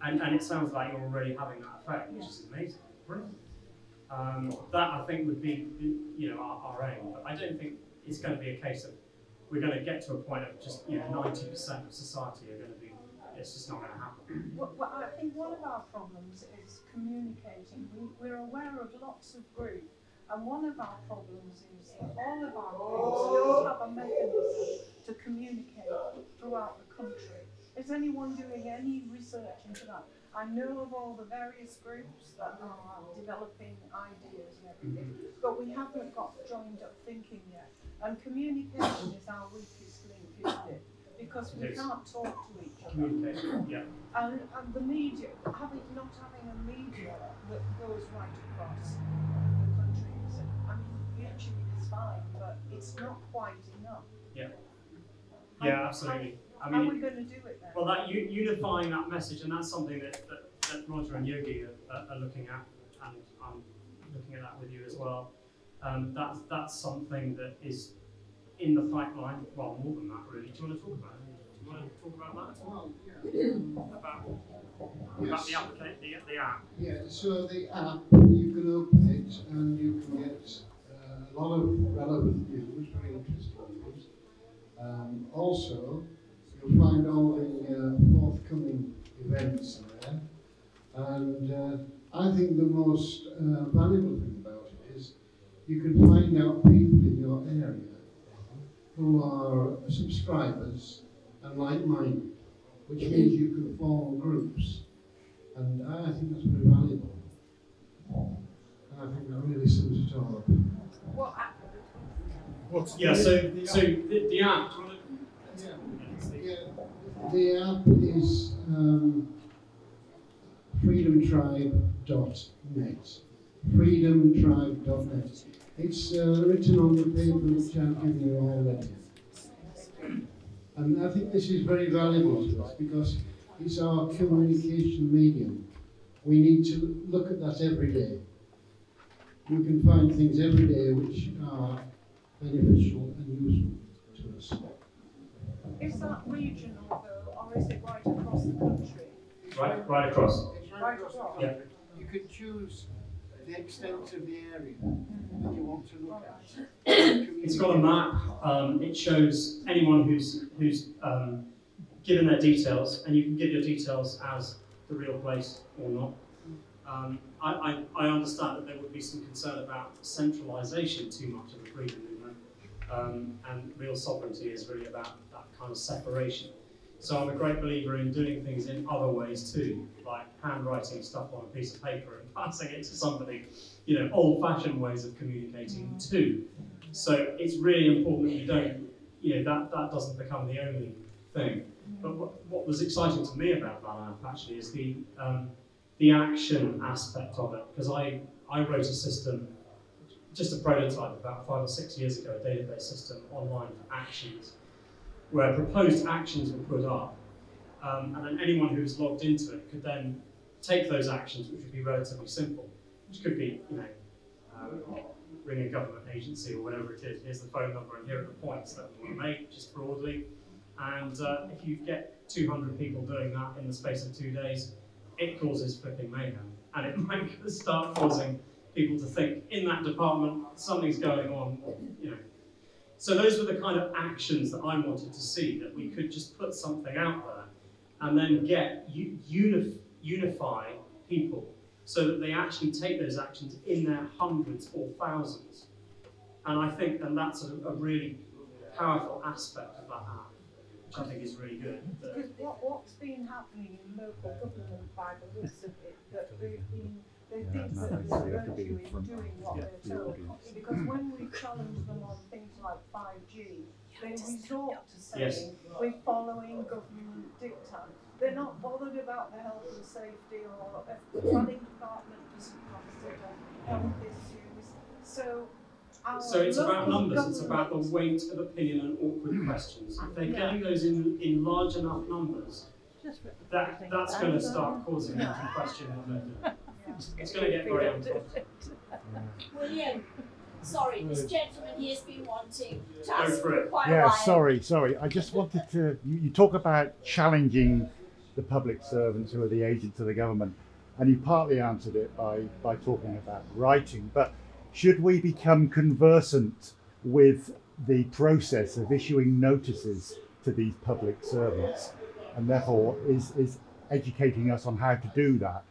And, and it sounds like you're already having that effect, which is amazing. Brilliant. Um, that, I think, would be you know, our, our aim. But I don't think it's going to be a case of we're going to get to a point of just you know, ninety percent of society are going to be, it's just not going to happen. Well, well, I think one of our problems is communicating. We, we're aware of lots of groups. And one of our problems is that all of our groups don't have a mechanism to communicate throughout the country. Is anyone doing any research into that? I know of all the various groups that are developing ideas and everything, but we haven't got joined up thinking yet. And communication is our weakest link, isn't it? Because we can't talk to each other. Communication, yeah. And, and the media, having, not having a media that goes right across. I mean, YouTube is fine, but it's not quite enough. Yeah. Yeah, absolutely. How, I mean, how are we going to do it then? Well, that unifying that message, and that's something that, that that Roger and Yogi are, are looking at, and I'm looking at that with you as well, um, that's, that's something that is in the pipeline, well, more than that really. Do you want to talk about it? Do you want to talk about that? Well, yeah. About, about yes. the, application, the, the app? Yeah, so the app, you can open it and you can get uh, a lot of relevant news, very interesting news. Um, also, you'll find all the uh, forthcoming events there, and uh, I think the most uh, valuable thing about it is you can find out people in your area who are subscribers and like-minded, which means you can form groups, and I think that's very valuable. And I think that really sums it all up. What app? What's yeah, so the, so the, the app. Yeah. Yeah. The app is um, freedom tribe dot net. freedom tribe dot net. It's uh, written on the paper which I've given you already. And I think this is very valuable to us because it's our communication medium. We need to look at that every day. We can find things every day which are beneficial and useful to us. Is that regional though, or is it right across the country? Right, right across. It's right across. Yeah. You can choose the extent of the area that you want to look at. It's got a map. Um, it shows anyone who's who's um, given their details, and you can give your details as the real place or not. Um, I, I I understand that there would be some concern about centralisation too much of the freedom movement, um, and real sovereignty is really about that kind of separation. So I'm a great believer in doing things in other ways too, like handwriting stuff on a piece of paper and passing it to somebody, you know, old-fashioned ways of communicating too. So it's really important that you don't, you know, that, that doesn't become the only thing. But what, what was exciting to me about that app actually is the, um, the action aspect of it, because I, I wrote a system, just a prototype about five or six years ago, a database system online for actions, where proposed actions were put up, um, and then anyone who was logged into it could then take those actions, which would be relatively simple, which could be, you know, um, ring a government agency or whatever it is. Here's the phone number and here are the points that we want to make, just broadly. And uh, if you get two hundred people doing that in the space of two days, it causes flipping mayhem, and it might start causing people to think in that department something's going on, you know. So those were the kind of actions that I wanted to see, that we could just put something out there and then get, unif unify people so that they actually take those actions in their hundreds or thousands. And I think and that's a, a really powerful aspect of that app, which I think is really good. Because what, what's been happening in local government by the looks of it, that they've been, they think that there's virtue in doing what they're told. Because when we challenge them on things like five G, they resort to saying, yes, we're following government dictat. They're not bothered about the health and safety, or if the planning department doesn't consider health issues. So, our so it's about numbers, it's about the weight of opinion and awkward questions. If they're yeah. getting those in, in large enough numbers, that, that's going to start causing them to question what they're doing. It's going to get very uncomfortable. William, sorry, this gentleman here's been wanting to ask for quite a while. Yeah, sorry, sorry. I just wanted to. You, you talk about challenging the public servants who are the agents of the government, and you partly answered it by by talking about writing. But should we become conversant with the process of issuing notices to these public servants, and therefore is is educating us on how to do that?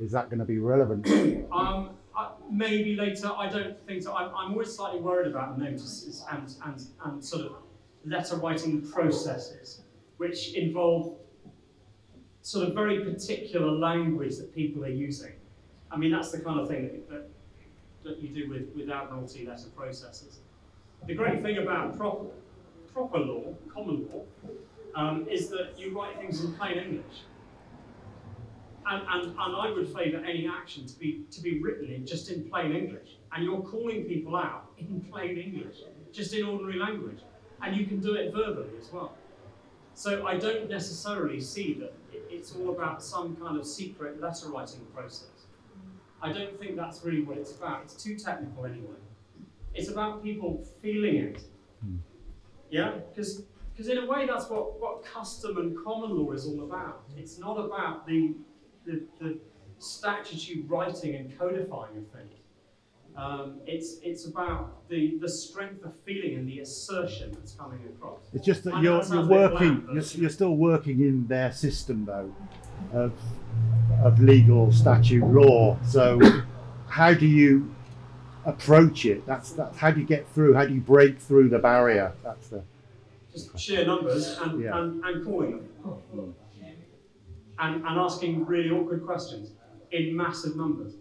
Is that going to be relevant? um, uh, maybe later. I don't think so. I'm, I'm always slightly worried about notices and, and, and sort of letter writing processes, which involve sort of very particular language that people are using. I mean, that's the kind of thing that, that, that you do with, with admiralty letter processes. The great thing about proper, proper law, common law, um, is that you write things in plain English. And, and, and I would favour any action to be to be written in just in plain English, and you're calling people out in plain English, just in ordinary language, and you can do it verbally as well. So I don't necessarily see that it's all about some kind of secret letter writing process. I don't think that's really what it's about. It's too technical anyway. It's about people feeling it. Yeah? Because in a way that's what, what custom and common law is all about. It's not about the, the, the statutory writing and codifying of things. Um, it's it's about the the strength of feeling and the assertion that's coming across. It's just that you're you're working you're, you're still working in their system though, of of legal statute law. So how do you approach it? That's that's how do you get through? How do you break through the barrier? That's the just sheer numbers and yeah. and, and calling them and and asking really awkward questions in massive numbers.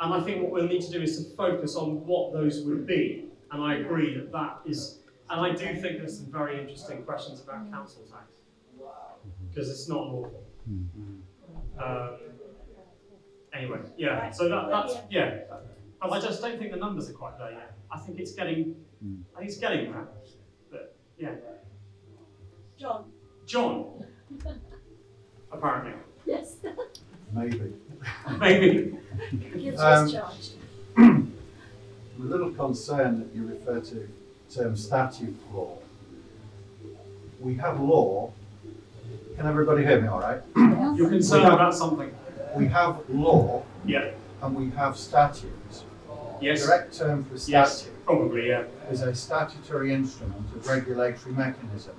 And I think what we'll need to do is to focus on what those would be. And I agree that that is, and I do think there's some very interesting questions about council tax. Because it's not lawful. Mm-hmm. uh, anyway, yeah, so that, that's, yeah. And I just don't think the numbers are quite there yet. I think it's getting, mm. I think it's getting there. But, yeah. John. John. Apparently. Yes. Maybe. Maybe. um, I'm a little concerned that you refer to the term statute law. We have law. Can everybody hear me all right? You're concerned have, about something. We have law yeah. and we have statutes. Yes. The correct term for statute yes, probably, yeah. is a statutory instrument, a regulatory mechanism.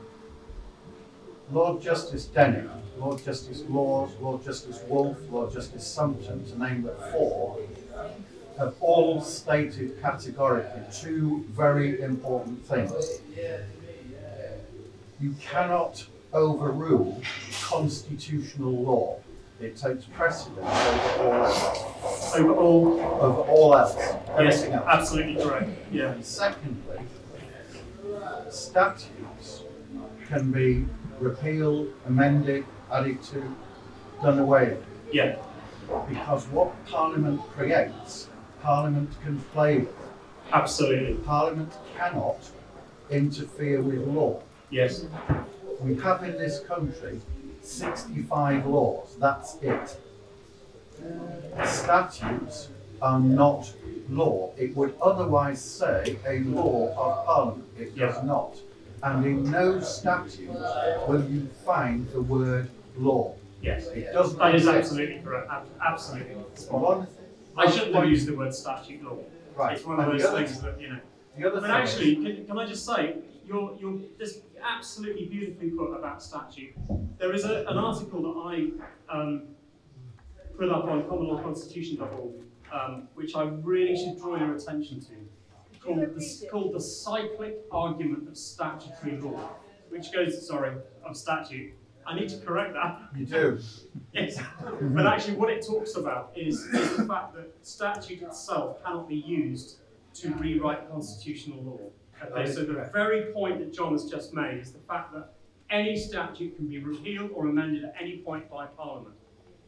Lord Justice Denning, Lord Justice Laws, Lord Justice Wolfe, Lord Justice Sumpton, to name but four, have all stated categorically two very important things. You cannot overrule constitutional law. It takes precedence over all else. Over all, over all else. Everything yes, else. Absolutely correct. Yeah. And secondly, statutes can be repealed, amended, added to, done away with. Yeah. Because what Parliament creates, Parliament can play with. Absolutely. Parliament cannot interfere with law. Yes. We have in this country sixty-five laws, that's it. Statutes are not law. It would otherwise say a law of Parliament. It yeah. does not. And in no statute will you find the word law. Yes, it does. That is absolutely correct. Absolutely. One, I shouldn't have used the word statute law. Right. It's one of and those things that you know. The other but thing actually, can, can I just say, you're you're just absolutely beautifully put about statute. There is a, an article that I um, put up on common law constitution dot org, um, which I really should draw your attention to. Called the, called the cyclic argument of statutory law, which goes, sorry, of statute. I need to correct that. You do. Yes, but actually what it talks about is, is the fact that statute itself cannot be used to rewrite constitutional law. Okay, so the very point that John has just made is the fact that any statute can be repealed or amended at any point by Parliament.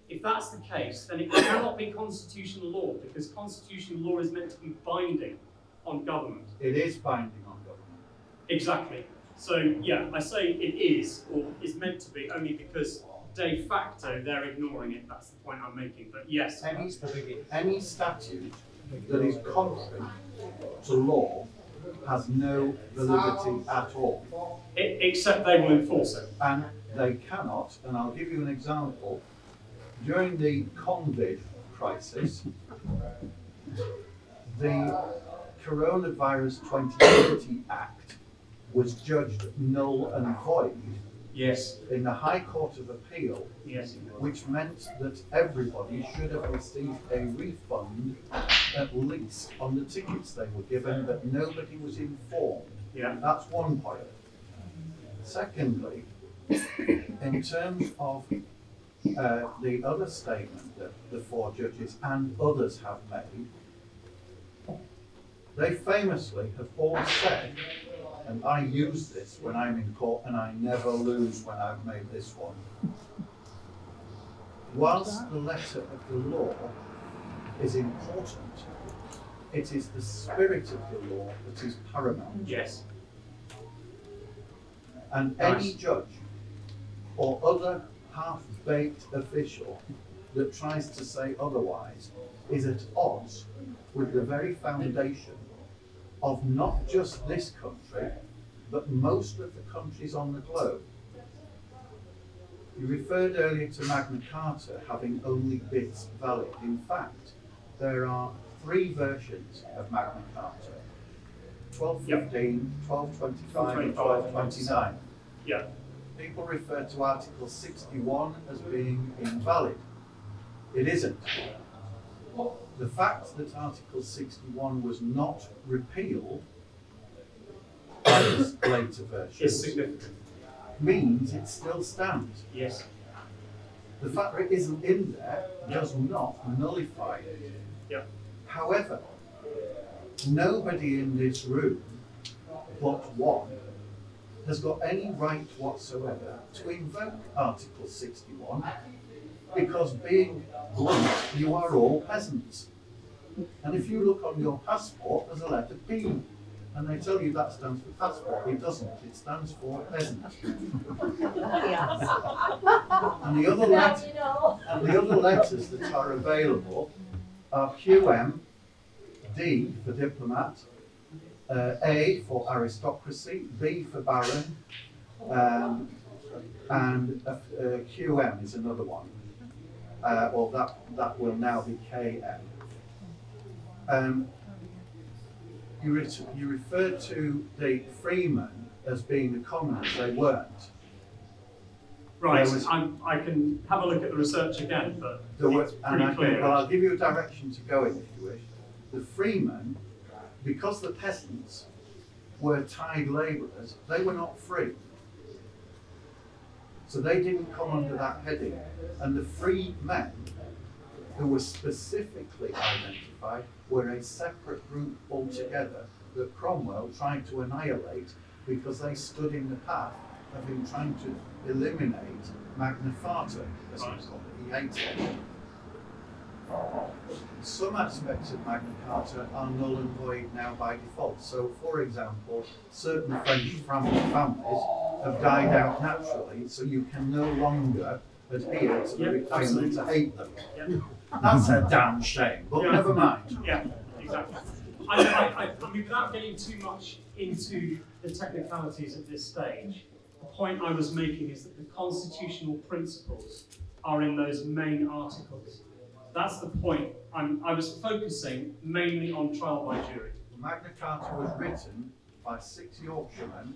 If that's the case, then it cannot be constitutional law, because constitutional law is meant to be binding on government. It is binding on government. Exactly. So yeah, I say it is, or is meant to be, only because de facto they're ignoring it. That's the point I'm making. But yes, any, any statute that is contrary to law has no validity at all. It, except they will enforce it. And they cannot, and I'll give you an example. During the COVID crisis, the Coronavirus twenty twenty Act was judged null and void yes. in the High Court of Appeal, yes. which meant that everybody should have received a refund at least on the tickets they were given, but nobody was informed. Yeah. That's one point. Secondly, in terms of uh, the other statement that the four judges and others have made, they famously have all said, and I use this when I'm in court and I never lose when I've made this one, whilst the letter of the law is important, it is the spirit of the law that is paramount. Yes. And any judge or other half-baked official that tries to say otherwise is at odds with the very foundation of not just this country, but most of the countries on the globe. You referred earlier to Magna Carta having only bits valid. In fact, there are three versions of Magna Carta, twelve fifteen, yep. twelve twenty-five, and twelve twenty-nine. Yeah. People refer to Article sixty-one as being invalid. It isn't. The fact that Article sixty-one was not repealed by this later version is significant. Means it still stands. Yes. The fact that it isn't in there does not nullify it. Yeah. However, nobody in this room but one has got any right whatsoever to invoke Article sixty-one, because being blunt, you are all peasants. And if you look on your passport, there's a letter P. And they tell you that stands for passport. It doesn't. It stands for peasant. And the other letters, and the other letters that are available are Q M, D for diplomat, uh, A for aristocracy, B for baron, um, and uh, uh, Q M is another one. Uh, or that that will now be K M. Um, You, re you referred to the freemen as being the commoners. They weren't. Right, was, I'm, I can have a look at the research again, but there were, it's pretty and clear. I can, well, I'll give you a direction to go in if you wish. The freemen, because the peasants were tied labourers, they were not free. So they didn't come under that heading. And the free men, who were specifically identified, were a separate group altogether that Cromwell tried to annihilate because they stood in the path of him trying to eliminate Magna Carta, as he called it. He hated it. Some aspects of Magna Carta are null and void now by default. So, for example, certain French families have died out naturally, so you can no longer adhere to the yep, requirement to hate them. Yep. That's a damn shame, but yeah. Never mind. Yeah, exactly. I, I, I mean, without getting too much into the technicalities at this stage, the point I was making is that the constitutional principles are in those main articles. That's the point. I'm, I was focusing mainly on trial by jury. Magna Carta was written by six Yorkshiremen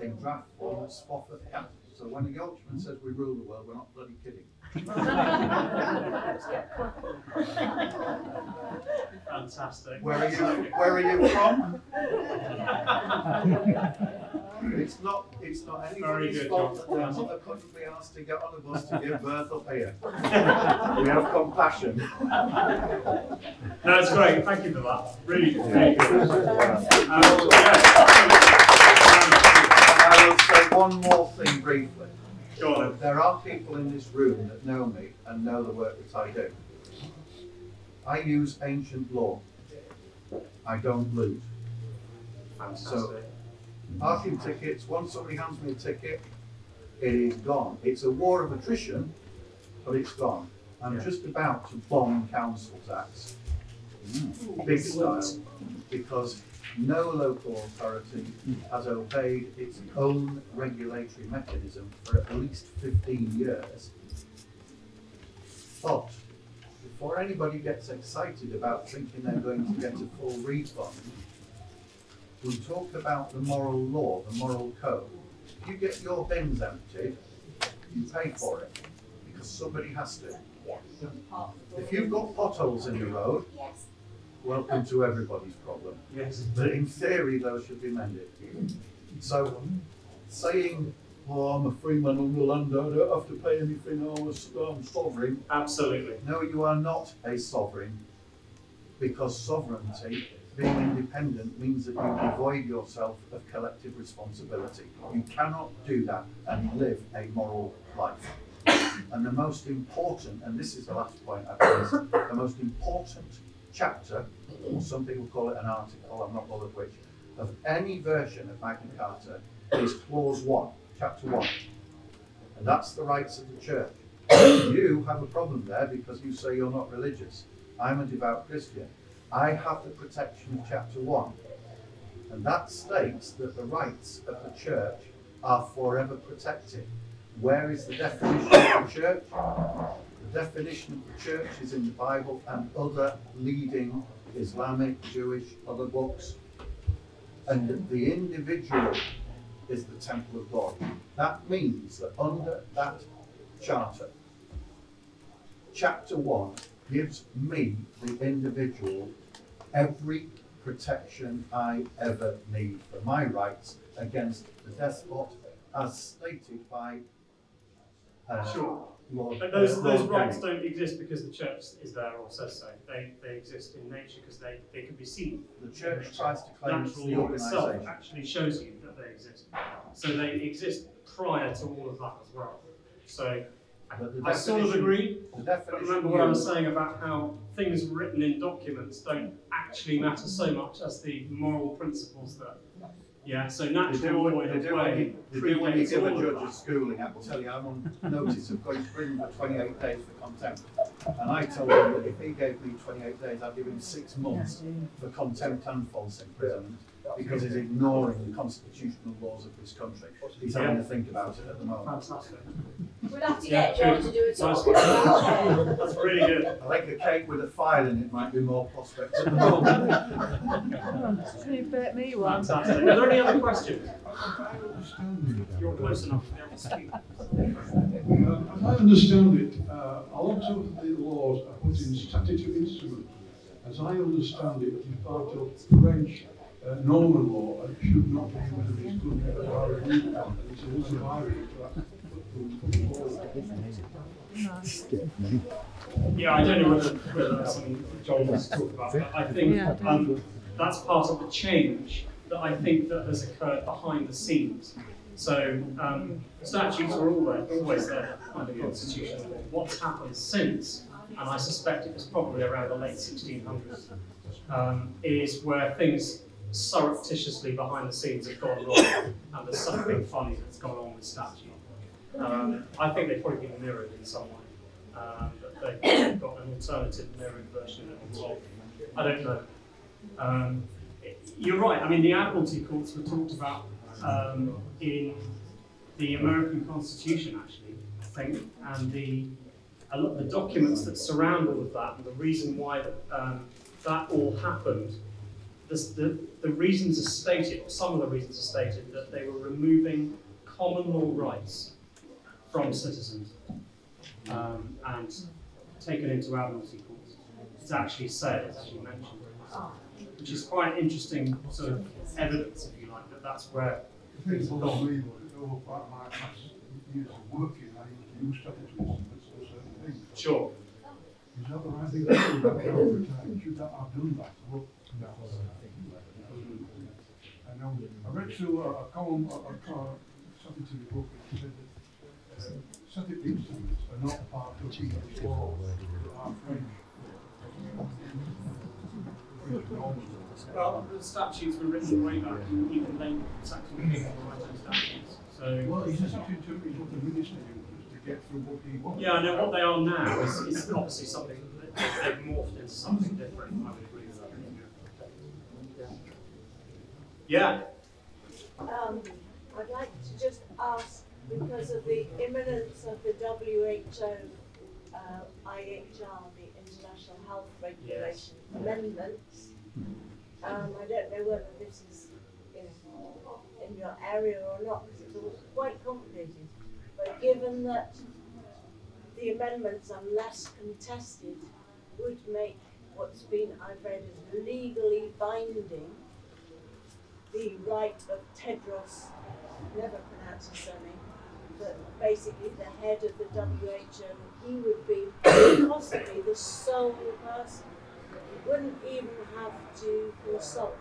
in draft form at Spofford Castle. So when the Yorkshireman says we rule the world, we're not bloody kidding. Fantastic. Where are you? Where are you from? It's not. It's not anybody's fault that their mother couldn't be asked to get on a bus to give birth up here. We have compassion. That's great. Thank you for that. Really good. I will say one more thing briefly. There are people in this room that know me and know the work that I do. I use ancient law. I don't loot. So, parking tickets, once somebody hands me a ticket, it is gone. It's a war of attrition, but it's gone. I'm yeah. just about to bomb council tax. Mm. Big style. Because no local authority has obeyed its own regulatory mechanism for at least fifteen years. But before anybody gets excited about thinking they're going to get a full refund, we talk about the moral law, the moral code. If you get your bins emptied, you pay for it, because somebody has to. If you've got potholes in the road, welcome to everybody's problem. Yes. But in theory, those should be mended. So, saying, oh, I'm a freeman on the land, I don't have to pay anything, oh, I'm sovereign. Absolutely. No, you are not a sovereign, because sovereignty, being independent, means that you devoid yourself of collective responsibility. You cannot do that and live a moral life. And the most important, and this is the last point I've raised, the most important chapter, or some people call it an article, I'm not bothered which, of any version of Magna Carta is clause one, chapter one. and that's the rights of the church. You have a problem there because you say you're not religious. I'm a devout Christian. I have the protection of chapter one, and that states that the rights of the church are forever protected. Where is the definition of the church? The definition of the church is in the Bible and other leading Islamic, Jewish, other books. And the individual is the temple of God. That means that under that charter, chapter one gives me, the individual, every protection I ever need for my rights against the despot, as stated by uh, sure. Lord. But those, uh, those rights don't exist because the church is there or says so. They, they exist in nature because they, they can be seen. The church tries to claim natural the law itself actually shows you that they exist. So they exist prior to all of that as well. So I sort of agree, but remember what I was saying about how things written in documents don't actually matter so much as the moral principles that, yeah, so natural law in a way predates all of that. They do when you give a judge a schooling, I will tell you I'm on notice of going to prison for twenty-eight days for contempt. And I told him that if he gave me twenty-eight days, I'd give him six months for contempt and false imprisonment. Because he's ignoring the constitutional laws of this country. He's having yeah. to think about it at the moment. Fantastic. We'll have to get John to do it. That's really good. I think a cake with a file in it might be more prospects at the moment. It's going to hurt me one. Fantastic. Are there any other questions? You're close enough to be able to speak. Um, as I understand it, uh, a lot of the laws are put in statutory instruments. As I understand it, it's part of French Uh, Norman law and should not be used in this country as far as we can. It's a little irony to Yeah, I don't know whether, whether that's something John wants to talk about, but I think yeah, um, that's part of the change that I think that has occurred behind the scenes. So um, statutes were always, always there under the Constitution. What's happened since, and I suspect it was probably around the late sixteen hundreds, um, is where things surreptitiously behind the scenes have gone wrong, and there's something funny that's gone on with statute. Um, I think they've probably been mirrored in some way, um, but they've got an alternative mirrored version of it. I don't know. Um, it, you're right, I mean, the Admiralty Courts were talked about um, in the American Constitution, actually, I think, and the, a lot of the documents that surround all of that, and the reason why that, um, that all happened. The, the reasons are stated, or some of the reasons are stated, that they were removing common law rights from citizens um, and taken into Admiralty Courts. It's actually said, it's actually mentioned, which is quite interesting sort of evidence, if you like, that that's where things have gone. Use working, I use statutory for certain things. Sure. Is that the right thing to do? Should that have done that? No. And, um, I read through a, a column, a, a, something to the book, which said that uh, static instruments are not part of the English law, they are French. Well, the statutes were written way back in even late Saxon people were writing statutes. So, well, he's just to interpret what the minister used to get through what he wanted. Yeah, I know what they are now is, is obviously something that they've morphed into something different. I would agree. Yeah. Um, I'd like to just ask, because of the imminence of the W H O, uh, I H R, the International Health Regulation yes. amendments, um, I don't know whether this is in, in your area or not, because it's all quite complicated, but given that the amendments are less contested, would make what's been, I've read, as legally binding the right of Tedros, never pronounce his surname, but basically the head of the W H O, he would be possibly the sole person. He wouldn't even have to consult.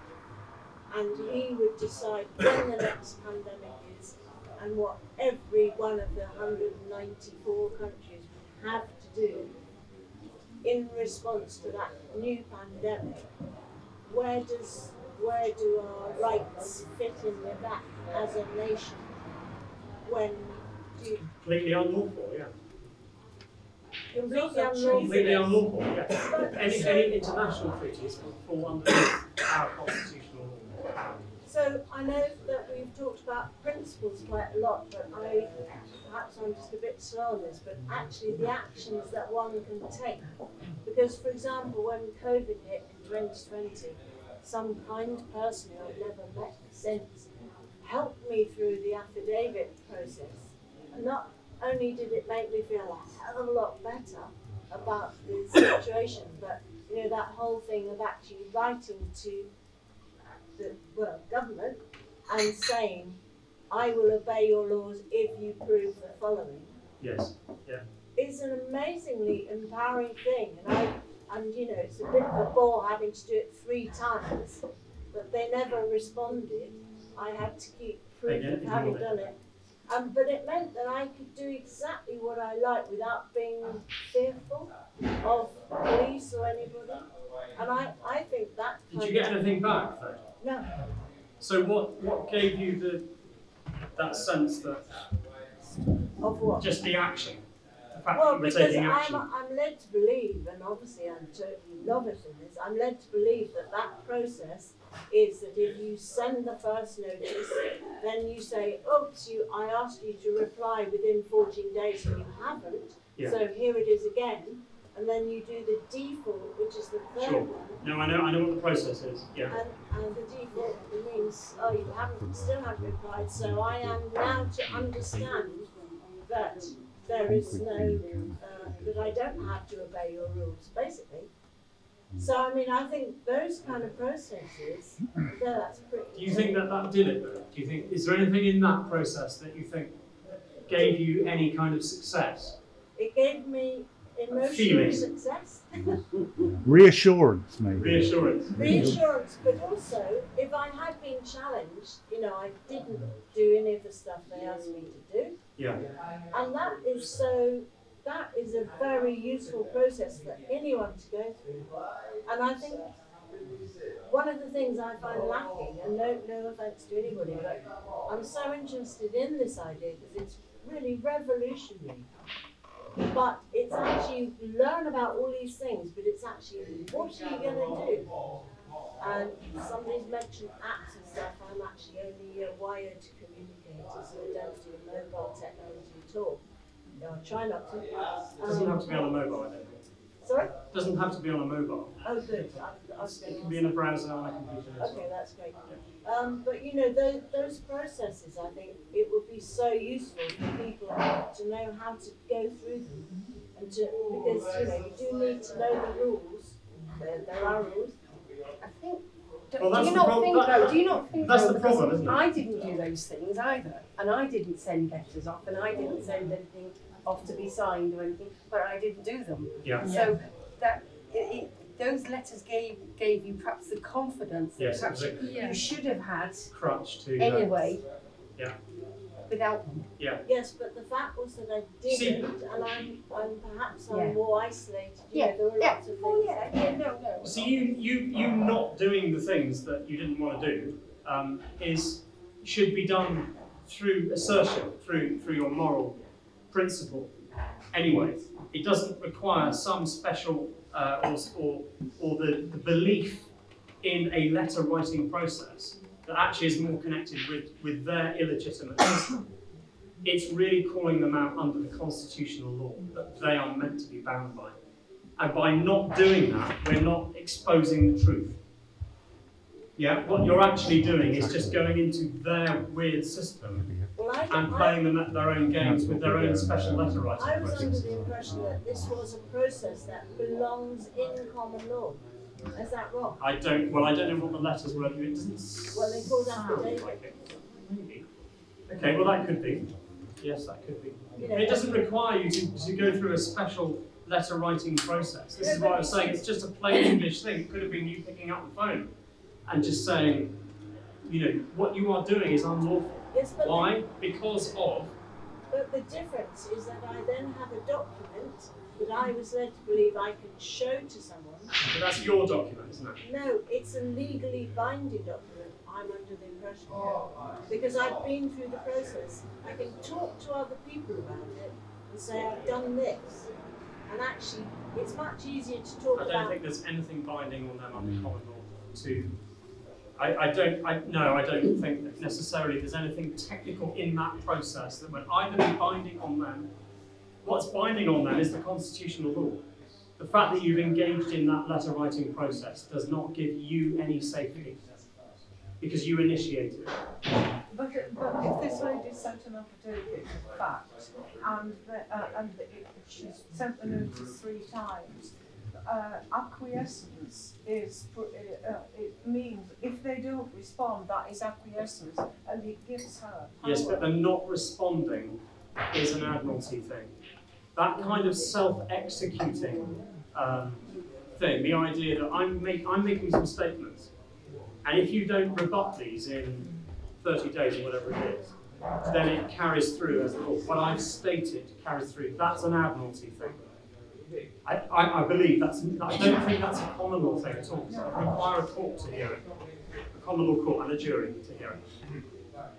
And he would decide when the next pandemic is and what every one of the one hundred ninety-four countries have to do in response to that new pandemic. Where does Where do our rights fit in with that as a nation when Completely unlawful, yeah. It was also completely unlawful, yeah. Any, any international treaties will fall under our constitutional law. So I know that we've talked about principles quite a lot, but I perhaps I'm just a bit slow on this, but actually the actions that one can take. Because, for example, when COVID hit in twenty twenty, some kind person who I've never met since helped me through the affidavit process. And not only did it make me feel a hell of a lot better about the situation, but you know, that whole thing of actually writing to the well, government and saying, I will obey your laws if you prove the following. Yes, yeah. It's an amazingly empowering thing. And, I, and you know, it's a bit of a bore having to do it three times, but they never responded. I had to keep proof of having done it. Um, but it meant that I could do exactly what I like without being fearful of police or anybody. And I, I think that... Did you get anything back, though? No. So what, what gave you the that sense that... Of what? Just the action. The fact well, that you were taking action. Well, because I'm led to believe, and obviously I'm totally novice in this, I'm led to believe that that process is that if you send the first notice, then you say, oops, you, I asked you to reply within fourteen days and you haven't, yeah. So here it is again. And then you do the default, which is the third sure. one. No, I know, I know what the process is, yeah. And, and the default means, oh, you haven't, still haven't replied, so I am now to understand that there is no, uh, that I don't have to obey your rules, basically. So, I mean, I think those kind of processes, yeah, that's pretty... Do you think that that did it, though? Do you think, is there anything in that process that you think gave you any kind of success? It gave me emotional success. Reassurance, maybe. Reassurance. Reassurance, but also, if I had been challenged, you know, I didn't do any of the stuff they asked me to do. Yeah. And that is so... That is a very useful process for anyone to go through. And I think one of the things I find lacking, and no, no offense to anybody, but I'm so interested in this idea because it's really revolutionary. But it's actually, you learn about all these things, but it's actually, what are you going to do? And somebody's mentioned apps and stuff. I'm actually only a wired communicator, so I don't do mobile technology at all. No, I try not to. Um, Doesn't have to be on a mobile, I don't think. Sorry? Doesn't have to be on a mobile. Oh, good. I, I was it can be in a browser on a computer. Okay, that's great. Yeah. Um, but you know, those, those processes, I think, it would be so useful for people to know how to go through them, and to because you know you do need to know the rules. There, there are rules. I think. Do, well, do you not think though? Do you not think that's though, the problem, isn't it? I didn't do those things either, and I didn't send letters off, and I didn't send anything off to be signed or anything, but I didn't do them. Yeah. So that it, it, those letters gave gave you perhaps the confidence yes, that perhaps exactly. you yeah. should have had crutch to anyway. That. Yeah. Without them. Yeah. Yes, but the fact was that I didn't, See, and I'm, I'm perhaps I'm yeah. more isolated. You yeah. Know, there were yeah. lots of things. Oh, yeah. yeah. No, no. So you, you, you not doing the things that you didn't want to do um, is should be done through assertion, through through your moral principle. Anyway, it doesn't require some special uh, or or or the, the belief in a letter writing process. That actually is more connected with, with their illegitimate system. It's really calling them out under the constitutional law that they are meant to be bound by. And by not doing that, we're not exposing the truth. Yeah, what you're actually doing is just going into their weird system and playing them at their own games with their own special letter writing process. I was under the impression that this was a process that belongs in common law. Is that wrong? I don't, well, I don't know what the letters were. It doesn't well, they called affidavit. Like it. Maybe. Okay, well, that could be. Yes, that could be. You know, it doesn't require you to, to go through a special letter writing process. This is what I was saying. It's just a plain English thing. It could have been you picking up the phone and just saying, you know, what you are doing is unlawful. Yes, but why? The, because of... But the difference is that I then have a document that I was led to believe I could show to someone. But that's your document, isn't it? No, it's a legally binding document. I'm under the impression. depression because I've been through the process. I can talk to other people about it and say, I've done this. And actually, it's much easier to talk about. I don't about think there's anything binding on them under common law to. I, I don't, I, no, I don't think that necessarily there's anything technical in that process that would either be binding on them. What's binding on them is the constitutional law. The fact that you've engaged in that letter writing process does not give you any safety because you initiated it. But, but if this lady sent an affidavit of fact and, the, uh, and the, she sent the notice three times, Uh, acquiescence is, uh, it means if they don't respond, that is acquiescence, and it gives her power. Yes, but the not responding is an Admiralty thing. That kind of self-executing um, thing, the idea that I'm, make, I'm making some statements, and if you don't rebut these in thirty days or whatever it is, then it carries through as well. What I've stated carries through. That's an Admiralty thing. I, I, I believe that's, I don't think that's a common law thing at all. So I require a court to hear it, a common law court and a jury to hear it.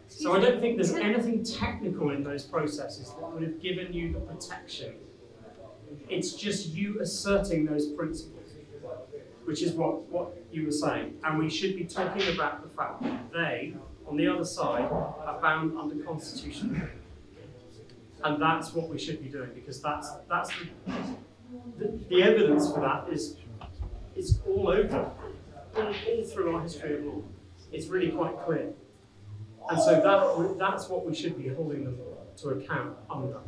So I don't think there's anything technical in those processes that would have given you the protection. It's just you asserting those principles, which is what, what you were saying. And we should be talking about the fact that they, on the other side, are bound under constitution. And that's what we should be doing, because that's, that's the, The, the evidence for that is, is all over, all, all through our history of law. It's really quite clear. And so that, that's what we should be holding them to account under.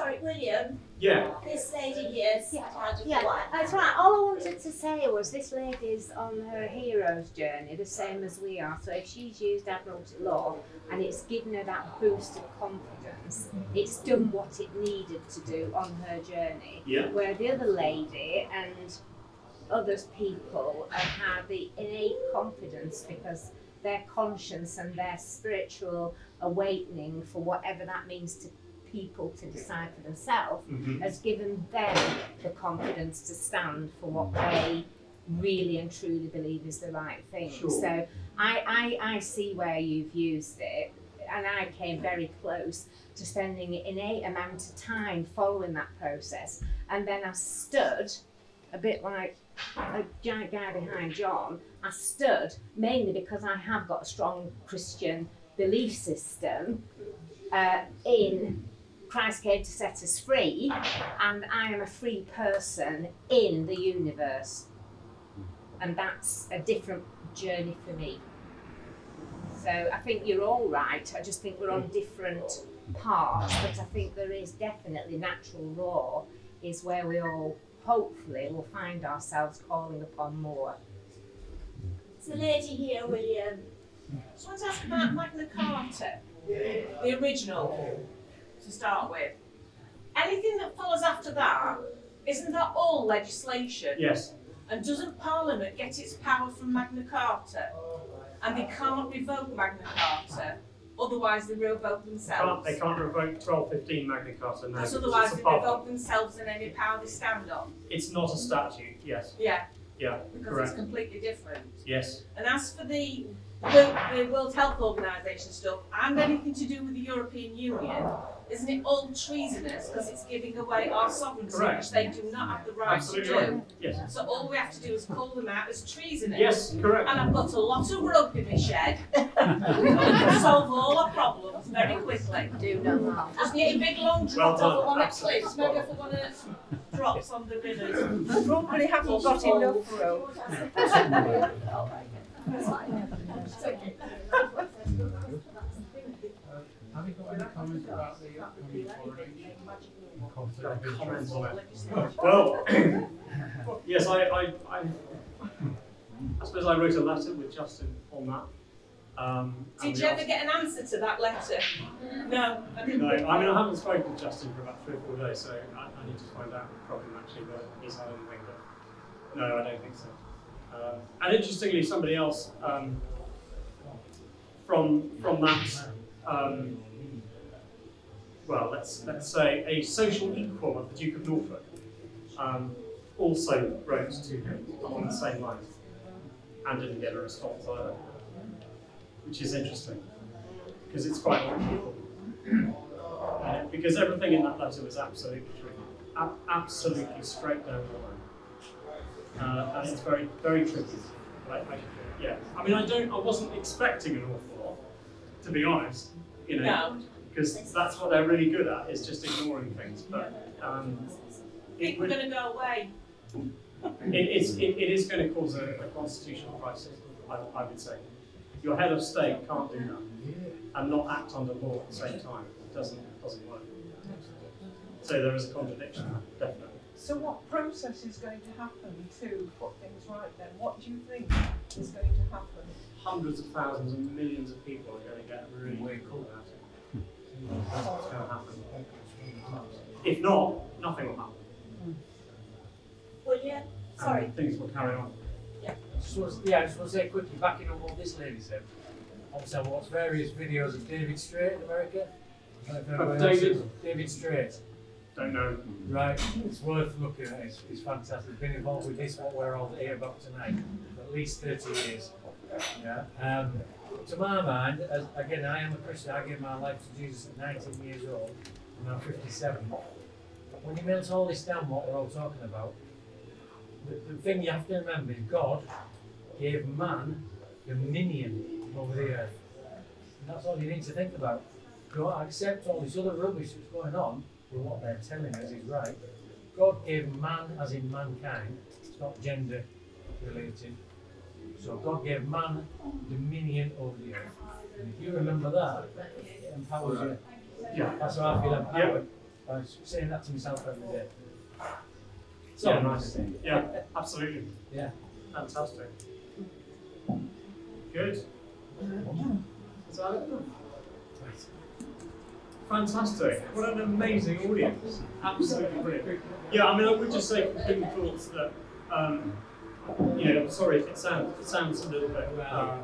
Sorry, William. Yeah. This lady here. Yeah. Yeah. That's right. All I wanted to say was this lady's on her hero's journey, the same as we are. So if she's used Admiralty law and it's given her that boost of confidence, it's done what it needed to do on her journey. Yeah. Where the other lady and other people have had the innate confidence because their conscience and their spiritual awakening, for whatever that means to people to decide for themselves, mm-hmm. has given them the confidence to stand for what they really and truly believe is the right thing. Sure. So I, I, I see where you've used it, and I came very close to spending an innate amount of time following that process, and then I stood a bit like a giant guy behind John. I stood mainly because I have got a strong Christian belief system uh, in Christ came to set us free, and I am a free person in the universe. And that's a different journey for me. So I think you're all right. I just think we're on different paths, but I think there is definitely natural law is where we all hopefully will find ourselves calling upon more. It's a lady here, William. I just want to ask about Magna Carta, the original. To start with, anything that follows after that, isn't that all legislation? Yes. And doesn't Parliament get its power from Magna Carta? And they can't revoke Magna Carta, otherwise they revoke themselves. They can't, they can't revoke twelve fifteen Magna Carta now. Because otherwise they revoke themselves in any power they stand on. It's not a statute, yes. Yeah. Yeah. Because correct. It's completely different. Yes. And as for the The, the World Health Organization stuff and anything to do with the European Union, isn't it all treasonous because it's giving away our sovereignty, correct. Which they do not have the right absolutely to do. Right. Yes. So all we have to do is call them out as treasonous. Yes, correct. And I've got a lot of rug in my shed. We can solve all our problems very quickly. Do not. Just need a big long drop well off at one cliffs, maybe off one of drops on the rivers. Probably haven't got enough rope. Have you got any comments about the upcoming coronation? Well, yes, I, I, I, I suppose I wrote a letter with Justin on that. Um, Did you ever get an answer to that letter? No, I didn't. No, I mean I haven't spoken to Justin for about three or four days, so I, I need to find out probably actually whether he's had anything. But no, I don't think so. Uh, and interestingly, somebody else um, from from that, um, well, let's let's say a social equal of the Duke of Norfolk, um, also wrote to him on the same lines and didn't get a response either. which is interesting because it's quite wonderful. Uh, because everything in that letter was absolutely true, ab absolutely straight down the line, uh, and it's very, very tricky. Like, I, yeah, I mean, I don't, I wasn't expecting an awful lot, to be honest, you know, because no. that's what they're really good at, is just ignoring things. But um, people are going to go away. it, it's, it, it is going to cause a, a constitutional crisis, I, I would say. Your head of state can't do that and not act under law at the same time. It doesn't, doesn't work. So there is a contradiction, definitely. So what process is going to happen to put things right then? What do you think is going to happen? Hundreds of thousands and millions of people are going to get really cool about it. That's what's going to happen. If not, nothing will happen. Well, yeah, sorry. And things will carry on. Yeah. So, yeah, I just want to say quickly, backing on what this lady said, obviously I watched various videos of David Strait in America. I don't know David, David Strait. Don't know. Right, it's worth looking at. It's, it's fantastic. Been involved with this, what we're all here about tonight, for at least thirty years. Yeah. Um, to my mind, as, again, I am a Christian. I gave my life to Jesus at nineteen years old, and I'm fifty-seven. When you melt all this down, what we're all talking about, the, the thing you have to remember is God gave man dominion over the earth. And that's all you need to think about. Don't accept all this other rubbish that's going on. Well, what they're telling us is right. God gave man, as in mankind, it's not gender related. So God gave man dominion over the earth. And if you remember that, it empowers you. Yeah. That's how I feel empowered. Yeah. I'm saying that to myself every day. So yeah, nice thing. Yeah, absolutely. Yeah. Fantastic. Good. Is that it? Fantastic. What an amazing audience. Absolutely brilliant. Yeah, I mean, I would just say concluding thoughts that, um, you know, sorry if it sounds, it sounds a little bit, um,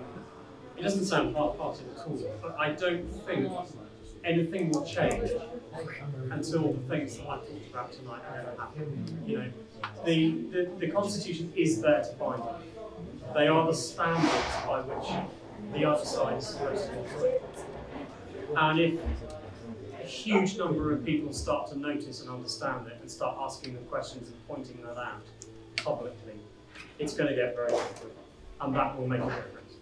it doesn't sound half-hearted at all, but I don't think anything will change until the things that I talked about tonight never happen. You know, the, the, the Constitution is there to bind them. They are the standards by which the other side is supposed to operate. And if a huge number of people start to notice and understand it and start asking them questions and pointing that out publicly, it's going to get very difficult, and that will make a difference.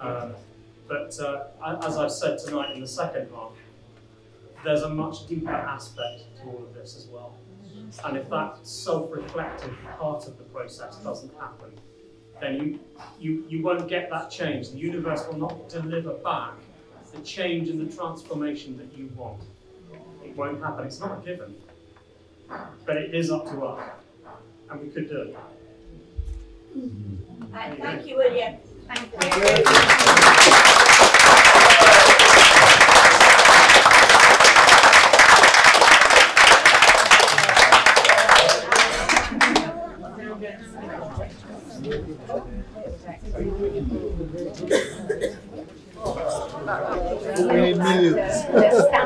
Um, but uh, as I've said tonight in the second half, there's a much deeper aspect to all of this as well. And if that self-reflective part of the process doesn't happen, then you, you, you won't get that change. The universe will not deliver back the change and the transformation that you want. It won't happen. It's not a given. But it is up to us. And we could do it. Uh, thank you, William. Thank you. Thank you. We need millions.